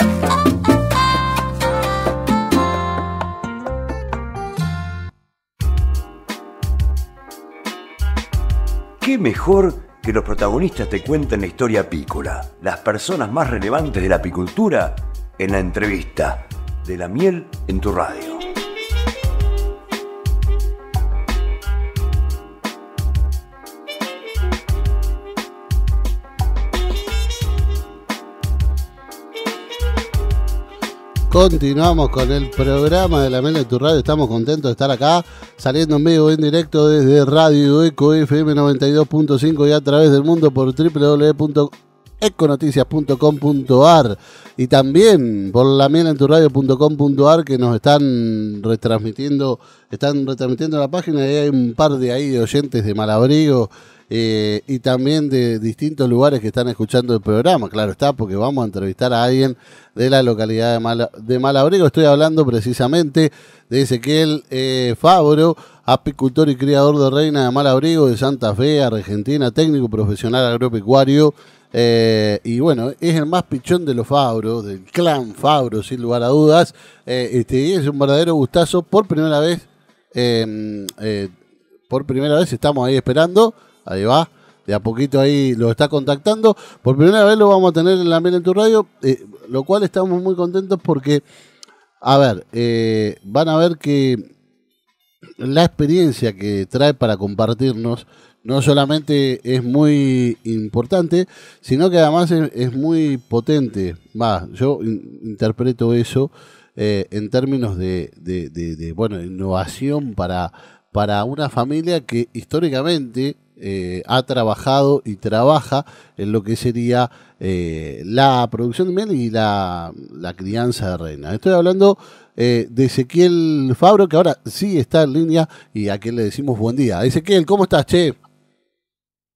¿Qué mejor que los protagonistas te cuenten la historia apícola, las personas más relevantes de la apicultura, en la entrevista de La Miel en tu Radio? Continuamos con el programa de La Miel en tu Radio. Estamos contentos de estar acá, saliendo en vivo, en directo desde Radio Eco F M noventa y dos punto cinco y a través del mundo por doble u doble u doble u punto econoticias punto com punto a r y también por la miel en tu radio punto com punto a r, que nos están retransmitiendo, están retransmitiendo la página, y hay un par de ahí de oyentes de Malabrigo eh, y también de distintos lugares que están escuchando el programa. Claro está, porque vamos a entrevistar a alguien de la localidad de, Mala, de Malabrigo. Estoy hablando precisamente de Ezequiel eh, Fabbro, apicultor y criador de reina de Malabrigo, de Santa Fe, Argentina, técnico profesional agropecuario. Eh, y bueno, es el más pichón de los Fabbro, del clan Fabbro, sin lugar a dudas. Eh, este, y es un verdadero gustazo. Por primera vez, eh, eh, por primera vez estamos ahí esperando. Ahí va, de a poquito ahí lo está contactando. Por primera vez lo vamos a tener en La Miel en tu Radio, eh, lo cual estamos muy contentos porque, a ver, eh, van a ver que la experiencia que trae para compartirnos no solamente es muy importante, sino que además es, es muy potente. Va, yo in, interpreto eso eh, en términos de, de, de, de bueno, innovación para, para una familia que históricamente eh, ha trabajado y trabaja en lo que sería eh, la producción de miel y la, la crianza de reina. Estoy hablando eh, de Ezequiel Fabbro, que ahora sí está en línea y a quien le decimos buen día. Ezequiel, ¿cómo estás, che?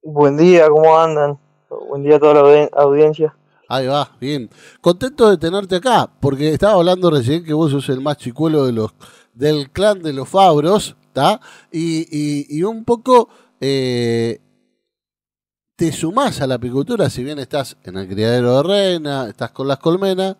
Buen día, ¿cómo andan? Buen día a toda la audiencia. Ahí va, bien. Contento de tenerte acá, porque estaba hablando recién que vos sos el más chicuelo de los, del clan de los Fabbros, ¿está? Y, y, y un poco eh, te sumás a la apicultura, si bien estás en el criadero de reina, estás con las colmenas,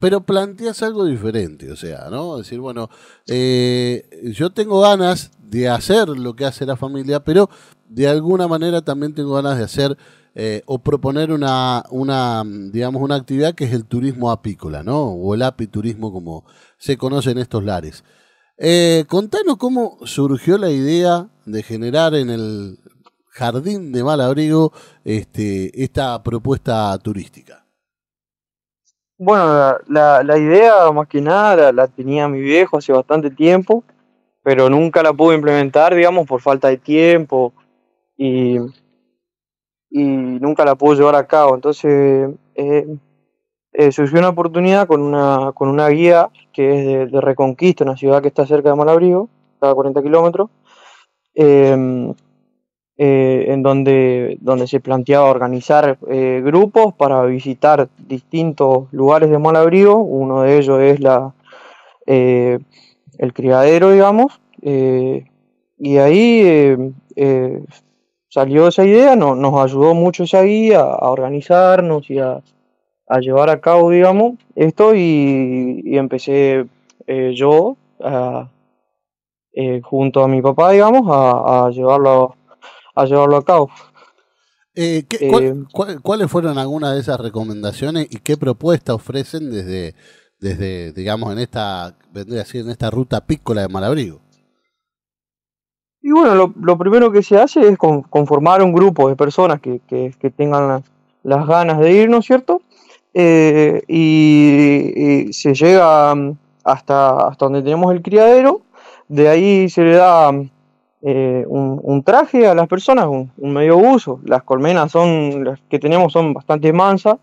pero planteás algo diferente, o sea, ¿no? Es decir, bueno, eh, yo tengo ganas de hacer lo que hace la familia, pero de alguna manera también tengo ganas de hacer eh, o proponer una, una, digamos, una actividad que es el turismo apícola, ¿no? O el apiturismo, como se conoce en estos lares. Eh, contanos cómo surgió la idea de generar en el jardín de Malabrigo este, esta propuesta turística. Bueno, la, la, la idea más que nada la, la tenía mi viejo hace bastante tiempo, pero nunca la pude implementar, digamos, por falta de tiempo. Y, y nunca la puedo llevar a cabo. Entonces eh, eh, surgió una oportunidad con una, con una guía que es de, de Reconquista, una ciudad que está cerca de Malabrigo, está a cuarenta kilómetros, eh, eh, en donde, donde se planteaba organizar eh, grupos para visitar distintos lugares de Malabrigo. Uno de ellos es la, eh, el criadero, digamos, Eh, y ahí eh, eh, salió esa idea, no, nos ayudó mucho esa guía a organizarnos y a, a llevar a cabo, digamos, esto, y, y empecé eh, yo, a, eh, junto a mi papá, digamos, a, a, llevarlo, a llevarlo a cabo. Eh, ¿qué, cuál, eh, cuál, ¿Cuáles fueron algunas de esas recomendaciones y qué propuesta ofrecen desde, desde digamos, en esta, vendría a decir, en esta ruta pícola de Malabrigo? Y bueno, lo, lo primero que se hace es con, conformar un grupo de personas que, que, que tengan las, las ganas de ir, ¿no es cierto? Eh, y, y se llega hasta, hasta donde tenemos el criadero, de ahí se le da... Eh, un, un traje a las personas, un, un medio buzo. Las colmenas son, las que tenemos son bastante mansas,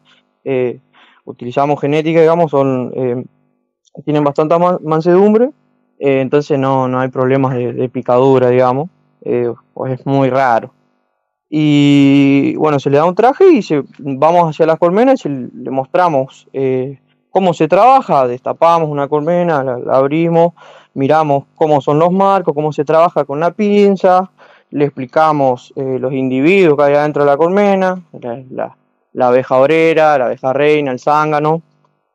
eh, utilizamos genética, digamos, son, eh, tienen bastante mansedumbre, eh, entonces no, no hay problemas de, de picadura, digamos, eh, pues es muy raro. Y bueno, se le da un traje y se, vamos hacia las colmenas y le mostramos eh, cómo se trabaja. Destapamos una colmena, la, la abrimos, miramos cómo son los marcos, cómo se trabaja con la pinza, le explicamos eh, los individuos que hay adentro de la colmena, la, la, la abeja obrera, la abeja reina, el zángano,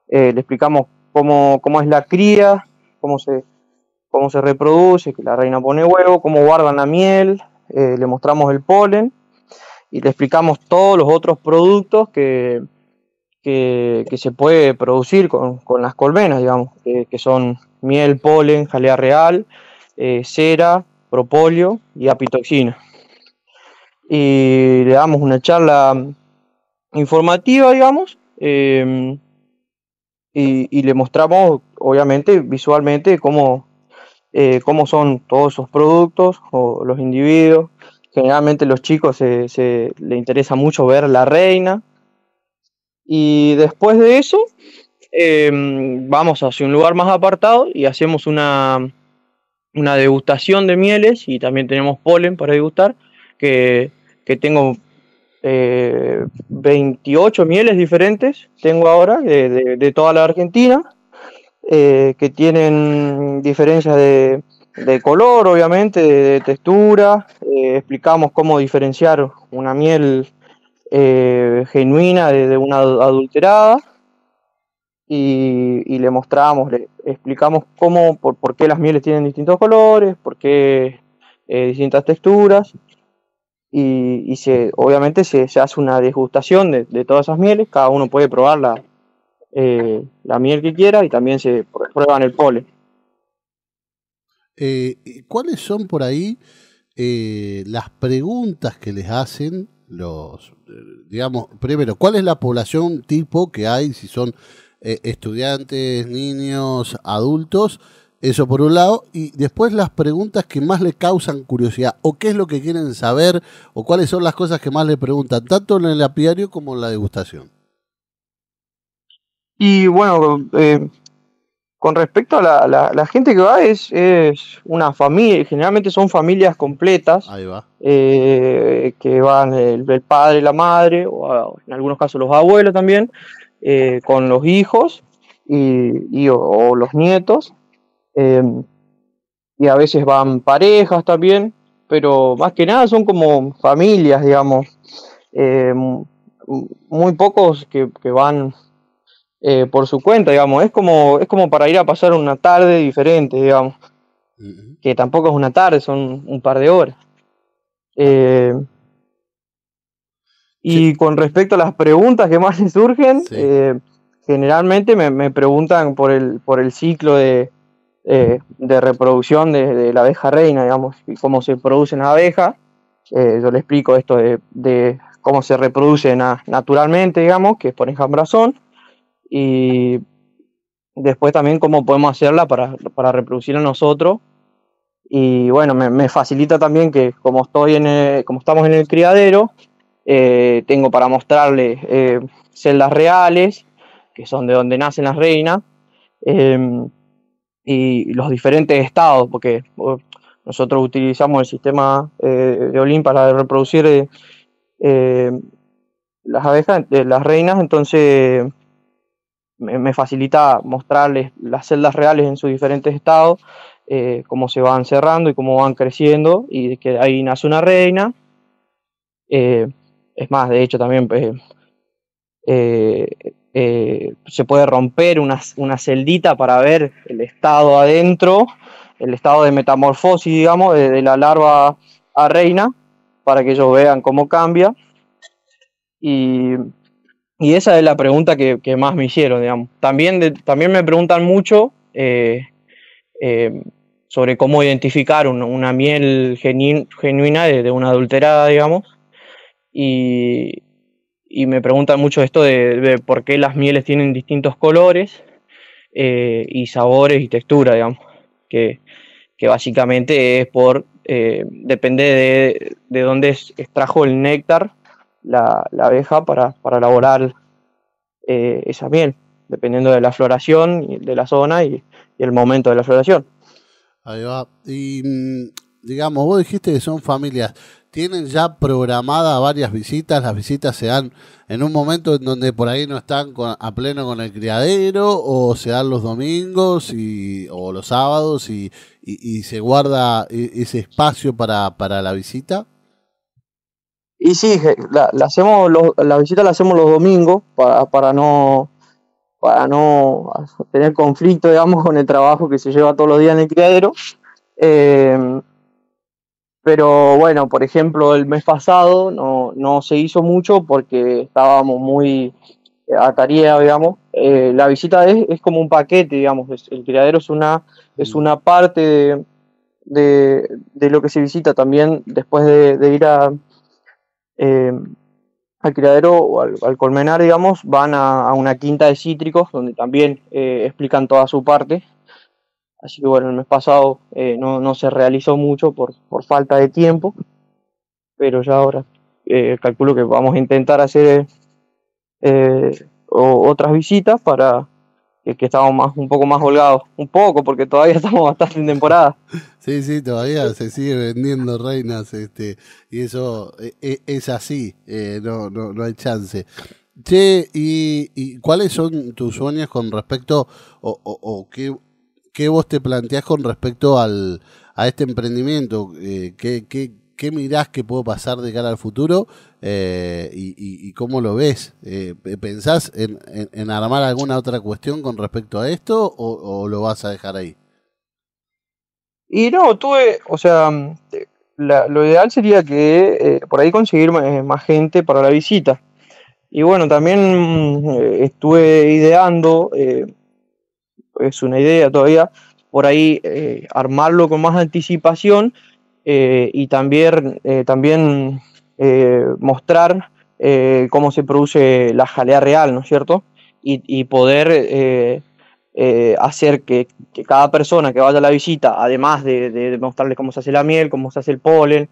eh, le explicamos cómo, cómo es la cría, cómo se, cómo se reproduce, que la reina pone huevo, cómo guardan la miel, eh, le mostramos el polen y le explicamos todos los otros productos que, que, que se puede producir con, con las colmenas, digamos, que, que son... miel, polen, jalea real, eh, cera, propóleo y apitoxina. Y le damos una charla informativa, digamos, eh, y, y le mostramos, obviamente, visualmente cómo, eh, cómo son todos esos productos o los individuos. Generalmente los chicos se, se les interesa mucho ver la reina. Y después de eso... Eh, vamos hacia un lugar más apartado y hacemos una, una degustación de mieles, y también tenemos polen para degustar, que, que tengo eh, veintiocho mieles diferentes, tengo ahora, de, de, de toda la Argentina, eh, que tienen diferencias de, de color, obviamente, de, de textura. Eh, explicamos cómo diferenciar una miel eh, genuina de, de una adulterada. Y, y le mostramos, le explicamos cómo, por, por qué las mieles tienen distintos colores, por qué eh, distintas texturas, y, y se, obviamente se, se hace una degustación de, de todas esas mieles. Cada uno puede probar la, eh, la miel que quiera, y también se prueban el polen. Eh, ¿Cuáles son por ahí eh, las preguntas que les hacen los, digamos, primero, cuál es la población tipo que hay, si son Eh, estudiantes, niños, adultos? Eso por un lado. Y después, las preguntas que más le causan curiosidad, o qué es lo que quieren saber, o cuáles son las cosas que más le preguntan, tanto en el apiario como en la degustación. Y bueno, eh, con respecto a la, la, la gente que va, es, es una familia, generalmente son familias completas. Ahí va. Eh, que van el, el padre, la madre, o en algunos casos los abuelos también. Eh, con los hijos y, y, o, o los nietos, eh, y a veces van parejas también, pero más que nada son como familias, digamos, eh, muy pocos que, que van eh, por su cuenta, digamos. Es como, es como para ir a pasar una tarde diferente, digamos, uh-huh. Que tampoco es una tarde, son un par de horas. Eh, Y sí. Con respecto a las preguntas que más surgen, sí. eh, generalmente me, me preguntan por el, por el ciclo de, eh, de reproducción de, de la abeja reina, digamos, y cómo se producen las abejas. Eh, yo les explico esto de, de cómo se reproduce na, naturalmente, digamos, que es por enjambrazón, y después también cómo podemos hacerla para, para reproducirla nosotros. Y bueno, me, me facilita también que como, estoy en el, como estamos en el criadero, Eh, tengo para mostrarles eh, celdas reales, que son de donde nacen las reinas, eh, y los diferentes estados, porque nosotros utilizamos el sistema eh, de Olin para reproducir eh, eh, las abejas, eh, las reinas. Entonces me, me facilita mostrarles las celdas reales en sus diferentes estados, eh, cómo se van cerrando y cómo van creciendo, y que ahí nace una reina. Eh, es más, de hecho también eh, eh, eh, se puede romper una, una celdita para ver el estado adentro, el estado de metamorfosis, digamos, de la larva a reina, para que ellos vean cómo cambia. Y, y esa es la pregunta que, que más me hicieron, digamos. También, de, también me preguntan mucho eh, eh, sobre cómo identificar un, una miel genu, genuina de, de una adulterada, digamos. Y, y me preguntan mucho esto de, de por qué las mieles tienen distintos colores eh, y sabores y textura, digamos. Que, que básicamente es por, eh, depende de, de dónde extrajo el néctar la, la abeja para, para elaborar eh, esa miel, dependiendo de la floración, de la zona y, y el momento de la floración. Ahí va. Y digamos, vos dijiste que son familias, ¿tienen ya programadas varias visitas? ¿Las visitas se dan en un momento en donde por ahí no están con, a pleno con el criadero, o se dan los domingos y, o los sábados y, y, y se guarda ese espacio para, para la visita? Y sí, la, la, hacemos los, la visita la hacemos los domingos para, para no... para no tener conflicto, digamos, con el trabajo que se lleva todos los días en el criadero. Eh, pero bueno, por ejemplo, el mes pasado no, no se hizo mucho porque estábamos muy atareados, digamos. Eh, la visita es, es como un paquete, digamos. Es, el criadero es una, es una parte de, de, de lo que se visita también. Después de, de ir a... Eh, al criadero o al, al colmenar, digamos, van a, a una quinta de cítricos donde también eh, explican toda su parte. Así que bueno, el mes pasado eh, no, no se realizó mucho por, por falta de tiempo, pero ya ahora eh, calculo que vamos a intentar hacer eh, o, otras visitas para que, que estamos más, un poco más holgados, un poco, porque todavía estamos bastante en temporada. Sí, sí, todavía se sigue vendiendo reinas, este, y eso es, es así, eh, no, no, no hay chance. Che, y, y ¿cuáles son tus sueños con respecto, o, o, o qué, qué vos te planteás con respecto al, a este emprendimiento? Eh, ¿qué, qué, ¿Qué mirás que puede pasar de cara al futuro eh, y, y, y cómo lo ves? Eh, ¿Pensás en, en, en armar alguna otra cuestión con respecto a esto, o, o lo vas a dejar ahí? Y no, tuve, o sea, la, lo ideal sería que eh, por ahí conseguir más, más gente para la visita. Y bueno, también eh, estuve ideando, eh, es una idea todavía, por ahí eh, armarlo con más anticipación. Eh, y también, eh, también eh, mostrar eh, cómo se produce la jalea real, ¿no es cierto? Y, y poder eh, eh, hacer que, que cada persona que vaya a la visita, además de, de mostrarles cómo se hace la miel, cómo se hace el polen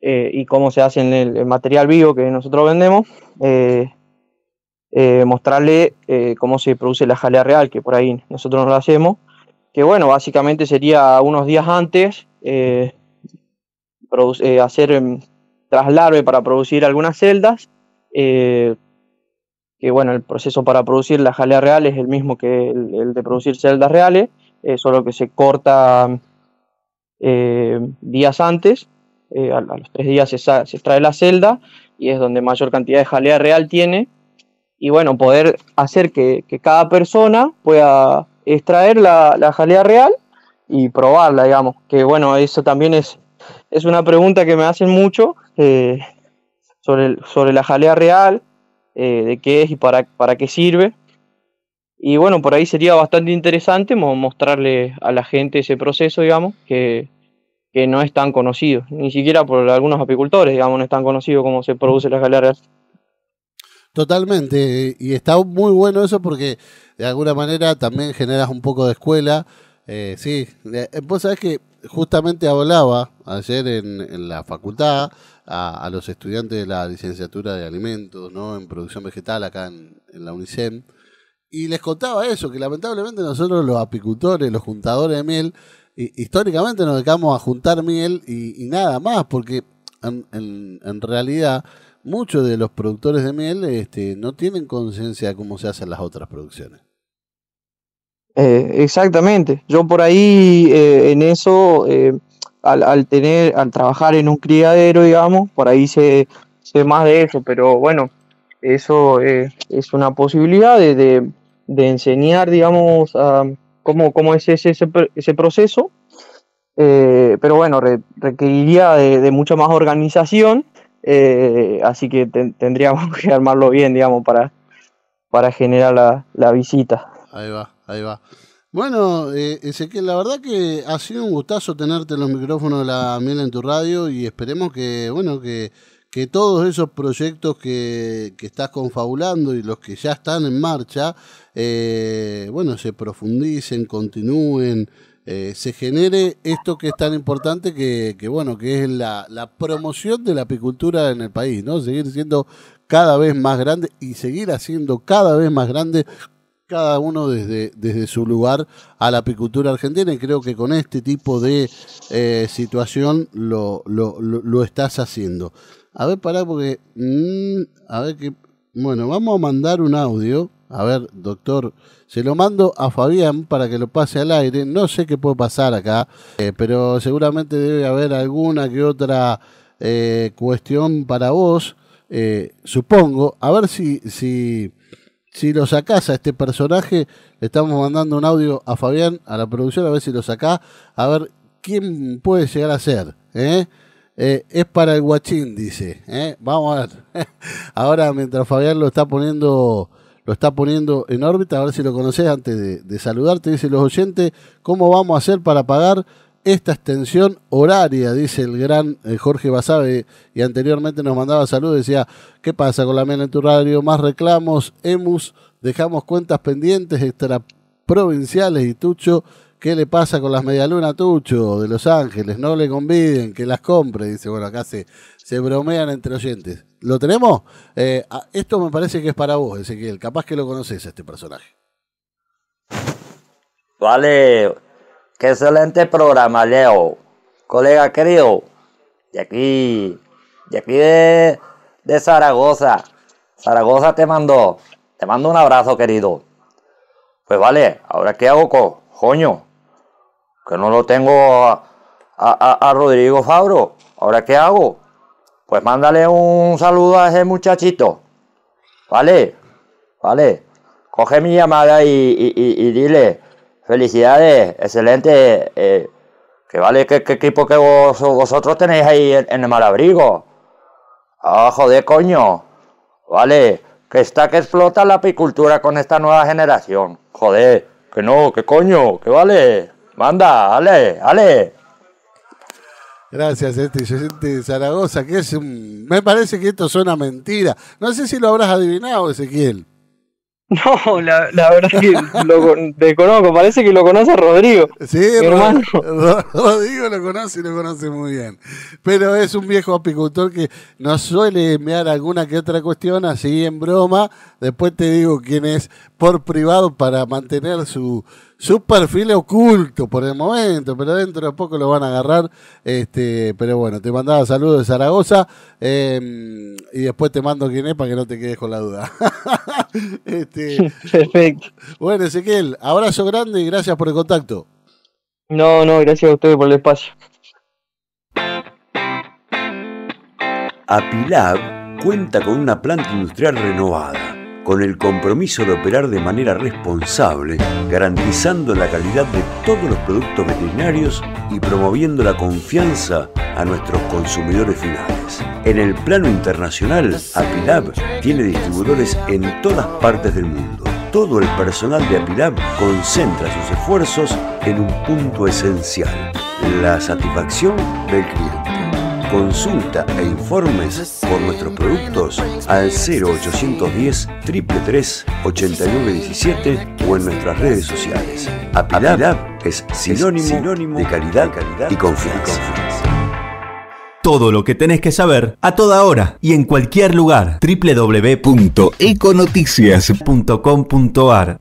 eh, y cómo se hace el, el material vivo que nosotros vendemos, eh, eh, mostrarle eh, cómo se produce la jalea real, que por ahí nosotros no lo hacemos, que bueno, básicamente sería unos días antes, eh, Produce, eh, hacer eh, traslarve para producir algunas celdas, eh, que bueno, el proceso para producir la jalea real es el mismo que el, el de producir celdas reales, eh, solo que se corta eh, días antes, eh, a, a los tres días se, se extrae la celda, y es donde mayor cantidad de jalea real tiene, y bueno, poder hacer que, que cada persona pueda extraer la, la jalea real y probarla, digamos, que bueno, eso también es... Es una pregunta que me hacen mucho eh, sobre, el, sobre la jalea real, eh, de qué es y para, para qué sirve. Y bueno, por ahí sería bastante interesante mostrarle a la gente ese proceso, digamos, que, que no es tan conocido. Ni siquiera por algunos apicultores, digamos, no es tan conocido cómo se produce la jalea real. Totalmente, y está muy bueno eso porque de alguna manera también generas un poco de escuela. Eh, sí, vos sabés que justamente hablaba ayer en, en la facultad a, a los estudiantes de la licenciatura de alimentos, ¿no?, en producción vegetal acá en, en la UNICEM, y les contaba eso, que lamentablemente nosotros los apicultores, los juntadores de miel, y, históricamente nos dedicamos a juntar miel y, y nada más, porque en, en, en realidad muchos de los productores de miel este, no tienen conciencia de cómo se hacen las otras producciones. Eh, exactamente. Yo por ahí eh, en eso, eh, al, al tener, al trabajar en un criadero, digamos, por ahí sé, sé más de eso, pero bueno, eso eh, es una posibilidad de, de, de enseñar, digamos, a, cómo, cómo es ese, ese, ese proceso. Eh, pero bueno, re, requeriría de, de mucha más organización, eh, así que ten, tendríamos que armarlo bien, digamos, para, para generar la, la visita. Ahí va, ahí va. Bueno, eh, Ezequiel, la verdad que ha sido un gustazo tenerte en los micrófonos de La Miel en tu Radio, y esperemos que, bueno, que, que todos esos proyectos que, que estás confabulando y los que ya están en marcha, eh, bueno, se profundicen, continúen. Eh, se genere esto que es tan importante, que, que bueno, que es la, la promoción de la apicultura en el país, ¿no? Seguir siendo cada vez más grande y seguir haciendo cada vez más grande cada uno desde, desde su lugar a la apicultura argentina, y creo que con este tipo de eh, situación lo, lo, lo, lo estás haciendo. A ver, pará, porque mmm, a ver que, bueno, vamos a mandar un audio. A ver, doctor, se lo mando a Fabián para que lo pase al aire. No sé qué puede pasar acá, eh, pero seguramente debe haber alguna que otra eh, cuestión para vos, eh, supongo. A ver si, si, si lo sacás a este personaje. Le estamos mandando un audio a Fabián, a la producción, a ver si lo sacás. A ver quién puede llegar a ser, ¿eh? Eh, es para el guachín, dice. ¿Eh? Vamos a ver. Ahora, mientras Fabián lo está poniendo... Lo está poniendo en órbita, a ver si lo conocés antes de, de saludarte. Dice: los oyentes, ¿cómo vamos a hacer para pagar esta extensión horaria? Dice el gran eh, Jorge Basabe, y anteriormente nos mandaba saludos. Decía: ¿qué pasa con La Miel en tu Radio? Más reclamos, E M U S, dejamos cuentas pendientes extraprovinciales y Tucho. ¿Qué le pasa con las medialunas, Tucho, de Los Ángeles? No le conviden, que las compre. Dice, bueno, acá se, se bromean entre oyentes. ¿Lo tenemos? Eh, esto me parece que es para vos, Ezequiel. Capaz que lo conocés a este personaje. Vale. Qué excelente programa, Leo. Colega querido. De aquí. De aquí de, de Zaragoza. Zaragoza te mandó. Te mando un abrazo, querido. Pues vale, ¿ahora qué hago, co? Coño? Que no lo tengo a, a, a Rodrigo Fabbro. ¿Ahora qué hago? Pues mándale un saludo a ese muchachito. Vale, vale. Coge mi llamada y, y, y, y dile: felicidades, excelente. Eh, que vale, que, que equipo que vos, vosotros tenéis ahí en, en el Malabrigo. Ah, joder, coño. Vale, que está que explota la apicultura con esta nueva generación. Joder, que no, que coño, que vale. Manda, ale, ale. Gracias, este oyente de Zaragoza, que es un... Me parece que esto suena mentira. No sé si lo habrás adivinado, Ezequiel. No, la, la verdad es que lo desconozco. Parece que lo conoce Rodrigo. Sí, hermano. Rodrigo lo conoce y lo conoce muy bien. Pero es un viejo apicultor que nos suele enviar alguna que otra cuestión así en broma. Después te digo quién es por privado para mantener su... su perfil oculto por el momento, pero dentro de poco lo van a agarrar. Este, pero bueno, te mandaba saludos de Zaragoza, eh, y después te mando quién es para que no te quedes con la duda. Este, perfecto. Bueno, Ezequiel, abrazo grande y gracias por el contacto. No, no, gracias a ustedes por el espacio. Apilab cuenta con una planta industrial renovada, con el compromiso de operar de manera responsable, garantizando la calidad de todos los productos veterinarios y promoviendo la confianza a nuestros consumidores finales. En el plano internacional, Apilab tiene distribuidores en todas partes del mundo. Todo el personal de Apilab concentra sus esfuerzos en un punto esencial: la satisfacción del cliente. Consulta e informes por nuestros productos al cero ochocientos diez, trescientos treinta y tres, ochenta y nueve diecisiete o en nuestras redes sociales. Apilab es sinónimo de calidad y confianza. Todo lo que tenés que saber a toda hora y en cualquier lugar. doble u doble u doble u punto econoticias punto com punto ar.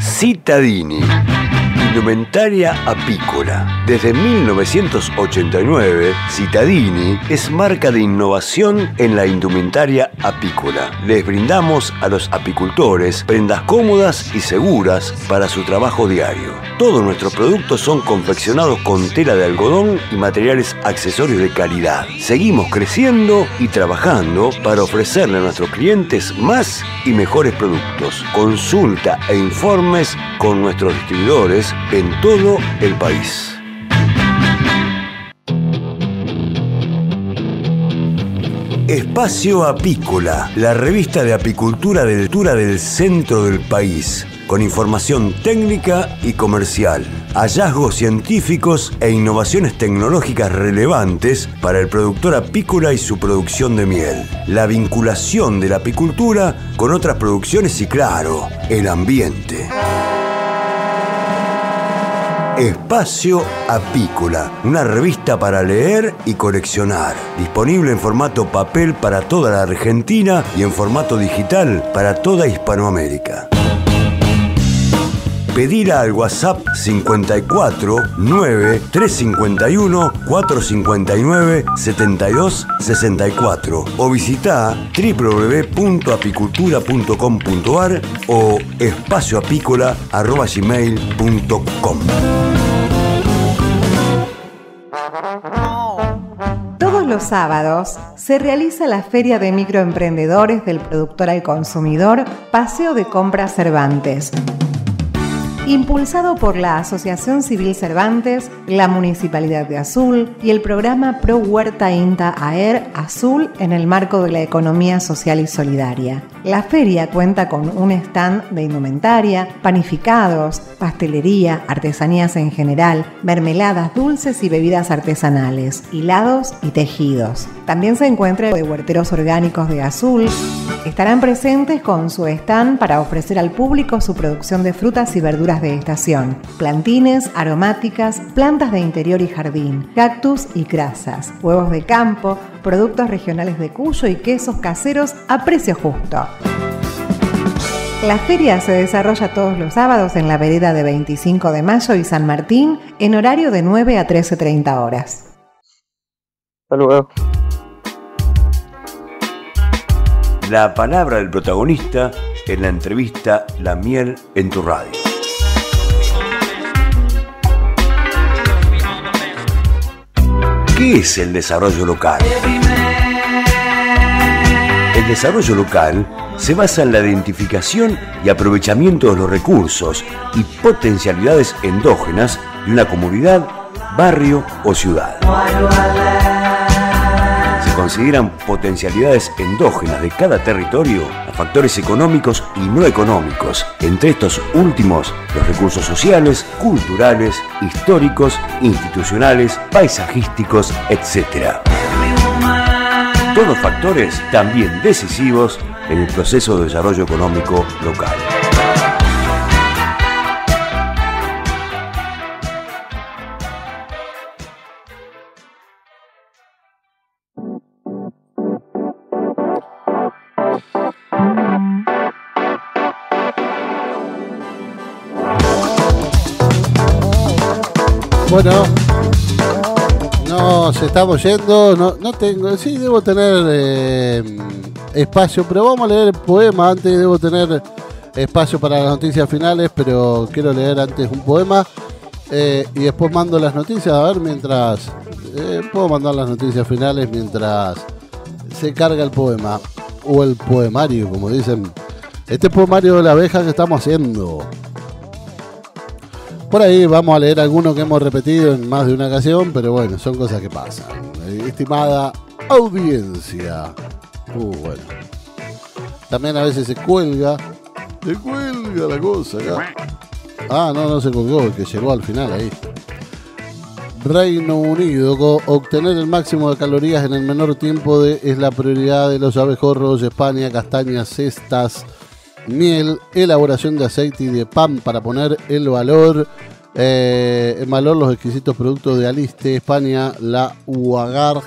Citadini. Indumentaria apícola. Desde mil novecientos ochenta y nueve, Citadini es marca de innovación en la indumentaria apícola. Les brindamos a los apicultores prendas cómodas y seguras para su trabajo diario. Todos nuestros productos son confeccionados con tela de algodón y materiales accesorios de calidad. Seguimos creciendo y trabajando para ofrecerle a nuestros clientes más y mejores productos. Consulta e informes con nuestros distribuidores en todo el país. Espacio Apícola, la revista de apicultura de altura del centro del país, con información técnica y comercial, hallazgos científicos e innovaciones tecnológicas relevantes para el productor apícola y su producción de miel, la vinculación de la apicultura con otras producciones y, claro, el ambiente. Espacio Apícola, una revista para leer y coleccionar. Disponible en formato papel para toda la Argentina y en formato digital para toda Hispanoamérica. Pedila al WhatsApp cincuenta y cuatro, nueve, trescientos cincuenta y uno, cuatrocientos cincuenta y nueve, setenta y dos sesenta y cuatro o visita doble u doble u doble u punto apicultura punto com punto a r o espacioapícola arroba gmail punto com. Todos los sábados se realiza la Feria de Microemprendedores del Productor al Consumidor, Paseo de Compras Cervantes. Impulsado por la Asociación Civil Cervantes, la Municipalidad de Azul y el programa Pro Huerta INTA AER Azul en el marco de la economía social y solidaria. La feria cuenta con un stand de indumentaria, panificados, pastelería, artesanías en general, mermeladas dulces y bebidas artesanales, hilados y tejidos. También se encuentra de huerteros orgánicos de Azul. Estarán presentes con su stand para ofrecer al público su producción de frutas y verduras de estación, plantines, aromáticas, plantas de interior y jardín, cactus y crasas, huevos de campo, productos regionales de Cuyo y quesos caseros a precio justo. La feria se desarrolla todos los sábados en la vereda de veinticinco de mayo y San Martín en horario de nueve a trece treinta horas. Hasta luego. La palabra del protagonista en la entrevista La Miel en tu Radio. ¿Qué es el desarrollo local? El desarrollo local se basa en la identificación y aprovechamiento de los recursos y potencialidades endógenas de una comunidad, barrio o ciudad. Se consideran potencialidades endógenas de cada territorio a factores económicos y no económicos, entre estos últimos los recursos sociales, culturales, históricos, institucionales, paisajísticos, etcétera. Todos factores también decisivos en el proceso de desarrollo económico local. Bueno, nos estamos yendo, no, no tengo, sí debo tener eh, espacio, pero vamos a leer el poema antes, debo tener espacio para las noticias finales, pero quiero leer antes un poema eh, y después mando las noticias, a ver mientras, eh, puedo mandar las noticias finales mientras se carga el poema, o el poemario, como dicen, este poemario de la abeja que estamos haciendo. Por ahí vamos a leer algunos que hemos repetido en más de una ocasión, pero bueno, son cosas que pasan. Estimada audiencia. Uh, bueno. También a veces se cuelga. Se cuelga la cosa acá. Ah, no, no se colgó, que llegó al final ahí. Reino Unido. Obtener el máximo de calorías en el menor tiempo de, es la prioridad de los abejorros. España, castañas, cestas, miel, elaboración de aceite y de pan para poner el valor eh, en valor los exquisitos productos de Aliste. España, la U A G A R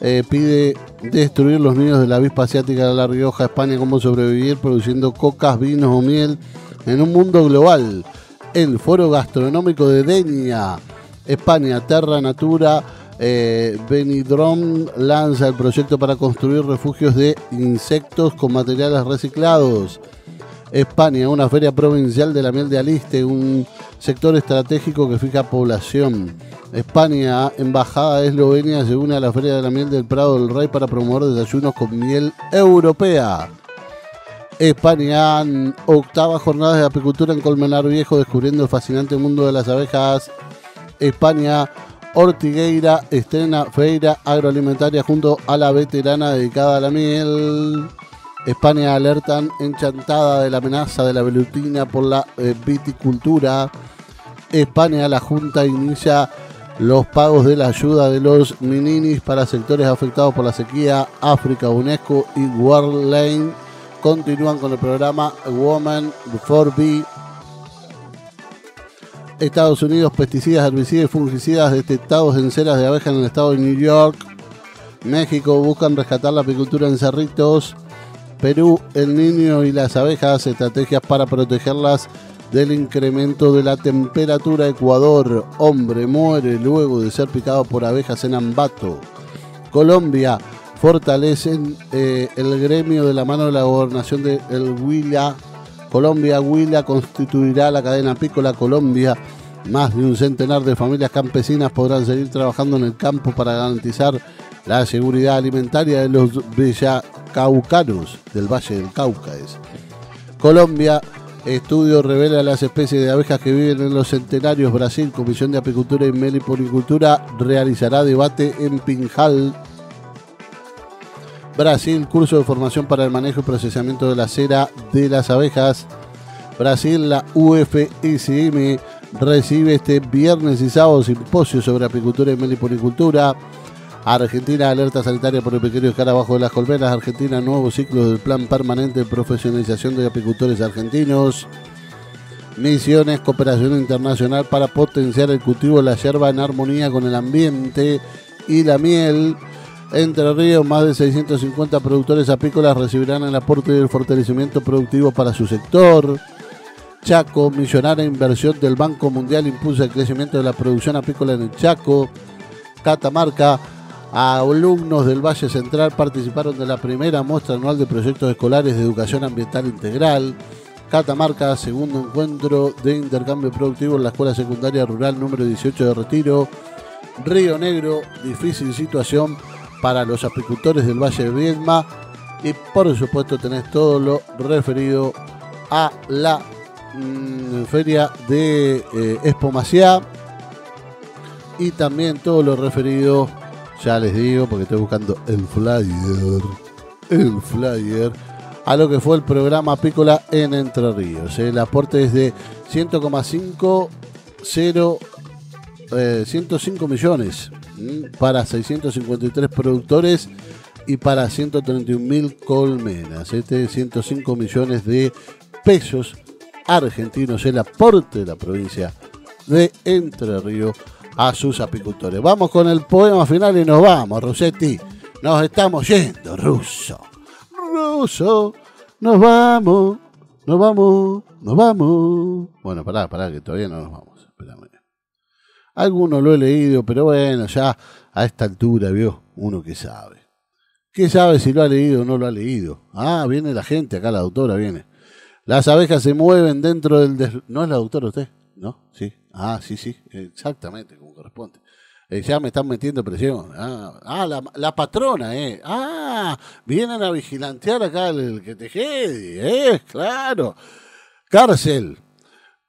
eh, pide destruir los nidos de la avispa asiática de La Rioja. España, cómo sobrevivir produciendo cocas, vinos o miel en un mundo global. el Foro Gastronómico de Denia, España. Terra Natura eh, Benidorm lanza el proyecto para construir refugios de insectos con materiales reciclados. España, una feria provincial de la miel de Aliste, un sector estratégico que fija población. España, embajada de Eslovenia, se une a la feria de la miel del Prado del Rey para promover desayunos con miel europea. España, octava jornada de apicultura en Colmenar Viejo, descubriendo el fascinante mundo de las abejas. España, Ortigueira estrena feira agroalimentaria junto a la veterana dedicada a la miel. España, alertan enchantada de la amenaza de la velutina por la eh, viticultura. España, la Junta inicia los pagos de la ayuda de los mininis para sectores afectados por la sequía. África, UNESCO y World Lane continúan con el programa Women for Bee. Estados Unidos, pesticidas, herbicidas y fungicidas detectados en ceras de abeja en el estado de New York. México, buscan rescatar la apicultura en Cerritos. Perú, el niño y las abejas, estrategias para protegerlas del incremento de la temperatura. Ecuador, hombre muere luego de ser picado por abejas en Ambato. Colombia, fortalecen eh, el gremio de la mano de la gobernación de el Huila. Colombia, Huila constituirá la cadena apícola Colombia. Más de un centenar de familias campesinas podrán seguir trabajando en el campo para garantizar la seguridad alimentaria de los villacaucanos del Valle del Cauca. Es. Colombia, estudio revela las especies de abejas que viven en los centenarios. Brasil, Comisión de Apicultura y Meliponicultura realizará debate en Pinjal. Brasil, curso de formación para el manejo y procesamiento de la cera de las abejas. Brasil, la U F S M recibe este viernes y sábado simposio sobre apicultura y meliponicultura. Argentina, alerta sanitaria por el pequeño carabajo de las colmenas. Argentina, nuevo ciclo del plan permanente de profesionalización de apicultores argentinos. Misiones, cooperación internacional para potenciar el cultivo de la yerba en armonía con el ambiente y la miel. Entre Ríos, más de seiscientos cincuenta productores apícolas recibirán el aporte del fortalecimiento productivo para su sector. Chaco, millonaria inversión del Banco Mundial impulsa el crecimiento de la producción apícola en el Chaco. Catamarca, alumnos del Valle Central participaron de la primera muestra anual de proyectos escolares de educación ambiental integral. Catamarca, segundo encuentro de intercambio productivo en la Escuela Secundaria Rural número dieciocho de Retiro. Río Negro, difícil situación para los apicultores del Valle de Viedma. Y por supuesto tenés todo lo referido a la mm, feria de eh, Expo Maciá. Y también todo lo referido, ya les digo, porque estoy buscando el flyer, el flyer, a lo que fue el programa apícola en Entre Ríos. El aporte es de ciento cinco millones para seiscientos cincuenta y tres productores y para ciento treinta y un mil colmenas. Este es ciento cinco millones de pesos argentinos, el aporte de la provincia de Entre Ríos a sus apicultores. Vamos con el poema final y nos vamos, Rossetti. Nos estamos yendo, Russo. Russo, nos vamos, nos vamos, nos vamos. Bueno, pará, pará, que todavía no nos vamos. Espérame. Alguno lo he leído, pero bueno, ya a esta altura, vio, uno que sabe. ¿Qué sabe si lo ha leído o no lo ha leído? Ah, viene la gente, acá la autora viene. Las abejas se mueven dentro del... Des... ¿No es la autora usted? ¿No? Sí. Ah, sí, sí, exactamente, como corresponde. Eh, ya me están metiendo presión. Ah, ah la, la patrona, ¿eh? Ah, vienen a vigilantear acá el, el que te quede, ¿eh? Claro. Cárcel.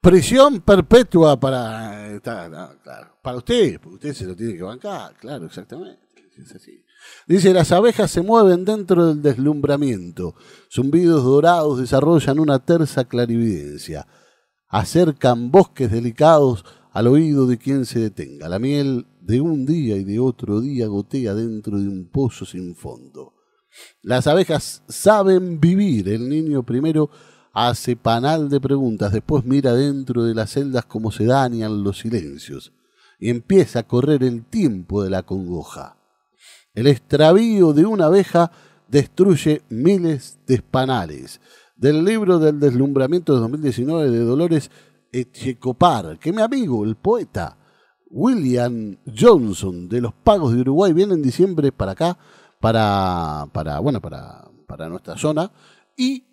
Prisión perpetua para... Eh, ta, ta, ta, para usted, porque usted se lo tiene que bancar. Claro, exactamente. Es así. Dice, las abejas se mueven dentro del deslumbramiento. Zumbidos dorados desarrollan una tersa clarividencia. Acercan bosques delicados al oído de quien se detenga. La miel de un día y de otro día gotea dentro de un pozo sin fondo. Las abejas saben vivir. El niño primero hace panal de preguntas, después mira dentro de las celdas cómo se dañan los silencios y empieza a correr el tiempo de la congoja. El extravío de una abeja destruye miles de panales. Del libro del deslumbramiento de dos mil diecinueve de Dolores Echecopar, que mi amigo, el poeta William Johnson de Los Pagos de Uruguay, viene en diciembre para acá, para, para, bueno, para, para nuestra zona, y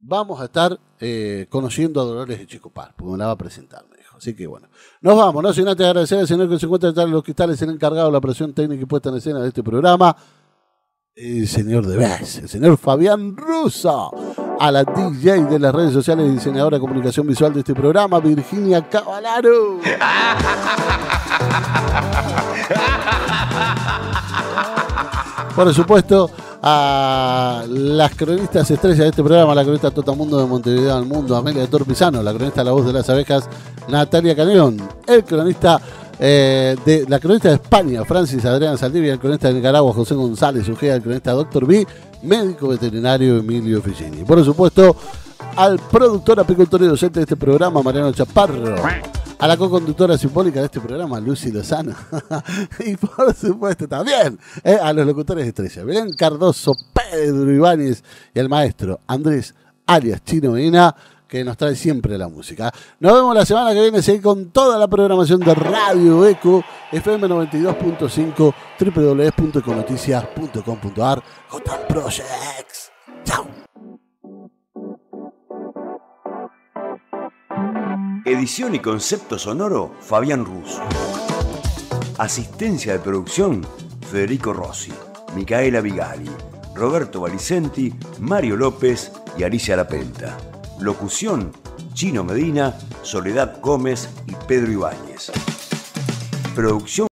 vamos a estar eh, conociendo a Dolores Echecopar, porque me la va a presentar, me dijo. Así que bueno, nos vamos, no sin antes agradecer al señor que se encuentra detrás de los cristales, el encargado de la operación técnica y puesta en escena de este programa, el señor de Vez, el señor Fabián Russo, a la D J de las redes sociales y diseñadora de comunicación visual de este programa, Virginia Cavallaro. Por supuesto, a las cronistas estrellas de este programa, la cronista Totamundo de Montevideo al Mundo, Amelia Tor Pisano, la cronista La Voz de las Abejas, Natalia Cañón, el cronista eh, de la cronista de España, Francis Adrián Saldivia, el cronista de Nicaragua, José González Ujea, el cronista Doctor B, médico veterinario Emilio Figini. Por supuesto, al productor, apicultor y docente de este programa, Mariano Chaparro. A la co-conductora simbólica de este programa, Lucy Lozano. Y por supuesto también eh, a los locutores de estrella, Belén Cardoso, Pedro Ibáñez y al maestro Andrés alias Chino Medina, que nos trae siempre la música. Nos vemos la semana que viene, seguir con toda la programación de Radio Eco, F M noventa y dos punto cinco, doble u doble u doble u punto econoticias punto com punto a r, Gotan Project. ¡Chao! Edición y concepto sonoro, Fabián Russo. Asistencia de producción, Federico Rossi, Micaela Vigali, Roberto Valicenti, Mario López y Alicia Lapenta. Locución, Chino Medina, Soledad Gómez y Pedro Ibáñez. Producción.